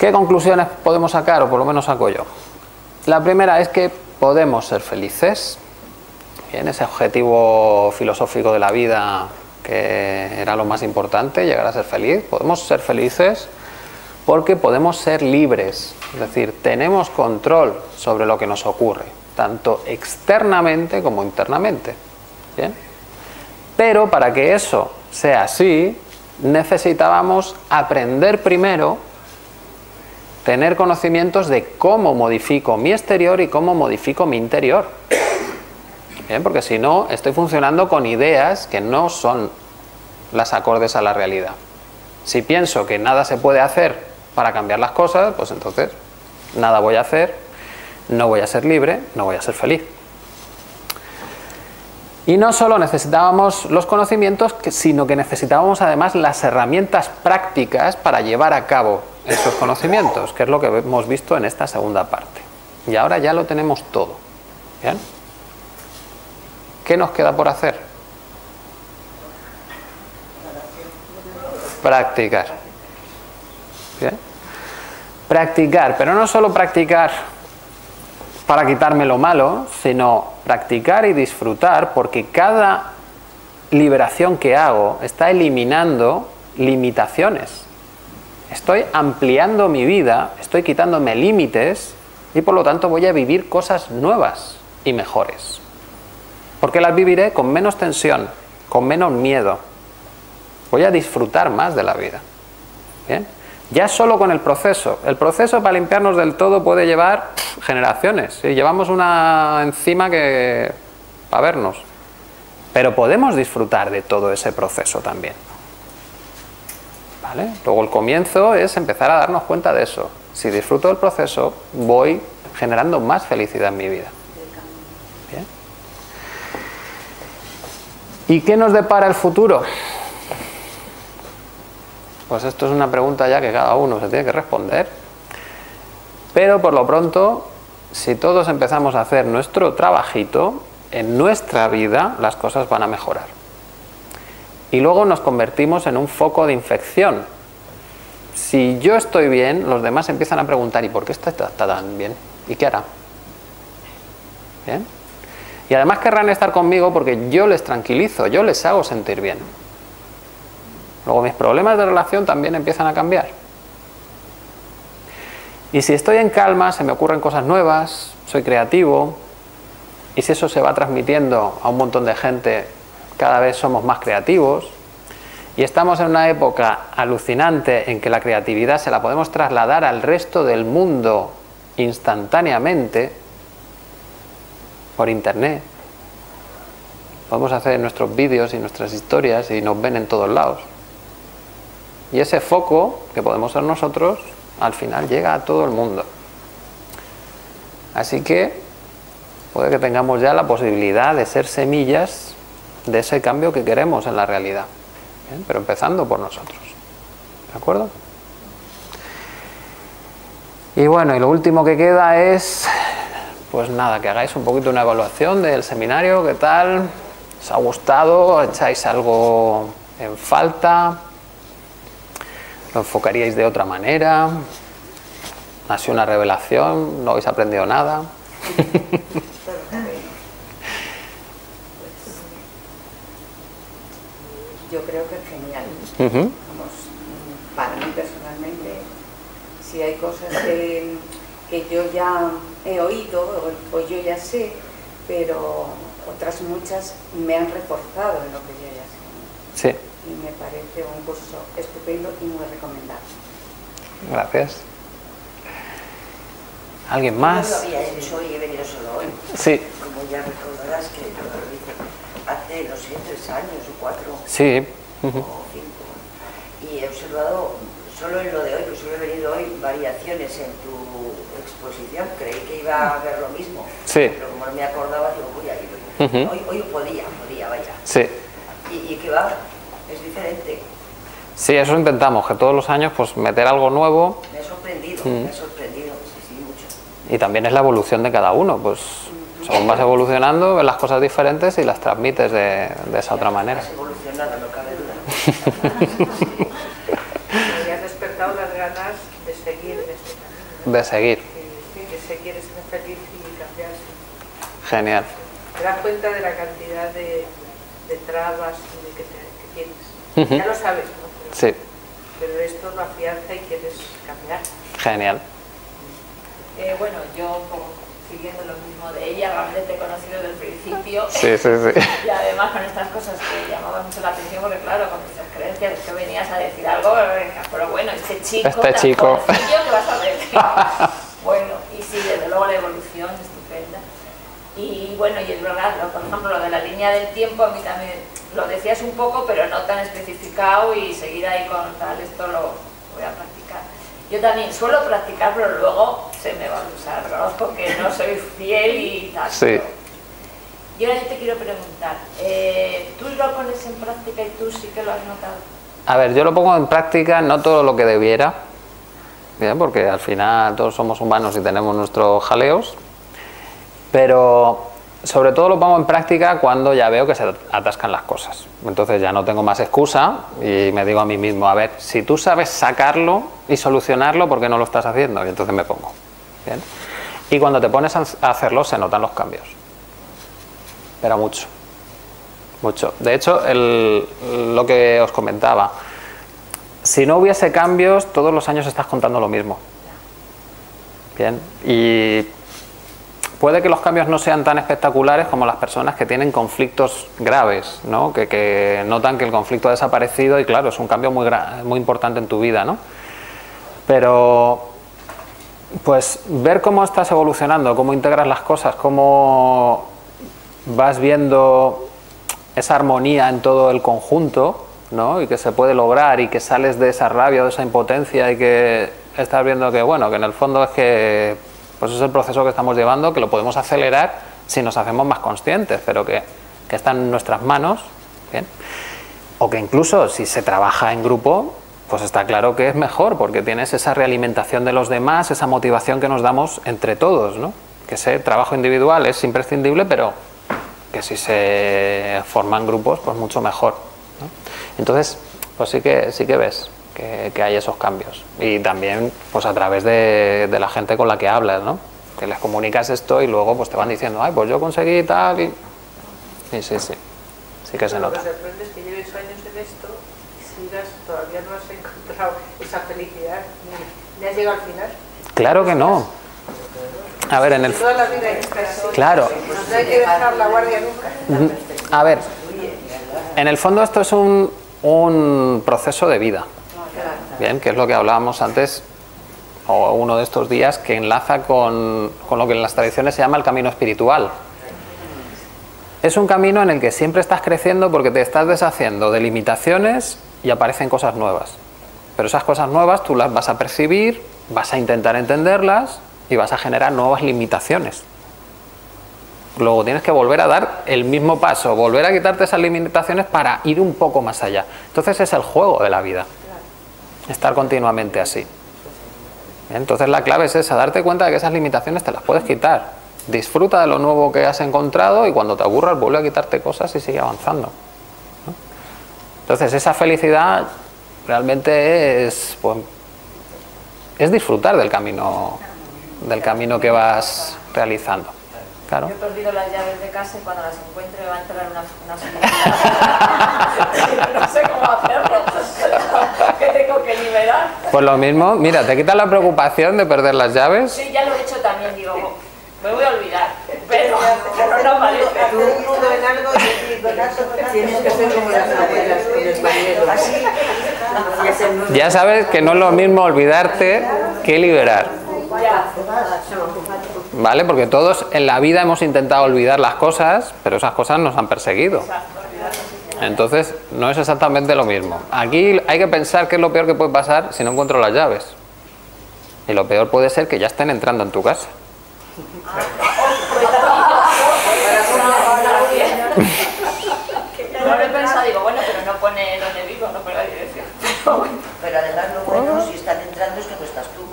¿Qué conclusiones podemos sacar? O por lo menos saco yo. La primera es que podemos ser felices. Bien, ese objetivo filosófico de la vida que era lo más importante, llegar a ser feliz. Podemos ser felices porque podemos ser libres, es decir, tenemos control sobre lo que nos ocurre, tanto externamente como internamente. ¿Bien? Pero para que eso sea así, necesitábamos aprender primero, tener conocimientos de cómo modifico mi exterior y cómo modifico mi interior. Bien, porque si no, estoy funcionando con ideas que no son las acordes a la realidad. Si pienso que nada se puede hacer para cambiar las cosas, pues entonces nada voy a hacer, no voy a ser libre, no voy a ser feliz. Y no solo necesitábamos los conocimientos, sino que necesitábamos además las herramientas prácticas para llevar a cabo esos conocimientos, que es lo que hemos visto en esta segunda parte. Y ahora ya lo tenemos todo. ¿Bien? ¿Qué nos queda por hacer? Practicar. ¿Bien? Practicar, pero no solo practicar para quitarme lo malo, sino practicar y disfrutar, porque cada liberación que hago está eliminando limitaciones. Estoy ampliando mi vida, estoy quitándome límites y por lo tanto voy a vivir cosas nuevas y mejores. Porque las viviré con menos tensión, con menos miedo. Voy a disfrutar más de la vida. ¿Bien? Ya solo con el proceso. El proceso para limpiarnos del todo puede llevar generaciones. ¿Sí? Llevamos una enzima que para vernos. Pero podemos disfrutar de todo ese proceso también. ¿Vale? Luego el comienzo es empezar a darnos cuenta de eso. Si disfruto del proceso, voy generando más felicidad en mi vida. ¿Y qué nos depara el futuro? Pues esto es una pregunta ya que cada uno se tiene que responder. Pero por lo pronto, si todos empezamos a hacer nuestro trabajito, en nuestra vida las cosas van a mejorar. y luego nos convertimos en un foco de infección. Si yo estoy bien, los demás empiezan a preguntar, ¿y por qué esta está tan bien? ¿Y qué hará? ¿Bien? Y además querrán estar conmigo porque yo les tranquilizo, yo les hago sentir bien. Luego mis problemas de relación también empiezan a cambiar. Y si estoy en calma, se me ocurren cosas nuevas, soy creativo, y si eso se va transmitiendo a un montón de gente, cada vez somos más creativos, y estamos en una época alucinante en que la creatividad se la podemos trasladar al resto del mundo instantáneamente, por internet. Podemos hacer nuestros vídeos y nuestras historias y nos ven en todos lados. Y ese foco, que podemos ser nosotros, al final llega a todo el mundo. Así que puede que tengamos ya la posibilidad de ser semillas de ese cambio que queremos en la realidad. ¿Bien? Pero empezando por nosotros. ¿De acuerdo? Y bueno, y lo último que queda es, pues nada, que hagáis un poquito una evaluación del seminario, ¿qué tal? ¿Os ha gustado? ¿Echáis algo en falta? ¿Lo enfocaríais de otra manera? ¿Ha sido una revelación? ¿No habéis aprendido nada? Yo creo que es genial. Vamos, para mí personalmente, si hay cosas que yo ya he oído o yo ya sé, pero otras muchas me han reforzado en lo que yo ya sé. Sí. Y me parece un curso estupendo y muy recomendable. Gracias. ¿Alguien más? Yo lo había hecho y he venido solo hoy. Sí. Como ya recordarás que yo lo hice hace, no sé, 3 años o 4. Sí. O 5. Y he observado, solo en lo de hoy, pues solo he venido hoy, variaciones en tu exposición. Creí que iba a haber lo mismo. Sí. Pero como no me acordaba, digo, voy a ir hoy. Hoy podía, vaya. Sí. ¿Y qué va? Es diferente. Sí, eso intentamos, que todos los años pues meter algo nuevo. Me ha sorprendido, sí, mucho. Y también es la evolución de cada uno, pues según vas evolucionando, ves las cosas diferentes y las transmites de esa otra manera. Has evolucionado, no cabe duda. Me has despertado las ganas de seguir en este camino. De seguir. De seguir, de ser feliz y cambiarse. Genial. Te das cuenta de la cantidad de trabas y de que te... Ya lo sabes, ¿no? Sí. Pero esto lo afianza y quieres cambiar. Genial. Bueno, yo siguiendo lo mismo de ella, realmente te he conocido desde el principio. Sí, sí, sí. Y además con estas cosas que llamaban mucho la atención, porque claro, con nuestras creencias, que venías a decir algo, pero bueno, este chico, ¿qué vas a decir? Bueno, y sí, desde luego la evolución es estupenda. Y bueno, y es verdad, por ejemplo, lo de la línea del tiempo, a mí también lo decías un poco, pero no tan especificado, y seguir ahí con tal, esto lo voy a practicar. Yo también suelo practicar, pero luego se me va a usar, reconozco que no soy fiel y tal. Sí. Y ahora yo te quiero preguntar, ¿tú lo pones en práctica y tú sí que lo has notado? A ver, yo lo pongo en práctica, no todo lo que debiera, bien, porque al final todos somos humanos y tenemos nuestros jaleos, pero sobre todo lo pongo en práctica cuando ya veo que se atascan las cosas. Entonces ya no tengo más excusa y me digo a mí mismo, a ver, si tú sabes sacarlo y solucionarlo, ¿por qué no lo estás haciendo? Y entonces me pongo. ¿Bien? Y cuando te pones a hacerlo se notan los cambios. Pero mucho. Mucho. De hecho, lo que os comentaba, si no hubiese cambios, todos los años estás contando lo mismo. Bien. Y puede que los cambios no sean tan espectaculares como las personas que tienen conflictos graves, ¿no? Que notan que el conflicto ha desaparecido y claro, es un cambio muy importante en tu vida, ¿no? Pero pues ver cómo estás evolucionando, cómo integras las cosas, cómo vas viendo esa armonía en todo el conjunto, ¿no? Y que se puede lograr y que sales de esa rabia o de esa impotencia y que estás viendo que bueno, que en el fondo es que pues es el proceso que estamos llevando, que lo podemos acelerar si nos hacemos más conscientes, pero que está en nuestras manos. ¿Bien? O que incluso si se trabaja en grupo, pues está claro que es mejor, porque tienes esa realimentación de los demás, esa motivación que nos damos entre todos, ¿no? Que ese trabajo individual es imprescindible, pero que si se forman grupos, pues mucho mejor. ¿no? Entonces, pues sí que ves que hay esos cambios. Y también pues a través de la gente con la que hablas, ¿no? Que les comunicas esto y luego pues te van diciendo, ay, pues yo conseguí tal y sí que se nota. Lo que me sorprende es que lleves años en esto y sigas, todavía no has encontrado esa felicidad, ni has llegado al final. Claro que no. A ver, en el... Toda la vida hay personas. Claro. No hay que dejar la guardia nunca. A ver, en el fondo esto es un proceso de vida. Bien, que es lo que hablábamos antes, o uno de estos días, que enlaza con lo que en las tradiciones se llama el camino espiritual. Es un camino en el que siempre estás creciendo porque te estás deshaciendo de limitaciones y aparecen cosas nuevas. Pero esas cosas nuevas tú las vas a percibir, vas a intentar entenderlas y vas a generar nuevas limitaciones. Luego tienes que volver a dar el mismo paso, volver a quitarte esas limitaciones para ir un poco más allá. Entonces es el juego de la vida, estar continuamente así. Entonces la clave es esa, darte cuenta de que esas limitaciones te las puedes quitar. Disfruta de lo nuevo que has encontrado y cuando te aburras vuelve a quitarte cosas y sigue avanzando, ¿no? Entonces esa felicidad realmente es, pues, es disfrutar del camino que vas realizando. Claro. Yo he perdido las llaves de casa y cuando las encuentre va a entrar una seguridad. No sé cómo hacerlo. ¿Qué tengo que liberar? Pues lo mismo, mira, te quitas la preocupación de perder las llaves. Sí, ya lo he hecho también, digo, me voy a olvidar, pero no parece. Tú un nudo en algo y tienes que ser como las abuelas con el pañuelo, así. Ya sabes que no es lo mismo olvidarte que liberar. ¿Vale? Porque todos en la vida hemos intentado olvidar las cosas, pero esas cosas nos han perseguido. Entonces, no es exactamente lo mismo. Aquí hay que pensar qué es lo peor que puede pasar si no encuentro las llaves. Y lo peor puede ser que ya estén entrando en tu casa. No lo he pensado, digo, bueno, pero no pone donde vivo, no pone la dirección. Pero además lo bueno, si están entrando es que no estás tú.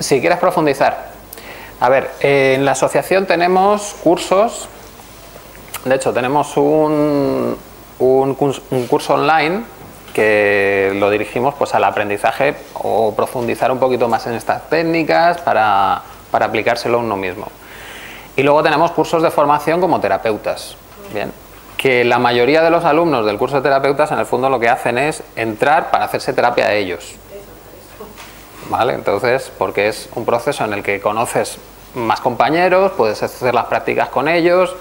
Si quieres profundizar, a ver, en la asociación tenemos cursos, de hecho tenemos un curso online que lo dirigimos pues al aprendizaje o profundizar un poquito más en estas técnicas para aplicárselo a uno mismo. Y luego tenemos cursos de formación como terapeutas, bien, que la mayoría de los alumnos del curso de terapeutas en el fondo lo que hacen es entrar para hacerse terapia a ellos, ¿vale? Entonces, porque es un proceso en el que conoces más compañeros, puedes hacer las prácticas con ellos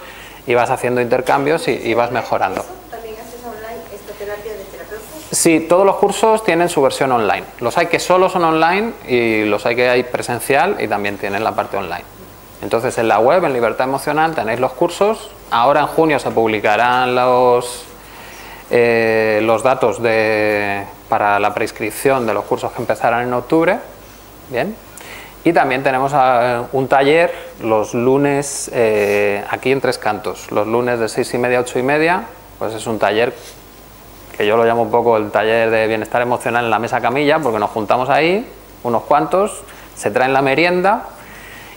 y vas haciendo intercambios y vas mejorando. ¿Eso también haces online, esta terapia de terapeutas? Sí, todos los cursos tienen su versión online. Los hay que solo son online y los hay que hay presencial y también tienen la parte online. Entonces en la web, en Libertad Emocional, tenéis los cursos. Ahora en junio se publicarán los datos para la prescripción de los cursos que empezarán en octubre. Bien. Y también tenemos un taller los lunes, aquí en Tres Cantos, los lunes de 6:30 a 8:30. Pues es un taller que yo lo llamo un poco el taller de bienestar emocional en la mesa camilla, porque nos juntamos ahí, unos cuantos, se traen la merienda.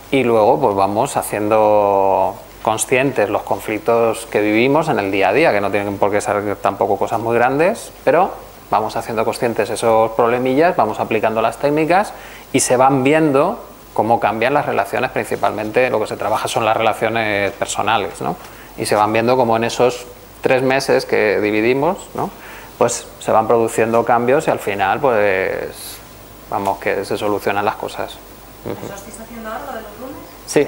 Y luego pues vamos haciendo conscientes los conflictos que vivimos en el día a día, que no tienen por qué ser tampoco cosas muy grandes, pero vamos haciendo conscientes esos problemillas, vamos aplicando las técnicas y se van viendo cómo cambian las relaciones, principalmente lo que se trabaja son las relaciones personales, ¿no? Y se van viendo cómo en esos 3 meses que dividimos, ¿no? Pues se van produciendo cambios y al final pues vamos que se solucionan las cosas. ¿Os estáis haciendo algo de los lunes? Sí.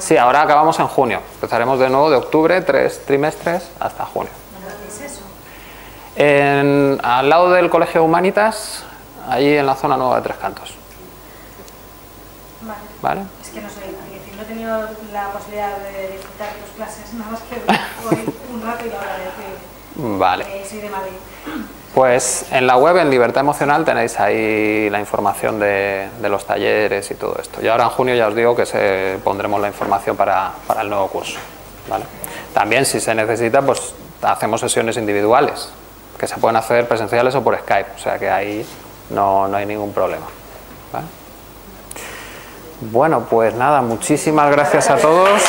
Sí, ahora acabamos en junio. Empezaremos de nuevo de octubre, 3 trimestres, hasta junio. ¿Dónde es eso? Al lado del Colegio Humanitas, ahí en la zona nueva de Tres Cantos. Vale. ¿Vale? Es que no sé, no he tenido la posibilidad de disfrutar de tus clases, nada más que voy un rato y la hora de... Vale. Soy de Madrid. Pues en la web, en Libertad Emocional, tenéis ahí la información de los talleres y todo esto. Y ahora en junio ya os digo que pondremos la información para el nuevo curso, ¿vale? También si se necesita, pues hacemos sesiones individuales, que se pueden hacer presenciales o por Skype. O sea que ahí no hay ningún problema, ¿vale? Bueno, pues nada, muchísimas gracias a todos.